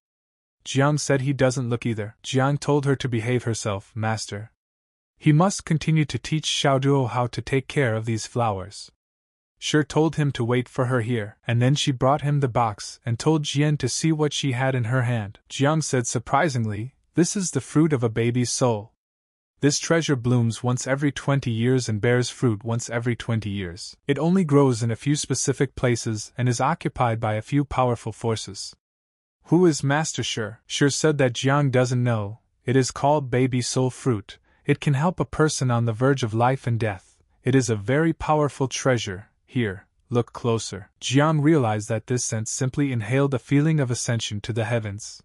Jiang said he doesn't look either. Jiang told her to behave herself, master. He must continue to teach Xiaoduo how to take care of these flowers. Sure told him to wait for her here, and then she brought him the box and told Jian to see what she had in her hand. Jiang said surprisingly, this is the fruit of a baby's soul. This treasure blooms once every 20 years and bears fruit once every 20 years. It only grows in a few specific places and is occupied by a few powerful forces. Who is Master Sure? Sure said that Jiang doesn't know. It is called baby soul fruit. It can help a person on the verge of life and death. It is a very powerful treasure. Here, look closer. Jiang realized that this scent simply inhaled a feeling of ascension to the heavens.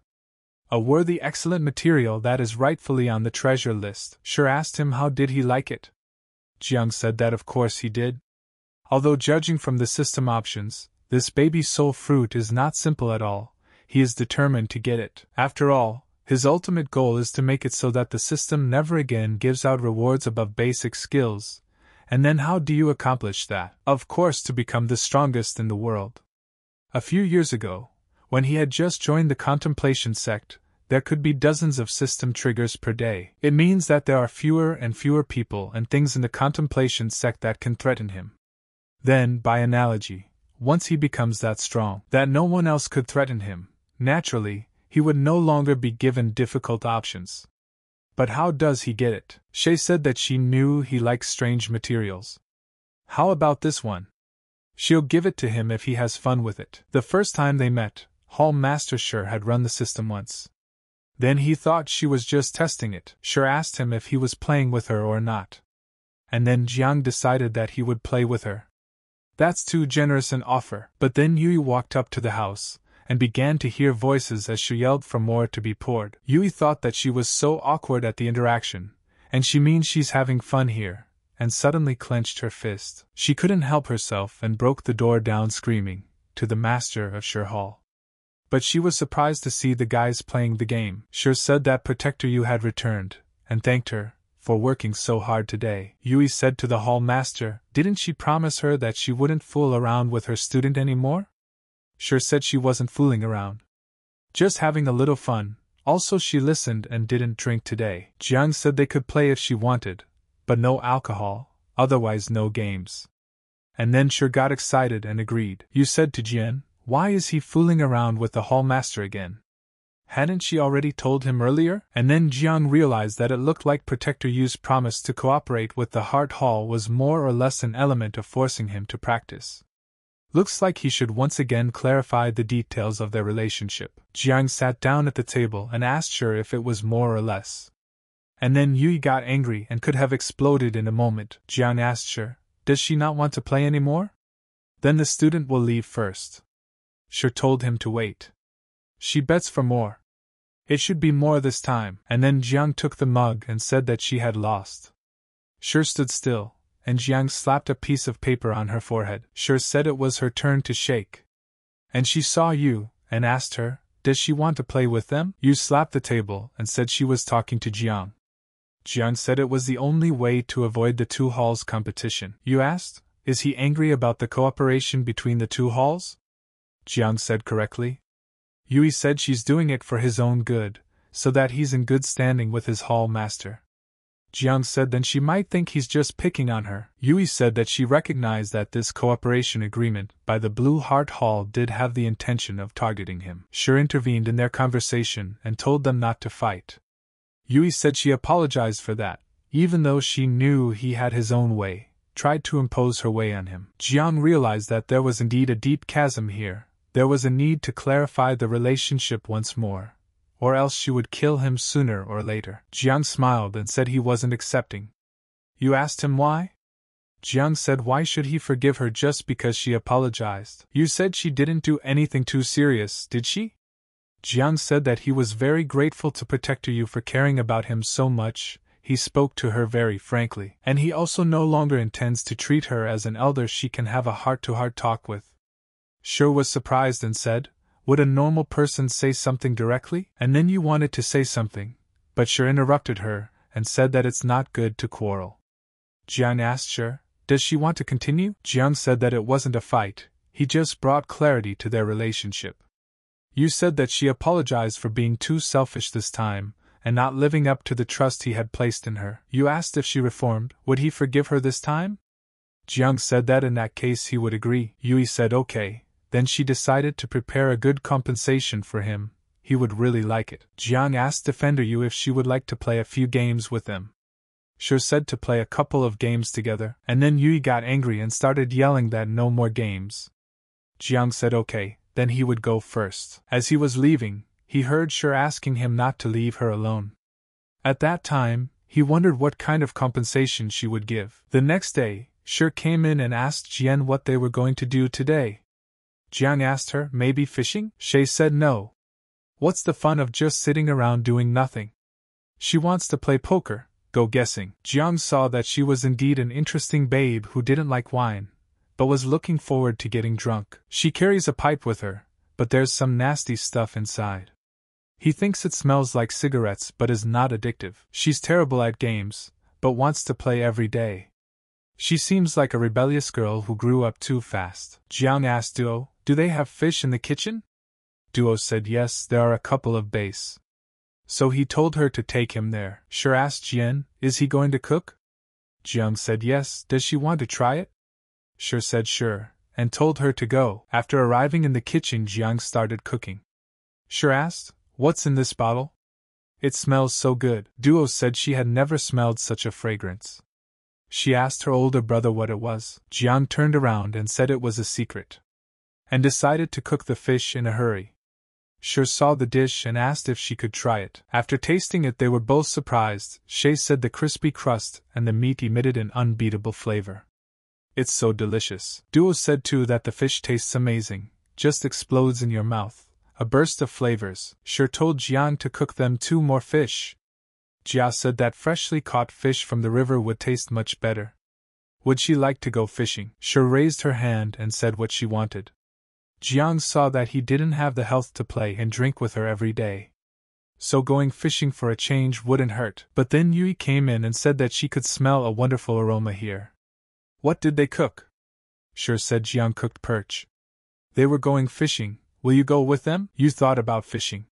A worthy, excellent material that is rightfully on the treasure list. Sure asked him how did he like it. Jiang said that of course he did. Although judging from the system options, this baby soul fruit is not simple at all. He is determined to get it. After all, his ultimate goal is to make it so that the system never again gives out rewards above basic skills. And then how do you accomplish that? Of course, to become the strongest in the world. A few years ago, when he had just joined the Contemplation sect, there could be dozens of system triggers per day. It means that there are fewer and fewer people and things in the contemplation sect that can threaten him. Then, by analogy, once he becomes that strong that no one else could threaten him, naturally, he would no longer be given difficult options. But how does he get it? Shay said that she knew he likes strange materials. How about this one? She'll give it to him if he has fun with it. The first time they met, Hall Master Sher had run the system once. Then he thought she was just testing it. Sher asked him if he was playing with her or not. And then Jiang decided that he would play with her. That's too generous an offer. But then Yui walked up to the house, and began to hear voices as she yelled for more to be poured. Yui thought that she was so awkward at the interaction, and she means she's having fun here, and suddenly clenched her fist. She couldn't help herself and broke the door down screaming, to the master of Sher Hall. But she was surprised to see the guys playing the game. Sher said that Protector Yu had returned, and thanked her for working so hard today. Yui said to the hall master, didn't she promise her that she wouldn't fool around with her student anymore? Sher said she wasn't fooling around. Just having a little fun. Also she listened and didn't drink today. Jiang said they could play if she wanted, but no alcohol, otherwise no games. And then Sher got excited and agreed. Yu said to Jian, why is he fooling around with the hall master again? Hadn't she already told him earlier? And then Jiang realized that it looked like Protector Yu's promise to cooperate with the Heart Hall was more or less an element of forcing him to practice. Looks like he should once again clarify the details of their relationship. Jiang sat down at the table and asked Sher if it was more or less. And then Yui got angry and could have exploded in a moment. Jiang asked Sher, does she not want to play anymore? Then the student will leave first. Sher told him to wait. She bets for more. It should be more this time. And then Jiang took the mug and said that she had lost. Sher stood still, and Jiang slapped a piece of paper on her forehead. Sher said it was her turn to shake. And she saw Yu, and asked her, does she want to play with them? Yu slapped the table and said she was talking to Jiang. Jiang said it was the only way to avoid the two halls' competition. Yu asked, is he angry about the cooperation between the two halls? Jiang said correctly. Yui said she's doing it for his own good, so that he's in good standing with his hall master. Jiang said then she might think he's just picking on her. Yui said that she recognized that this cooperation agreement by the Blue Heart Hall did have the intention of targeting him. Sher intervened in their conversation and told them not to fight. Yui said she apologized for that, even though she knew he had his own way, tried to impose her way on him. Jiang realized that there was indeed a deep chasm here. There was a need to clarify the relationship once more, or else she would kill him sooner or later. Jiang smiled and said he wasn't accepting. You asked him why? Jiang said why should he forgive her just because she apologized? You said she didn't do anything too serious, did she? Jiang said that he was very grateful to Protector Yu for caring about him so much. He spoke to her very frankly, and he also no longer intends to treat her as an elder she can have a heart-to-heart talk with. Sher was surprised and said, would a normal person say something directly? And then you wanted to say something, but Sher interrupted her and said that it's not good to quarrel. Jiang asked Sher, does she want to continue? Jiang said that it wasn't a fight, he just brought clarity to their relationship. You said that she apologized for being too selfish this time and not living up to the trust he had placed in her. You asked if she reformed, would he forgive her this time? Jiang said that in that case he would agree. Yui said okay. Then she decided to prepare a good compensation for him. He would really like it. Jiang asked Defender Yu if she would like to play a few games with them. Sher said to play a couple of games together, and then Yui got angry and started yelling that no more games. Jiang said okay, then he would go first. As he was leaving, he heard Sher asking him not to leave her alone. At that time, he wondered what kind of compensation she would give. The next day, Sher came in and asked Jian what they were going to do today. Jiang asked her, maybe fishing? Shay said no. What's the fun of just sitting around doing nothing? She wants to play poker, go guessing. Jiang saw that she was indeed an interesting babe who didn't like wine, but was looking forward to getting drunk. She carries a pipe with her, but there's some nasty stuff inside. He thinks it smells like cigarettes but is not addictive. She's terrible at games, but wants to play every day. She seems like a rebellious girl who grew up too fast. Jiang asked Duo, do they have fish in the kitchen? Duo said yes, there are a couple of bass. so he told her to take him there. Sure asked Jian, is he going to cook? Jiang said yes. Does she want to try it? Sure said sure, and told her to go. After arriving in the kitchen, Jiang started cooking. Sure asked, what's in this bottle? It smells so good. Duo said she had never smelled such a fragrance. She asked her older brother what it was. Jiang turned around and said it was a secret, and decided to cook the fish in a hurry. Sure saw the dish and asked if she could try it. After tasting it, they were both surprised. She said the crispy crust and the meat emitted an unbeatable flavor. It's so delicious. Duo said too that the fish tastes amazing, just explodes in your mouth, a burst of flavors. Sure told Jiang to cook them 2 more fish. Jia said that freshly caught fish from the river would taste much better. Would she like to go fishing? Sure raised her hand and said what she wanted. Jiang saw that he didn't have the health to play and drink with her every day, so going fishing for a change wouldn't hurt. But then Yui came in and said that she could smell a wonderful aroma here. What did they cook? Sure said Jiang cooked perch. They were going fishing. Will you go with them? You thought about fishing.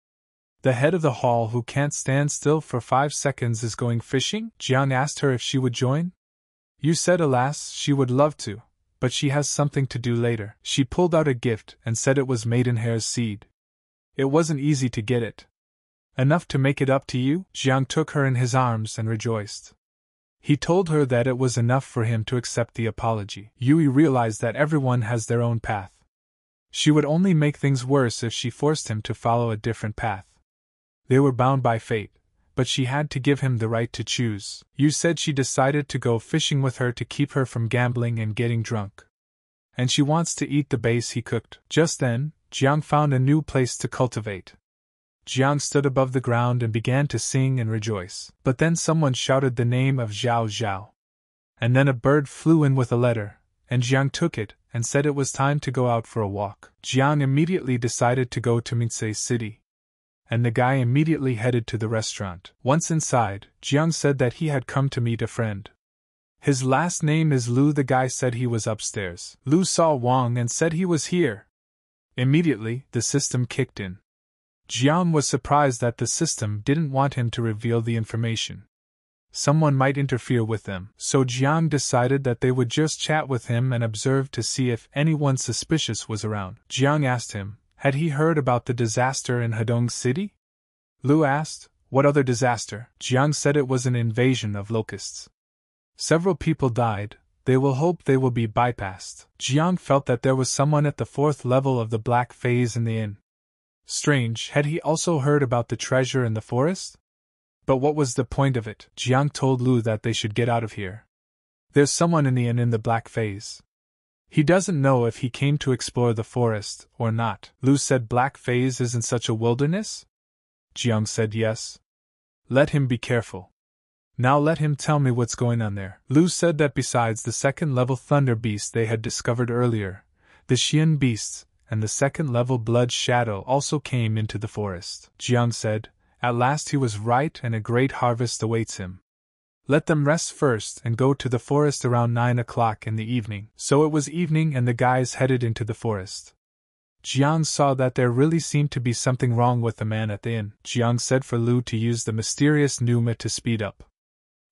The head of the hall who can't stand still for 5 seconds is going fishing? Jiang asked her if she would join. You said alas, she would love to, but she has something to do later. She pulled out a gift and said it was maidenhair's seed. It wasn't easy to get it. Enough to make it up to you? Jiang took her in his arms and rejoiced. He told her that it was enough for him to accept the apology. Yui realized that everyone has their own path. She would only make things worse if she forced him to follow a different path. They were bound by fate, but she had to give him the right to choose. Yu said she decided to go fishing with her to keep her from gambling and getting drunk, and she wants to eat the base he cooked. Just then, Jiang found a new place to cultivate. Jiang stood above the ground and began to sing and rejoice. But then someone shouted the name of Zhao Zhao. And then a bird flew in with a letter, and Jiang took it and said it was time to go out for a walk. Jiang immediately decided to go to Minse City, and the guy immediately headed to the restaurant. Once inside, Jiang said that he had come to meet a friend. His last name is Lu. The guy said he was upstairs. Lu saw Wang and said he was here. Immediately, the system kicked in. Jiang was surprised that the system didn't want him to reveal the information. Someone might interfere with them, so Jiang decided that they would just chat with him and observe to see if anyone suspicious was around. Jiang asked him, had he heard about the disaster in Hedong City? Lu asked, what other disaster? Jiang said it was an invasion of locusts. Several people died. They will hope they will be bypassed. Jiang felt that there was someone at the 4th level of the black phase in the inn. Strange, had he also heard about the treasure in the forest? But what was the point of it? Jiang told Lu that they should get out of here. There's someone in the inn in the black phase. He doesn't know if he came to explore the forest or not. Lu said black phase isn't such a wilderness? Jiang said yes. Let him be careful. Now let him tell me what's going on there. Lu said that besides the 2nd level thunder beast they had discovered earlier, the Xian beasts and the 2nd level blood shadow also came into the forest. Jiang said, at last he was right and a great harvest awaits him. Let them rest first and go to the forest around 9 o'clock in the evening. So it was evening and the guys headed into the forest. Jiang saw that there really seemed to be something wrong with the man at the inn. Jiang said for Lu to use the mysterious pneuma to speed up.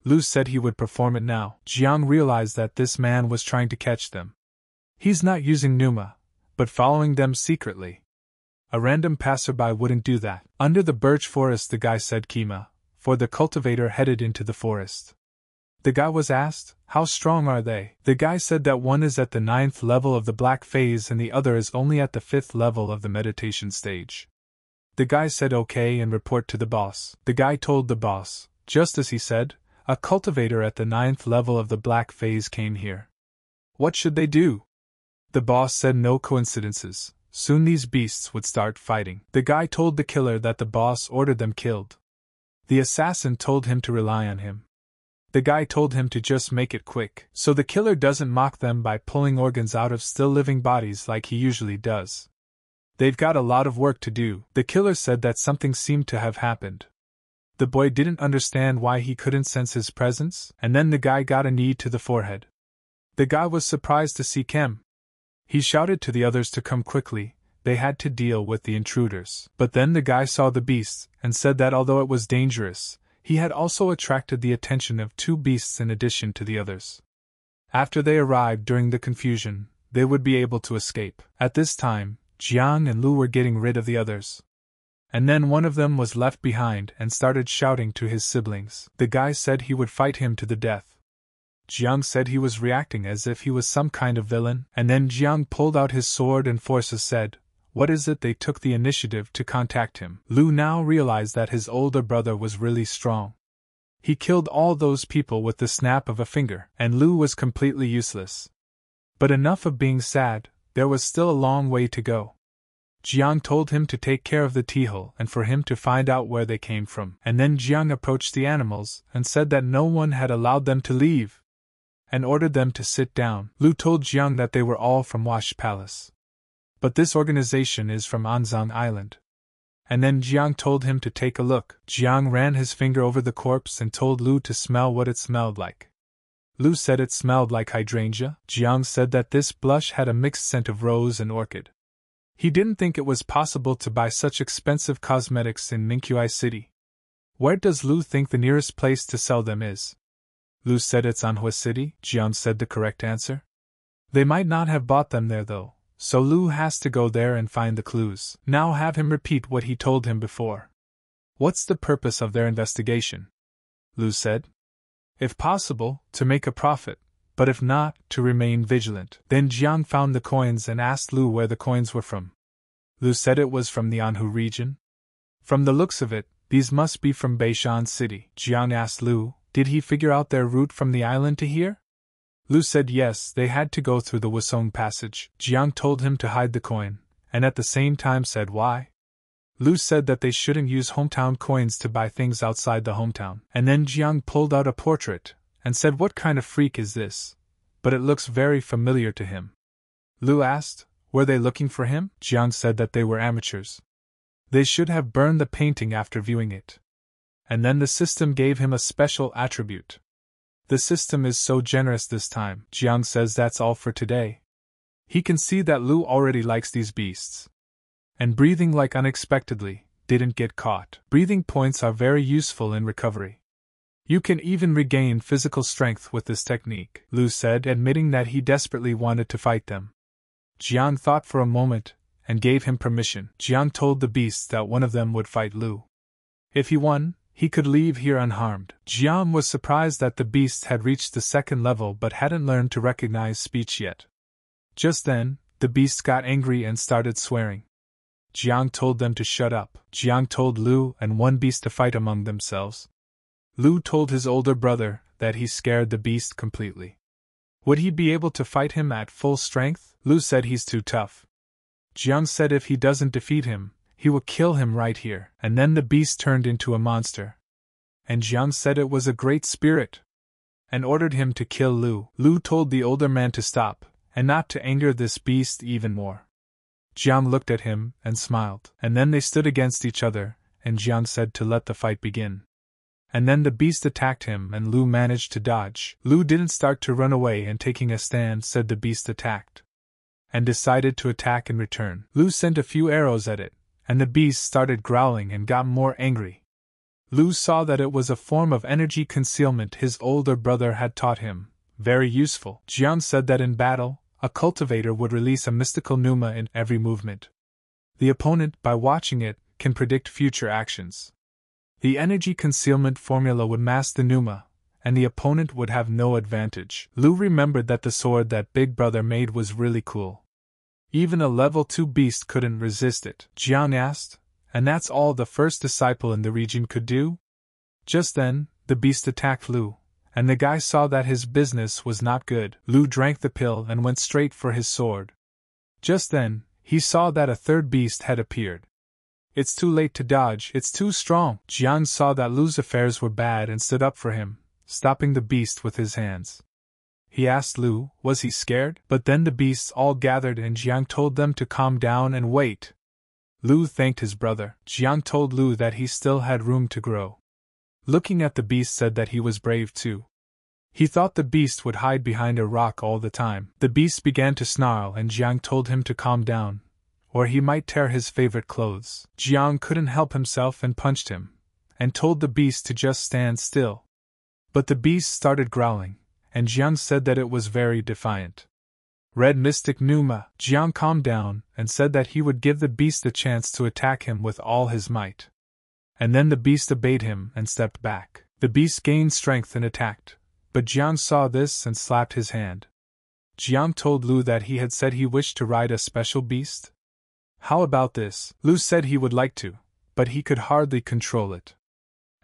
Lu said he would perform it now. Jiang realized that this man was trying to catch them. He's not using pneuma, but following them secretly. A random passerby wouldn't do that. Under the birch forest the guy said Kima, for the cultivator headed into the forest. The guy was asked, how strong are they? The guy said that one is at the 9th level of the black phase and the other is only at the 5th level of the meditation stage. The guy said okay and report to the boss. The guy told the boss, just as he said, a cultivator at the 9th level of the black phase came here. What should they do? The boss said no coincidences. Soon these beasts would start fighting. The guy told the killer that the boss ordered them killed. The assassin told him to rely on him. The guy told him to just make it quick, so the killer doesn't mock them by pulling organs out of still living bodies like he usually does. They've got a lot of work to do. The killer said that something seemed to have happened. The boy didn't understand why he couldn't sense his presence, and then the guy got a knee to the forehead. The guy was surprised to see Kem. He shouted to the others to come quickly, they had to deal with the intruders. But then the guy saw the beasts and said that although it was dangerous, he had also attracted the attention of two beasts in addition to the others. After they arrived during the confusion, they would be able to escape. At this time, Jiang and Lu were getting rid of the others. And then one of them was left behind and started shouting to his siblings. The guy said he would fight him to the death. Jiang said he was reacting as if he was some kind of villain, and then Jiang pulled out his sword and forces said, "What is it?" They took the initiative to contact him. Lu now realized that his older brother was really strong. He killed all those people with the snap of a finger, and Lu was completely useless. But enough of being sad, there was still a long way to go. Jiang told him to take care of the Tihul and for him to find out where they came from, and then Jiang approached the animals and said that no one had allowed them to leave, and ordered them to sit down. Lu told Jiang that they were all from Wash Palace, but this organization is from Anzang Island. And then Jiang told him to take a look. Jiang ran his finger over the corpse and told Lu to smell what it smelled like. Lu said it smelled like hydrangea. Jiang said that this blush had a mixed scent of rose and orchid. He didn't think it was possible to buy such expensive cosmetics in Ningxia City. Where does Lu think the nearest place to sell them is? Lu said it's Anhui City. Jiang said the correct answer. They might not have bought them there though, so Lu has to go there and find the clues. Now have him repeat what he told him before. What's the purpose of their investigation? Lu said. If possible, to make a profit, but if not, to remain vigilant. Then Jiang found the coins and asked Lu where the coins were from. Lu said it was from the Anhui region. From the looks of it, these must be from Beishan City. Jiang asked Lu, did he figure out their route from the island to here? Lu said yes, they had to go through the Wusong Passage. Jiang told him to hide the coin, and at the same time said why. Lu said that they shouldn't use hometown coins to buy things outside the hometown. And then Jiang pulled out a portrait and said, what kind of freak is this? But it looks very familiar to him. Lu asked, were they looking for him? Jiang said that they were amateurs. They should have burned the painting after viewing it. And then the system gave him a special attribute. The system is so generous this time. Jiang says that's all for today. He can see that Lu already likes these beasts. And breathing like unexpectedly, didn't get caught. Breathing points are very useful in recovery. You can even regain physical strength with this technique, Lu said, admitting that he desperately wanted to fight them. Jiang thought for a moment, and gave him permission. Jiang told the beasts that one of them would fight Lu. If he won, he could leave here unharmed. Jiang was surprised that the beast had reached the second level but hadn't learned to recognize speech yet. Just then, the beast got angry and started swearing. Jiang told them to shut up. Jiang told Lu and one beast to fight among themselves. Lu told his older brother that he scared the beast completely. Would he be able to fight him at full strength? Lu said he's too tough. Jiang said if he doesn't defeat him, he will kill him right here. And then the beast turned into a monster. And Jiang said it was a great spirit, and ordered him to kill Lu. Lu told the older man to stop, and not to anger this beast even more. Jiang looked at him, and smiled. And then they stood against each other, and Jiang said to let the fight begin. And then the beast attacked him and Lu managed to dodge. Lu didn't start to run away and taking a stand said the beast attacked, and decided to attack in return. Lu sent a few arrows at it, and the beast started growling and got more angry. Lu saw that it was a form of energy concealment his older brother had taught him, very useful. Jiang said that in battle, a cultivator would release a mystical pneuma in every movement. The opponent, by watching it, can predict future actions. The energy concealment formula would mask the pneuma, and the opponent would have no advantage. Lu remembered that the sword that Big Brother made was really cool. Even a level 2 beast couldn't resist it. Jiang asked, and that's all the first disciple in the region could do? Just then, the beast attacked Lu, and the guy saw that his business was not good. Lu drank the pill and went straight for his sword. Just then, he saw that a third beast had appeared. It's too late to dodge, it's too strong. Jiang saw that Lu's affairs were bad and stood up for him, stopping the beast with his hands. He asked Lu, was he scared? But then the beasts all gathered and Jiang told them to calm down and wait. Lu thanked his brother. Jiang told Lu that he still had room to grow. Looking at the beast said that he was brave too. He thought the beast would hide behind a rock all the time. The beast began to snarl and Jiang told him to calm down, or he might tear his favorite clothes. Jiang couldn't help himself and punched him, and told the beast to just stand still. But the beast started growling, and Jiang said that it was very defiant. Red Mystic Numa. Jiang calmed down and said that he would give the beast the chance to attack him with all his might. And then the beast obeyed him and stepped back. The beast gained strength and attacked, but Jiang saw this and slapped his hand. Jiang told Lu that he had said he wished to ride a special beast. How about this? Lu said he would like to, but he could hardly control it.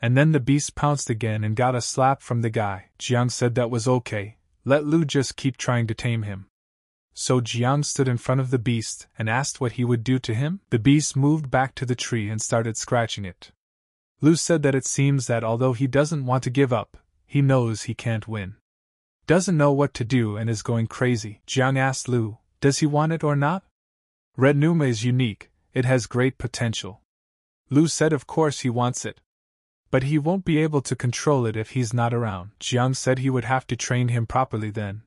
And then the beast pounced again and got a slap from the guy. Jiang said that was okay, let Lu just keep trying to tame him. So Jiang stood in front of the beast and asked what he would do to him. The beast moved back to the tree and started scratching it. Lu said that it seems that although he doesn't want to give up, he knows he can't win. Doesn't know what to do and is going crazy. Jiang asked Lu, does he want it or not? Red Numa is unique, it has great potential. Lu said of course he wants it. But he won't be able to control it if he's not around. Jiang said he would have to train him properly then.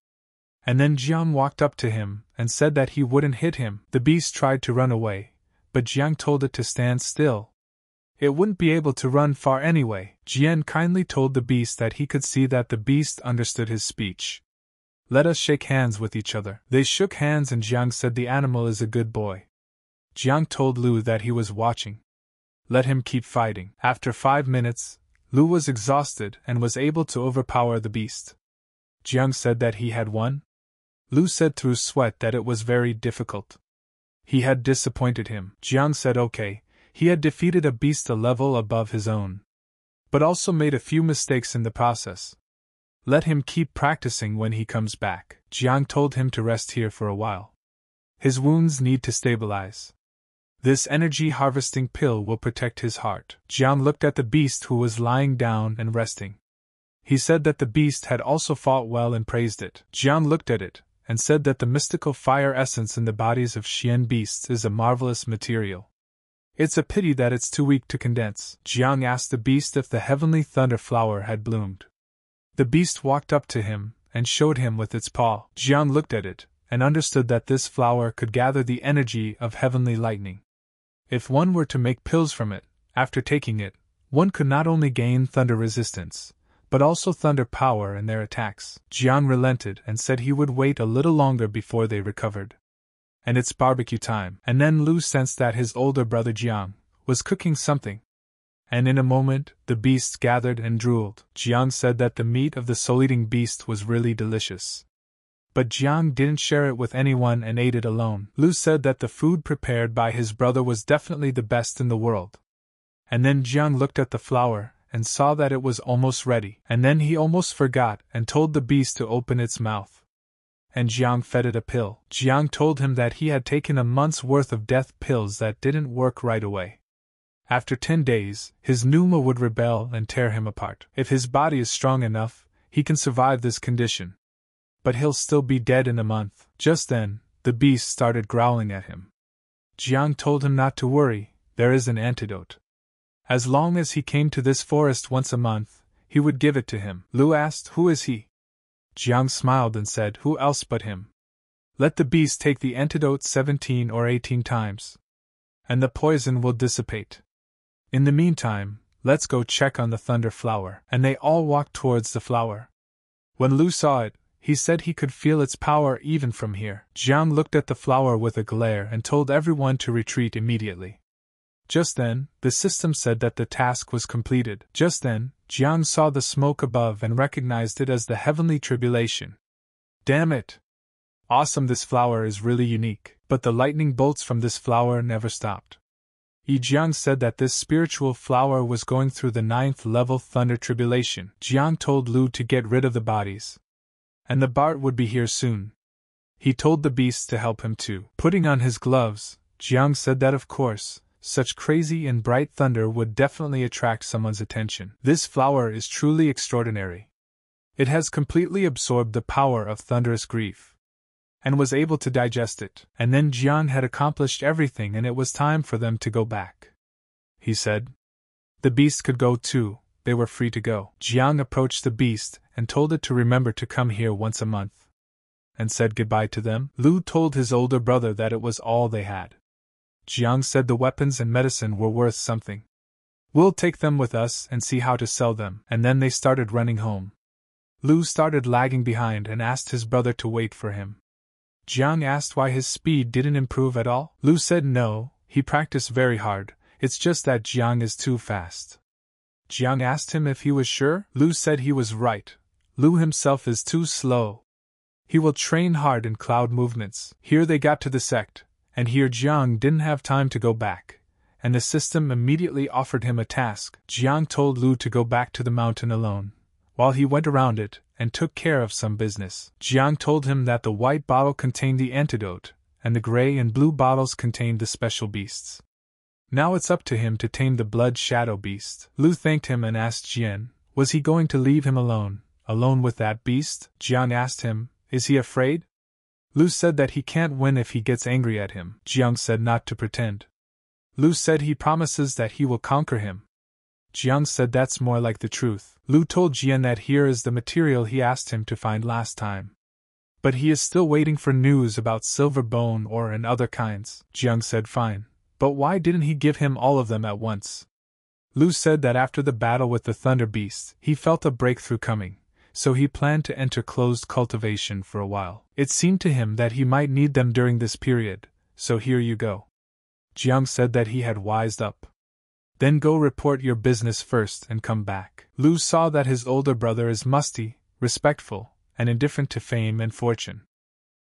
And then Jiang walked up to him and said that he wouldn't hit him. The beast tried to run away, but Jiang told it to stand still. It wouldn't be able to run far anyway. Jiang kindly told the beast that he could see that the beast understood his speech. Let us shake hands with each other. They shook hands and Jiang said the animal is a good boy. Jiang told Lu that he was watching. Let him keep fighting. After 5 minutes, Lu was exhausted and was able to overpower the beast. Jiang said that he had won. Lu said through sweat that it was very difficult. He had disappointed him. Jiang said okay, he had defeated a beast a level above his own, but also made a few mistakes in the process. Let him keep practicing when he comes back. Jiang told him to rest here for a while. His wounds need to stabilize. This energy harvesting pill will protect his heart. Jiang looked at the beast who was lying down and resting. He said that the beast had also fought well and praised it. Jiang looked at it and said that the mystical fire essence in the bodies of Xian beasts is a marvelous material. It's a pity that it's too weak to condense. Jiang asked the beast if the heavenly thunder flower had bloomed. The beast walked up to him and showed him with its paw. Jiang looked at it and understood that this flower could gather the energy of heavenly lightning. If one were to make pills from it, after taking it, one could not only gain thunder resistance, but also thunder power in their attacks. Jiang relented and said he would wait a little longer before they recovered. And it's barbecue time. And then Lu sensed that his older brother Jiang was cooking something. And in a moment, the beasts gathered and drooled. Jiang said that the meat of the soul-eating beast was really delicious. But Jiang didn't share it with anyone and ate it alone. Lu said that the food prepared by his brother was definitely the best in the world. And then Jiang looked at the flour and saw that it was almost ready. And then he almost forgot and told the beast to open its mouth. And Jiang fed it a pill. Jiang told him that he had taken a month's worth of death pills that didn't work right away. After 10 days, his Numa would rebel and tear him apart. If his body is strong enough, he can survive this condition. But he'll still be dead in a month. Just then, the beast started growling at him. Jiang told him not to worry, there is an antidote. As long as he came to this forest once a month, he would give it to him. Lu asked, who is he? Jiang smiled and said, who else but him? Let the beast take the antidote 17 or 18 times, and the poison will dissipate. In the meantime, let's go check on the thunder flower. And they all walked towards the flower. When Lu saw it, he said he could feel its power even from here. Jiang looked at the flower with a glare and told everyone to retreat immediately. Just then, the system said that the task was completed. Just then, Jiang saw the smoke above and recognized it as the heavenly tribulation. Damn it! Awesome, this flower is really unique. But the lightning bolts from this flower never stopped. Jiang said that this spiritual flower was going through the 9th level thunder tribulation. Jiang told Lu to get rid of the bodies. And the Bart would be here soon. He told the beast to help him too. Putting on his gloves, Jiang said that of course, such crazy and bright thunder would definitely attract someone's attention. This flower is truly extraordinary. It has completely absorbed the power of thunderous grief, and was able to digest it. And then Jiang had accomplished everything and it was time for them to go back. He said. The beast could go too, they were free to go. Jiang approached the beast and told it to remember to come here once a month, and said goodbye to them. Lu told his older brother that it was all they had. Jiang said the weapons and medicine were worth something. We'll take them with us and see how to sell them, and then they started running home. Liu started lagging behind and asked his brother to wait for him. Jiang asked why his speed didn't improve at all. Liu said no, he practiced very hard, it's just that Jiang is too fast. Jiang asked him if he was sure. Liu said he was right, Liu himself is too slow. He will train hard in cloud movements. Here they got to the sect, and here Jiang didn't have time to go back, and the system immediately offered him a task. Jiang told Liu to go back to the mountain alone, while he went around it and took care of some business. Jiang told him that the white bottle contained the antidote, and the gray and blue bottles contained the special beasts. Now it's up to him to tame the blood shadow beast. Liu thanked him and asked Jian, was he going to leave him alone with that beast? Jiang asked him, is he afraid? Liu said that he can't win if he gets angry at him. Jiang said not to pretend. Liu said he promises that he will conquer him. Jiang said that's more like the truth. Liu told Jian that here is the material he asked him to find last time, but he is still waiting for news about silver bone ore and other kinds. Jiang said fine, but why didn't he give him all of them at once? Liu said that after the battle with the Thunder Beast, he felt a breakthrough coming, so he planned to enter closed cultivation for a while. It seemed to him that he might need them during this period, so here you go. Jiang said that he had wised up. Then go report your business first and come back. Liu saw that his older brother is musty, respectful, and indifferent to fame and fortune,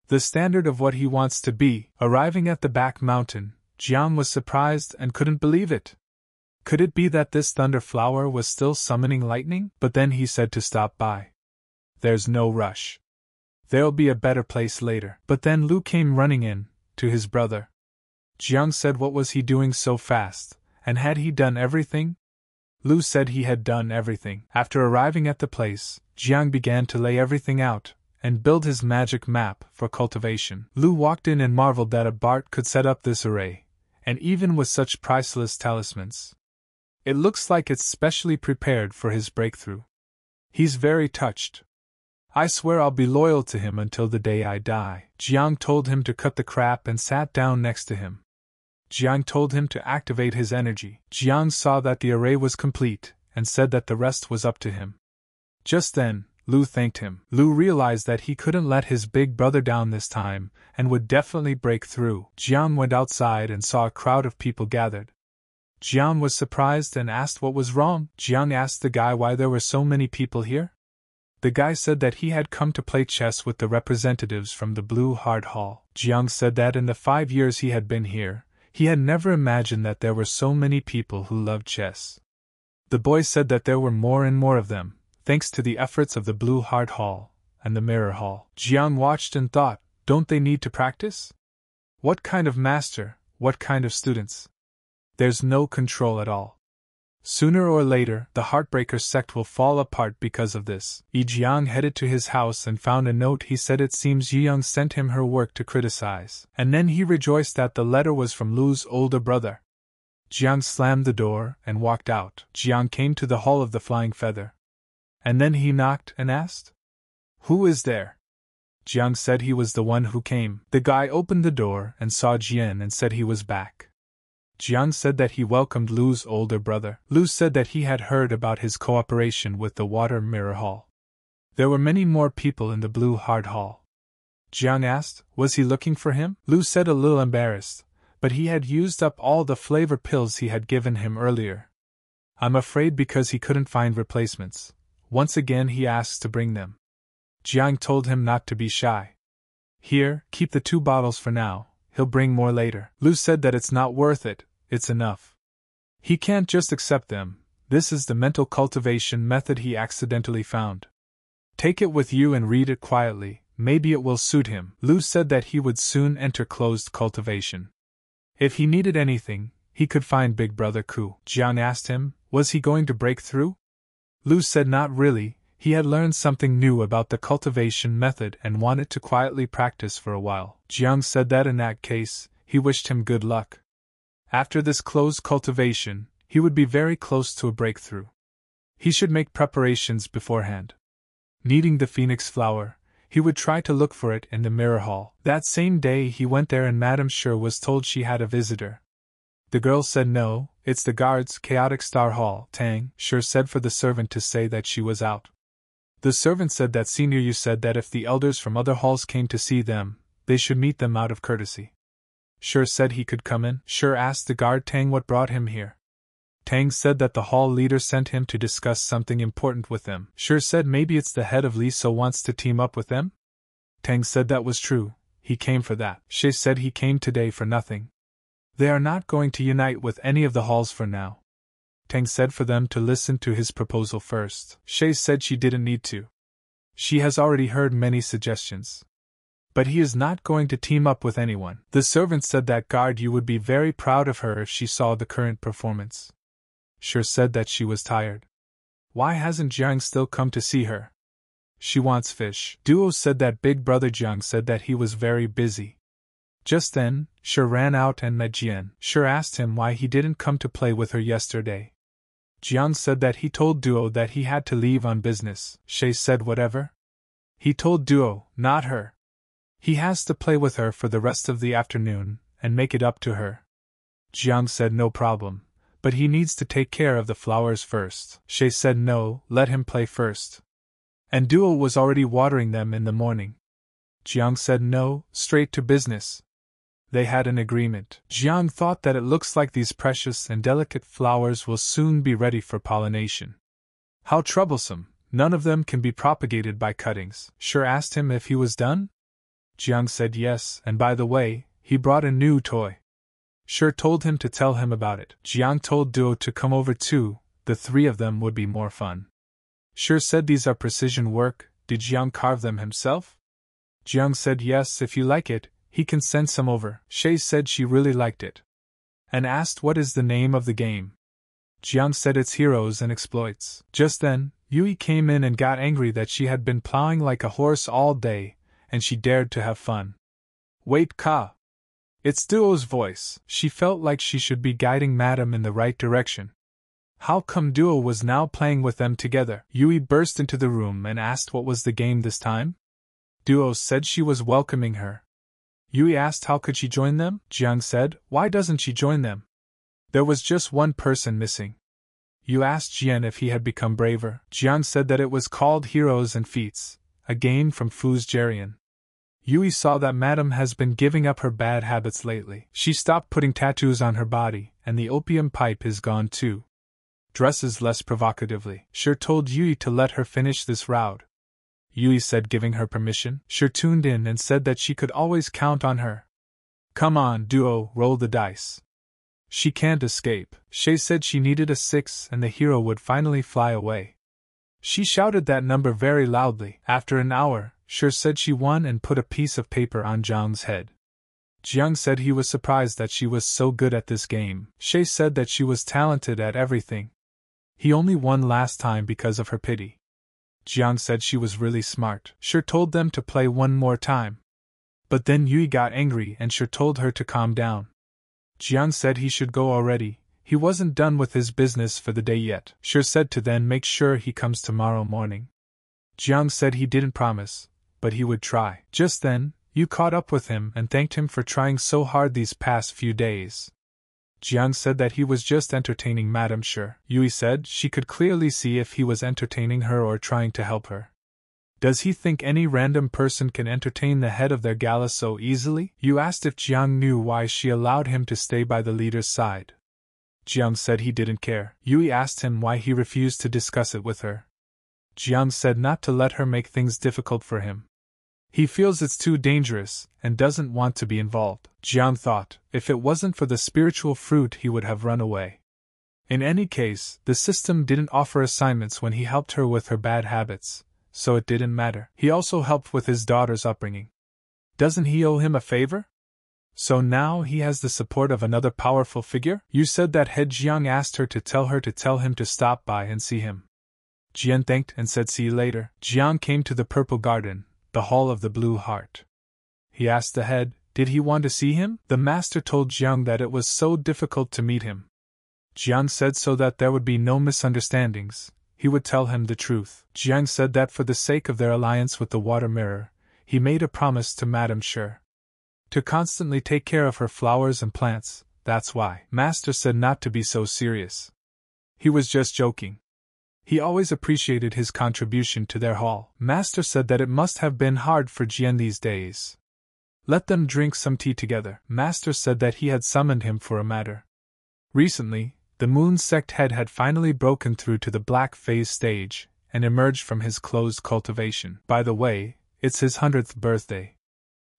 the standard of what he wants to be. Arriving at the back mountain, Jiang was surprised and couldn't believe it. Could it be that this thunder flower was still summoning lightning? But then he said to stop by. There's no rush. There'll be a better place later. But then Liu came running in, to his brother. Jiang said what was he doing so fast, and had he done everything? Liu said he had done everything. After arriving at the place, Jiang began to lay everything out, and build his magic map for cultivation. Liu walked in and marveled that a Bart could set up this array, and even with such priceless talismans. It looks like it's specially prepared for his breakthrough. He's very touched. I swear I'll be loyal to him until the day I die. Jiang told him to cut the crap and sat down next to him. Jiang told him to activate his energy. Jiang saw that the array was complete, and said that the rest was up to him. Just then, Liu thanked him. Liu realized that he couldn't let his big brother down this time, and would definitely break through. Jiang went outside and saw a crowd of people gathered. Jiang was surprised and asked what was wrong. Jiang asked the guy why there were so many people here. The guy said that he had come to play chess with the representatives from the Blue Heart Hall. Jiang said that in the 5 years he had been here, he had never imagined that there were so many people who loved chess. The boy said that there were more and more of them, thanks to the efforts of the Blue Heart Hall and the Mirror Hall. Jiang watched and thought, don't they need to practice? What kind of master, what kind of students? There's no control at all. Sooner or later, the Heartbreaker sect will fall apart because of this. Jiang headed to his house and found a note. He said it seems Jiang sent him her work to criticize, and then he rejoiced that the letter was from Lu's older brother. Jiang slammed the door and walked out. Jiang came to the Hall of the Flying Feather, and then he knocked and asked, "Who is there?" Jiang said he was the one who came. The guy opened the door and saw Jian and said he was back. Jiang said that he welcomed Lu's older brother. Liu said that he had heard about his cooperation with the Water Mirror Hall. There were many more people in the Blue Heart Hall. Jiang asked, was he looking for him? Liu said a little embarrassed, but he had used up all the flavor pills he had given him earlier. I'm afraid because he couldn't find replacements. Once again he asked to bring them. Jiang told him not to be shy. Here, keep the 2 bottles for now, he'll bring more later. Liu said that it's not worth it. It's enough. He can't just accept them. This is the mental cultivation method he accidentally found. Take it with you and read it quietly. Maybe it will suit him. Liu said that he would soon enter closed cultivation. If he needed anything, he could find Big Brother Ku. Jiang asked him, was he going to break through? Liu said not really. He had learned something new about the cultivation method and wanted to quietly practice for a while. Jiang said that in that case, he wished him good luck. After this closed cultivation, he would be very close to a breakthrough. He should make preparations beforehand. Needing the phoenix flower, he would try to look for it in the Mirror Hall. That same day he went there and Madame Sure was told she had a visitor. The girl said no, it's the guards. Chaotic Star Hall, Tang sure said for the servant to say that she was out. The servant said that Senior Yu said that if the elders from other halls came to see them, they should meet them out of courtesy. Sure said he could come in. Sure asked the guard Tang what brought him here. Tang said that the hall leader sent him to discuss something important with them. Sure said maybe it's the head of Li So wants to team up with them? Tang said that was true, he came for that. She said he came today for nothing. They are not going to unite with any of the halls for now. Tang said for them to listen to his proposal first. She said she didn't need to. She has already heard many suggestions. But he is not going to team up with anyone. The servant said that guard Yu would be very proud of her if she saw the current performance. Sure said that she was tired. Why hasn't Jiang still come to see her? She wants fish. Duo said that big brother Jiang said that he was very busy. Just then, Sure ran out and met Jian. Sure asked him why he didn't come to play with her yesterday. Jiang said that he told Duo that he had to leave on business. She said whatever. He told Duo, not her. He has to play with her for the rest of the afternoon, and make it up to her. Jiang said no problem. But he needs to take care of the flowers first. She said no, let him play first. And Duo was already watering them in the morning. Jiang said no, straight to business. They had an agreement. Jiang thought that it looks like these precious and delicate flowers will soon be ready for pollination. How troublesome, none of them can be propagated by cuttings. Sure asked him if he was done? Jiang said yes, and by the way, he brought a new toy. Sure told him to tell him about it. Jiang told Duo to come over too, the three of them would be more fun. Sure said these are precision work, did Jiang carve them himself? Jiang said yes, if you like it, he can send some over. She said she really liked it. And asked what is the name of the game. Jiang said it's Heroes and Exploits. Just then, Yui came in and got angry that she had been plowing like a horse all day, and she dared to have fun. Wait, Ka! It's Duo's voice. She felt like she should be guiding Madame in the right direction. How come Duo was now playing with them together? Yui burst into the room and asked what was the game this time? Duo said she was welcoming her. Yui asked how could she join them? Jiang said, why doesn't she join them? There was just one person missing. Yui asked Jian if he had become braver. Jiang said that it was called Heroes and Feats, a game from Fu's Jerian. Yui saw that Madame has been giving up her bad habits lately. She stopped putting tattoos on her body, and the opium pipe is gone too. Dresses less provocatively. Sure told Yui to let her finish this round. Yui said giving her permission. Sure tuned in and said that she could always count on her. Come on, Duo, roll the dice. She can't escape. She said she needed a 6 and the hero would finally fly away. She shouted that number very loudly. After an hour, Sure said she won and put a piece of paper on Jiang's head. Jiang said he was surprised that she was so good at this game. She said that she was talented at everything. He only won last time because of her pity. Jiang said she was really smart. Sure told them to play one more time. But then Yui got angry and Sure told her to calm down. Jiang said he should go already. He wasn't done with his business for the day yet. Sure said to then make sure he comes tomorrow morning. Jiang said he didn't promise, but he would try. Just then, Yu caught up with him and thanked him for trying so hard these past few days. Jiang said that he was just entertaining Madame Sure. Yui said she could clearly see if he was entertaining her or trying to help her. Does he think any random person can entertain the head of their gala so easily? Yu asked if Jiang knew why she allowed him to stay by the leader's side. Jiang said he didn't care. Yui asked him why he refused to discuss it with her. Jiang said not to let her make things difficult for him. He feels it's too dangerous, and doesn't want to be involved. Jiang thought, if it wasn't for the spiritual fruit he would have run away. In any case, the system didn't offer assignments when he helped her with her bad habits, so it didn't matter. He also helped with his daughter's upbringing. Doesn't he owe him a favor? So now he has the support of another powerful figure? You said that He Jiang asked her to tell him to stop by and see him. Jian thanked and said see you later. Jiang came to the Purple Garden, the Hall of the Blue Heart. He asked the head, did he want to see him? The master told Jiang that it was so difficult to meet him. Jiang said so that there would be no misunderstandings, he would tell him the truth. Jiang said that for the sake of their alliance with the Water Mirror, he made a promise to Madame Sure to constantly take care of her flowers and plants, that's why. Master said not to be so serious. He was just joking. He always appreciated his contribution to their hall. Master said that it must have been hard for Jian these days. Let them drink some tea together. Master said that he had summoned him for a matter. Recently, the Moon Sect head had finally broken through to the Black Phase stage and emerged from his closed cultivation. By the way, it's his 100th birthday.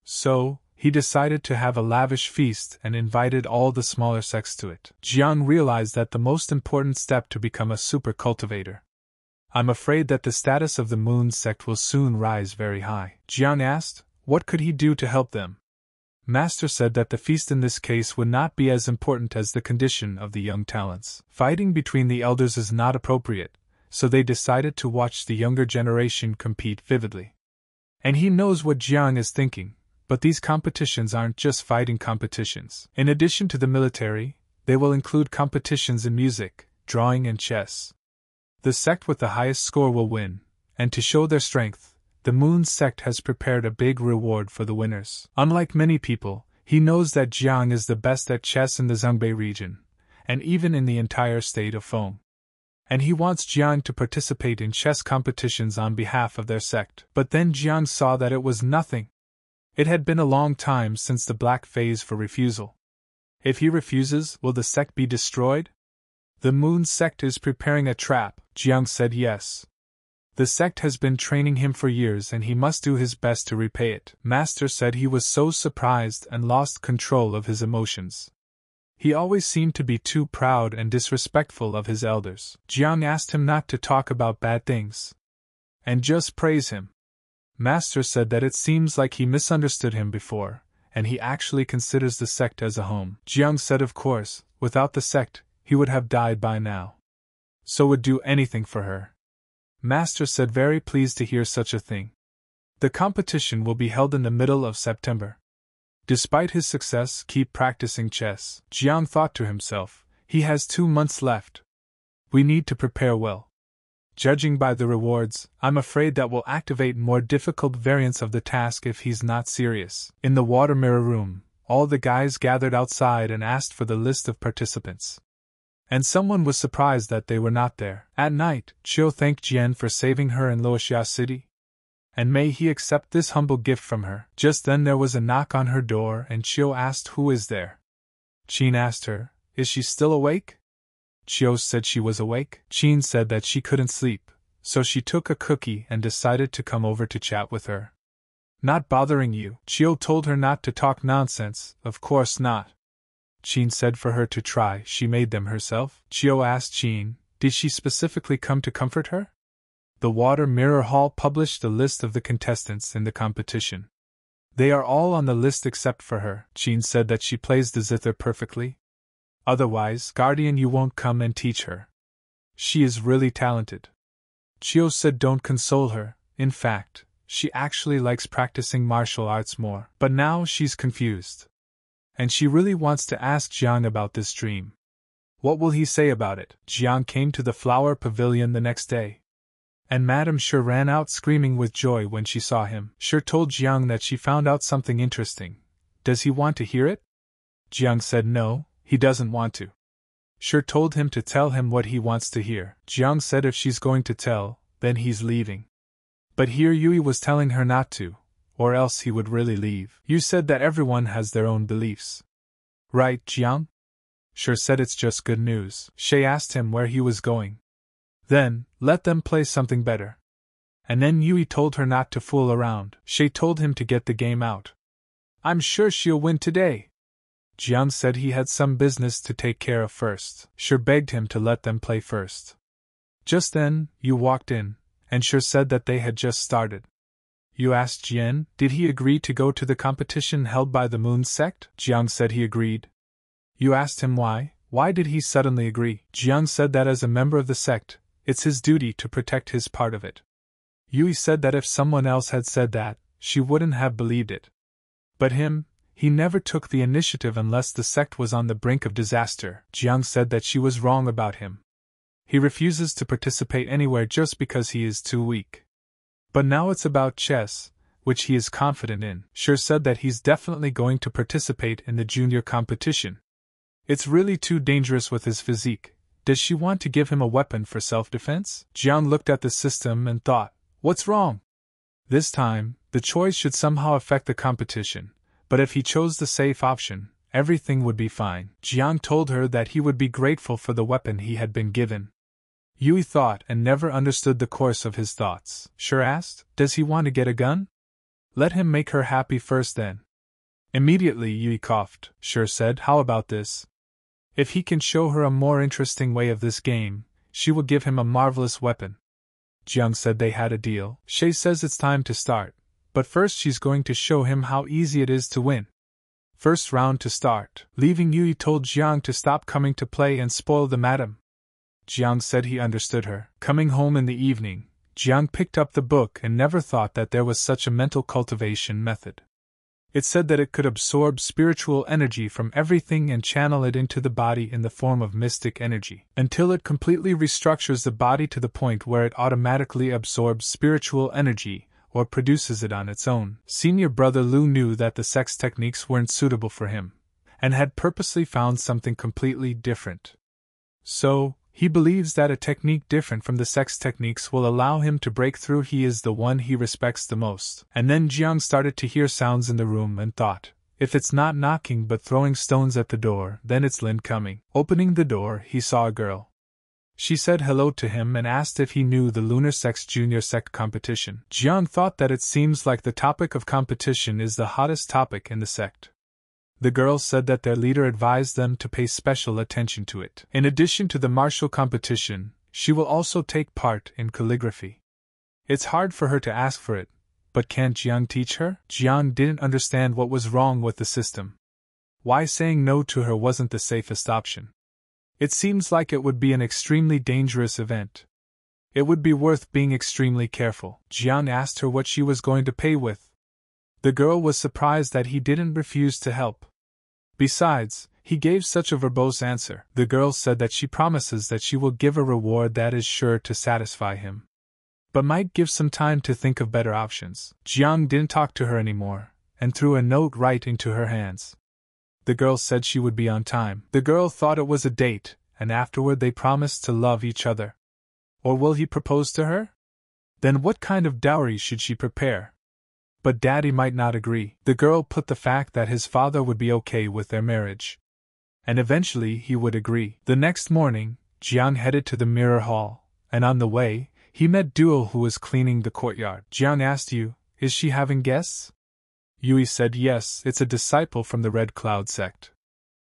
So, he decided to have a lavish feast and invited all the smaller sects to it. Jian realized that the most important step to become a super cultivator. I'm afraid that the status of the Moon Sect will soon rise very high. Jian asked, what could he do to help them? Master said that the feast in this case would not be as important as the condition of the young talents. Fighting between the elders is not appropriate, so they decided to watch the younger generation compete vividly. And he knows what Jian is thinking, but these competitions aren't just fighting competitions. In addition to the military, they will include competitions in music, drawing and chess. The sect with the highest score will win, and to show their strength, the Moon Sect has prepared a big reward for the winners. Unlike many people, he knows that Jian is the best at chess in the Zhengbei region, and even in the entire state of Feng. And he wants Jian to participate in chess competitions on behalf of their sect. But then Jian saw that it was nothing. It had been a long time since the Black Phase for refusal. If he refuses, will the sect be destroyed? The Moon Sect is preparing a trap. Jian said yes. The sect has been training him for years and he must do his best to repay it. Master said he was so surprised and lost control of his emotions. He always seemed to be too proud and disrespectful of his elders. Jian asked him not to talk about bad things and just praise him. Master said that it seems like he misunderstood him before, and he actually considers the sect as a home. Jian said of course, without the sect, he would have died by now. So would do anything for her. Master said very pleased to hear such a thing. The competition will be held in the middle of September. Despite his success, keep practicing chess. Jian thought to himself, he has 2 months left. We need to prepare well. Judging by the rewards, I'm afraid that will activate more difficult variants of the task if he's not serious. In the water mirror room, all the guys gathered outside and asked for the list of participants. And someone was surprised that they were not there. At night, Qiu thanked Jian for saving her in Luoxia City. And may he accept this humble gift from her. Just then there was a knock on her door and Qiu asked who is there. Qin asked her, is she still awake? Qiu said she was awake. Qin said that she couldn't sleep, so she took a cookie and decided to come over to chat with her. Not bothering you. Qiu told her not to talk nonsense, of course not. Qin said for her to try, she made them herself. Qiu asked Qin, did she specifically come to comfort her? The Water Mirror Hall published a list of the contestants in the competition. They are all on the list except for her. Qin said that she plays the zither perfectly. Otherwise, Guardian you won't come and teach her. She is really talented. Qiu said don't console her, in fact, she actually likes practicing martial arts more. But now she's confused. And she really wants to ask Jian about this dream. What will he say about it? Jian came to the flower pavilion the next day. And Madame Shi ran out screaming with joy when she saw him. Shi told Jian that she found out something interesting. Does he want to hear it? Jian said no, he doesn't want to. Shi told him to tell him what he wants to hear. Jian said if she's going to tell, then he's leaving. But here Yui was telling her not to, or else he would really leave. You said that everyone has their own beliefs. Right, Jian? Sure said it's just good news. She asked him where he was going. Then, let them play something better. And then Yui told her not to fool around. She told him to get the game out. I'm sure she'll win today. Jian said he had some business to take care of first. She begged him to let them play first. Just then, Yu walked in, and She said that they had just started. You asked Jian, did he agree to go to the competition held by the Moon Sect? Jian said he agreed. You asked him why did he suddenly agree? Jian said that as a member of the sect, it's his duty to protect his part of it. Yui said that if someone else had said that, she wouldn't have believed it. But him, he never took the initiative unless the sect was on the brink of disaster. Jian said that she was wrong about him. He refuses to participate anywhere just because he is too weak. But now it's about chess, which he is confident in. Shi said that he's definitely going to participate in the junior competition. It's really too dangerous with his physique. Does she want to give him a weapon for self-defense? Jian looked at the system and thought, what's wrong? This time, the choice should somehow affect the competition, but if he chose the safe option, everything would be fine. Jian told her that he would be grateful for the weapon he had been given. Yui thought and never understood the course of his thoughts. Sure asked, does he want to get a gun? Let him make her happy first then. Immediately Yui coughed. Sure said, how about this? If he can show her a more interesting way of this game, she will give him a marvelous weapon. Jiang said they had a deal. She says it's time to start, but first she's going to show him how easy it is to win. First round to start. Leaving, Yui told Jiang to stop coming to play and spoil the madam. Jiang said he understood her. Coming home in the evening, Jiang picked up the book and never thought that there was such a mental cultivation method. It said that it could absorb spiritual energy from everything and channel it into the body in the form of mystic energy, until it completely restructures the body to the point where it automatically absorbs spiritual energy, or produces it on its own. Senior brother Lu knew that the sex techniques weren't suitable for him, and had purposely found something completely different. So, he believes that a technique different from the sex techniques will allow him to break through. He is the one he respects the most. And then Jiang started to hear sounds in the room and thought, if it's not knocking but throwing stones at the door, then it's Lin coming. Opening the door, he saw a girl. She said hello to him and asked if he knew the Lunar Sex Junior Sect competition. Jiang thought that it seems like the topic of competition is the hottest topic in the sect. The girl said that their leader advised them to pay special attention to it. In addition to the martial competition, she will also take part in calligraphy. It's hard for her to ask for it, but can't Jiang teach her? Jiang didn't understand what was wrong with the system. Why saying no to her wasn't the safest option. It seems like it would be an extremely dangerous event. It would be worth being extremely careful. Jiang asked her what she was going to pay with. The girl was surprised that he didn't refuse to help. Besides, he gave such a verbose answer. The girl said that she promises that she will give a reward that is sure to satisfy him, but might give some time to think of better options. Jiang didn't talk to her anymore, and threw a note right into her hands. The girl said she would be on time. The girl thought it was a date, and afterward they promised to love each other. Or will he propose to her? Then what kind of dowry should she prepare? But Daddy might not agree. The girl put the fact that his father would be okay with their marriage, and eventually he would agree. The next morning, Jiang headed to the mirror hall, and on the way, he met Duo, who was cleaning the courtyard. Jiang asked Yu, is she having guests? Yui said yes, it's a disciple from the Red Cloud sect.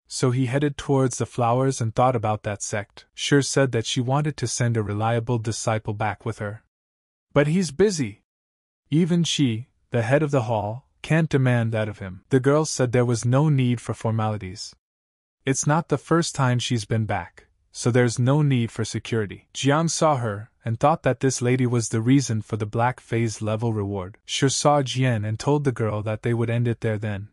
So he headed towards the flowers and thought about that sect. Sure said that she wanted to send a reliable disciple back with her. But he's busy. Even she, the head of the hall, can't demand that of him. The girl said there was no need for formalities. It's not the first time she's been back, so there's no need for security. Jiang saw her and thought that this lady was the reason for the black phase level reward. She saw Jian and told the girl that they would end it there then.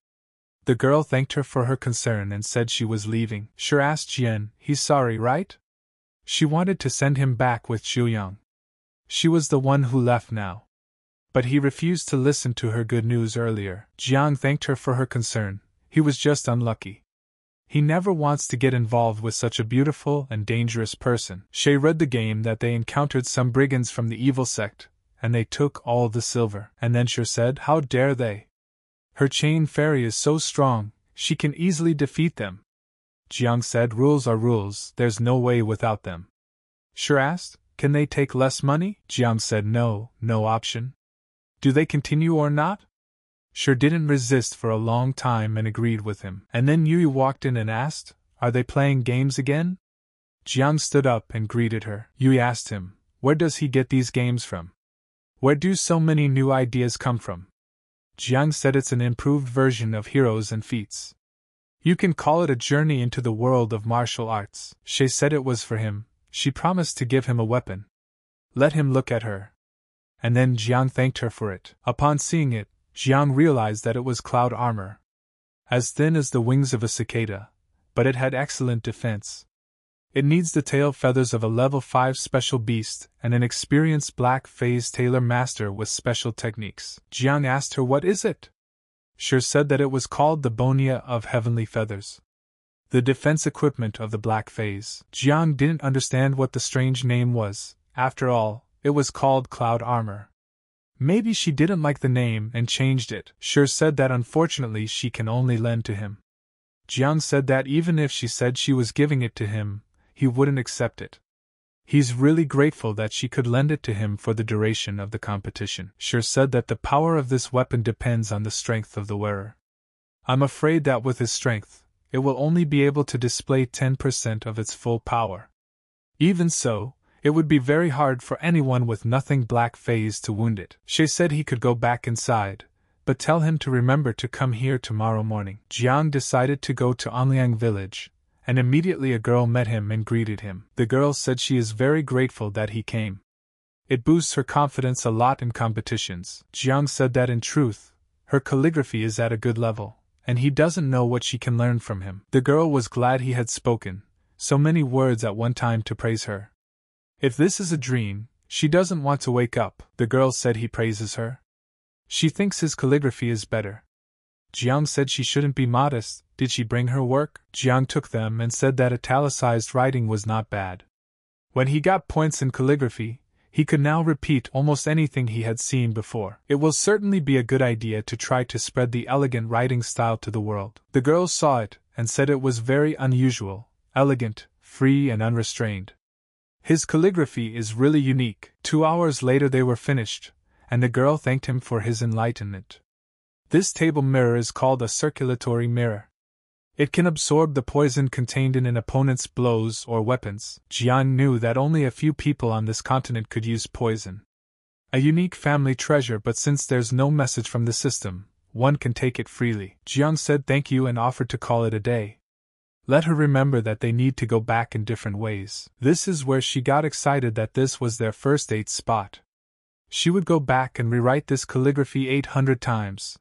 The girl thanked her for her concern and said she was leaving. She asked Jian, he's sorry, right? She wanted to send him back with Xuyang. She was the one who left now, but he refused to listen to her good news earlier. Jiang thanked her for her concern. He was just unlucky. He never wants to get involved with such a beautiful and dangerous person. She read the game that they encountered some brigands from the evil sect, and they took all the silver. And then she said, how dare they? Her chain fairy is so strong, she can easily defeat them. Jiang said, rules are rules, there's no way without them. She asked, can they take less money? Jiang said no, no option. Do they continue or not? Sure didn't resist for a long time and agreed with him. And then Yui walked in and asked, are they playing games again? Jiang stood up and greeted her. Yui asked him, where does he get these games from? Where do so many new ideas come from? Jiang said it's an improved version of Heroes and Feats. You can call it a journey into the world of martial arts. She said it was for him. She promised to give him a weapon. Let him look at her. And then Jiang thanked her for it. Upon seeing it, Jiang realized that it was cloud armor, as thin as the wings of a cicada, but it had excellent defense. It needs the tail feathers of a level 5 special beast and an experienced black phase tailor master with special techniques. Jiang asked her what is it? She said that it was called the Bonia of Heavenly Feathers. the defense equipment of the Black Phase. Jiang didn't understand what the strange name was. After all, it was called Cloud Armor. Maybe she didn't like the name and changed it. Sure said that unfortunately she can only lend to him. Jiang said that even if she said she was giving it to him, he wouldn't accept it. He's really grateful that she could lend it to him for the duration of the competition. Sure said that the power of this weapon depends on the strength of the wearer. I'm afraid that with his strength, it will only be able to display 10% of its full power. Even so, it would be very hard for anyone with nothing Black Phase to wound it. She said he could go back inside, but tell him to remember to come here tomorrow morning. Jiang decided to go to Anliang village, and immediately a girl met him and greeted him. The girl said she is very grateful that he came. It boosts her confidence a lot in competitions. Jiang said that in truth, her calligraphy is at a good level, and he doesn't know what she can learn from him. The girl was glad he had spoken so many words at one time to praise her. If this is a dream, she doesn't want to wake up. The girl said he praises her. She thinks his calligraphy is better. Jiang said she shouldn't be modest. Did she bring her work? Jiang took them and said that italicized writing was not bad. When he got points in calligraphy, he could now repeat almost anything he had seen before. It will certainly be a good idea to try to spread the elegant writing style to the world. The girl saw it and said it was very unusual, elegant, free and unrestrained. His calligraphy is really unique. 2 hours later they were finished, and the girl thanked him for his enlightenment. This table mirror is called a circulatory mirror. It can absorb the poison contained in an opponent's blows or weapons. Jiang knew that only a few people on this continent could use poison. A unique family treasure, but since there's no message from the system, one can take it freely. Jiang said thank you and offered to call it a day. Let her remember that they need to go back in different ways. This is where she got excited that this was their first date spot. She would go back and rewrite this calligraphy 800 times,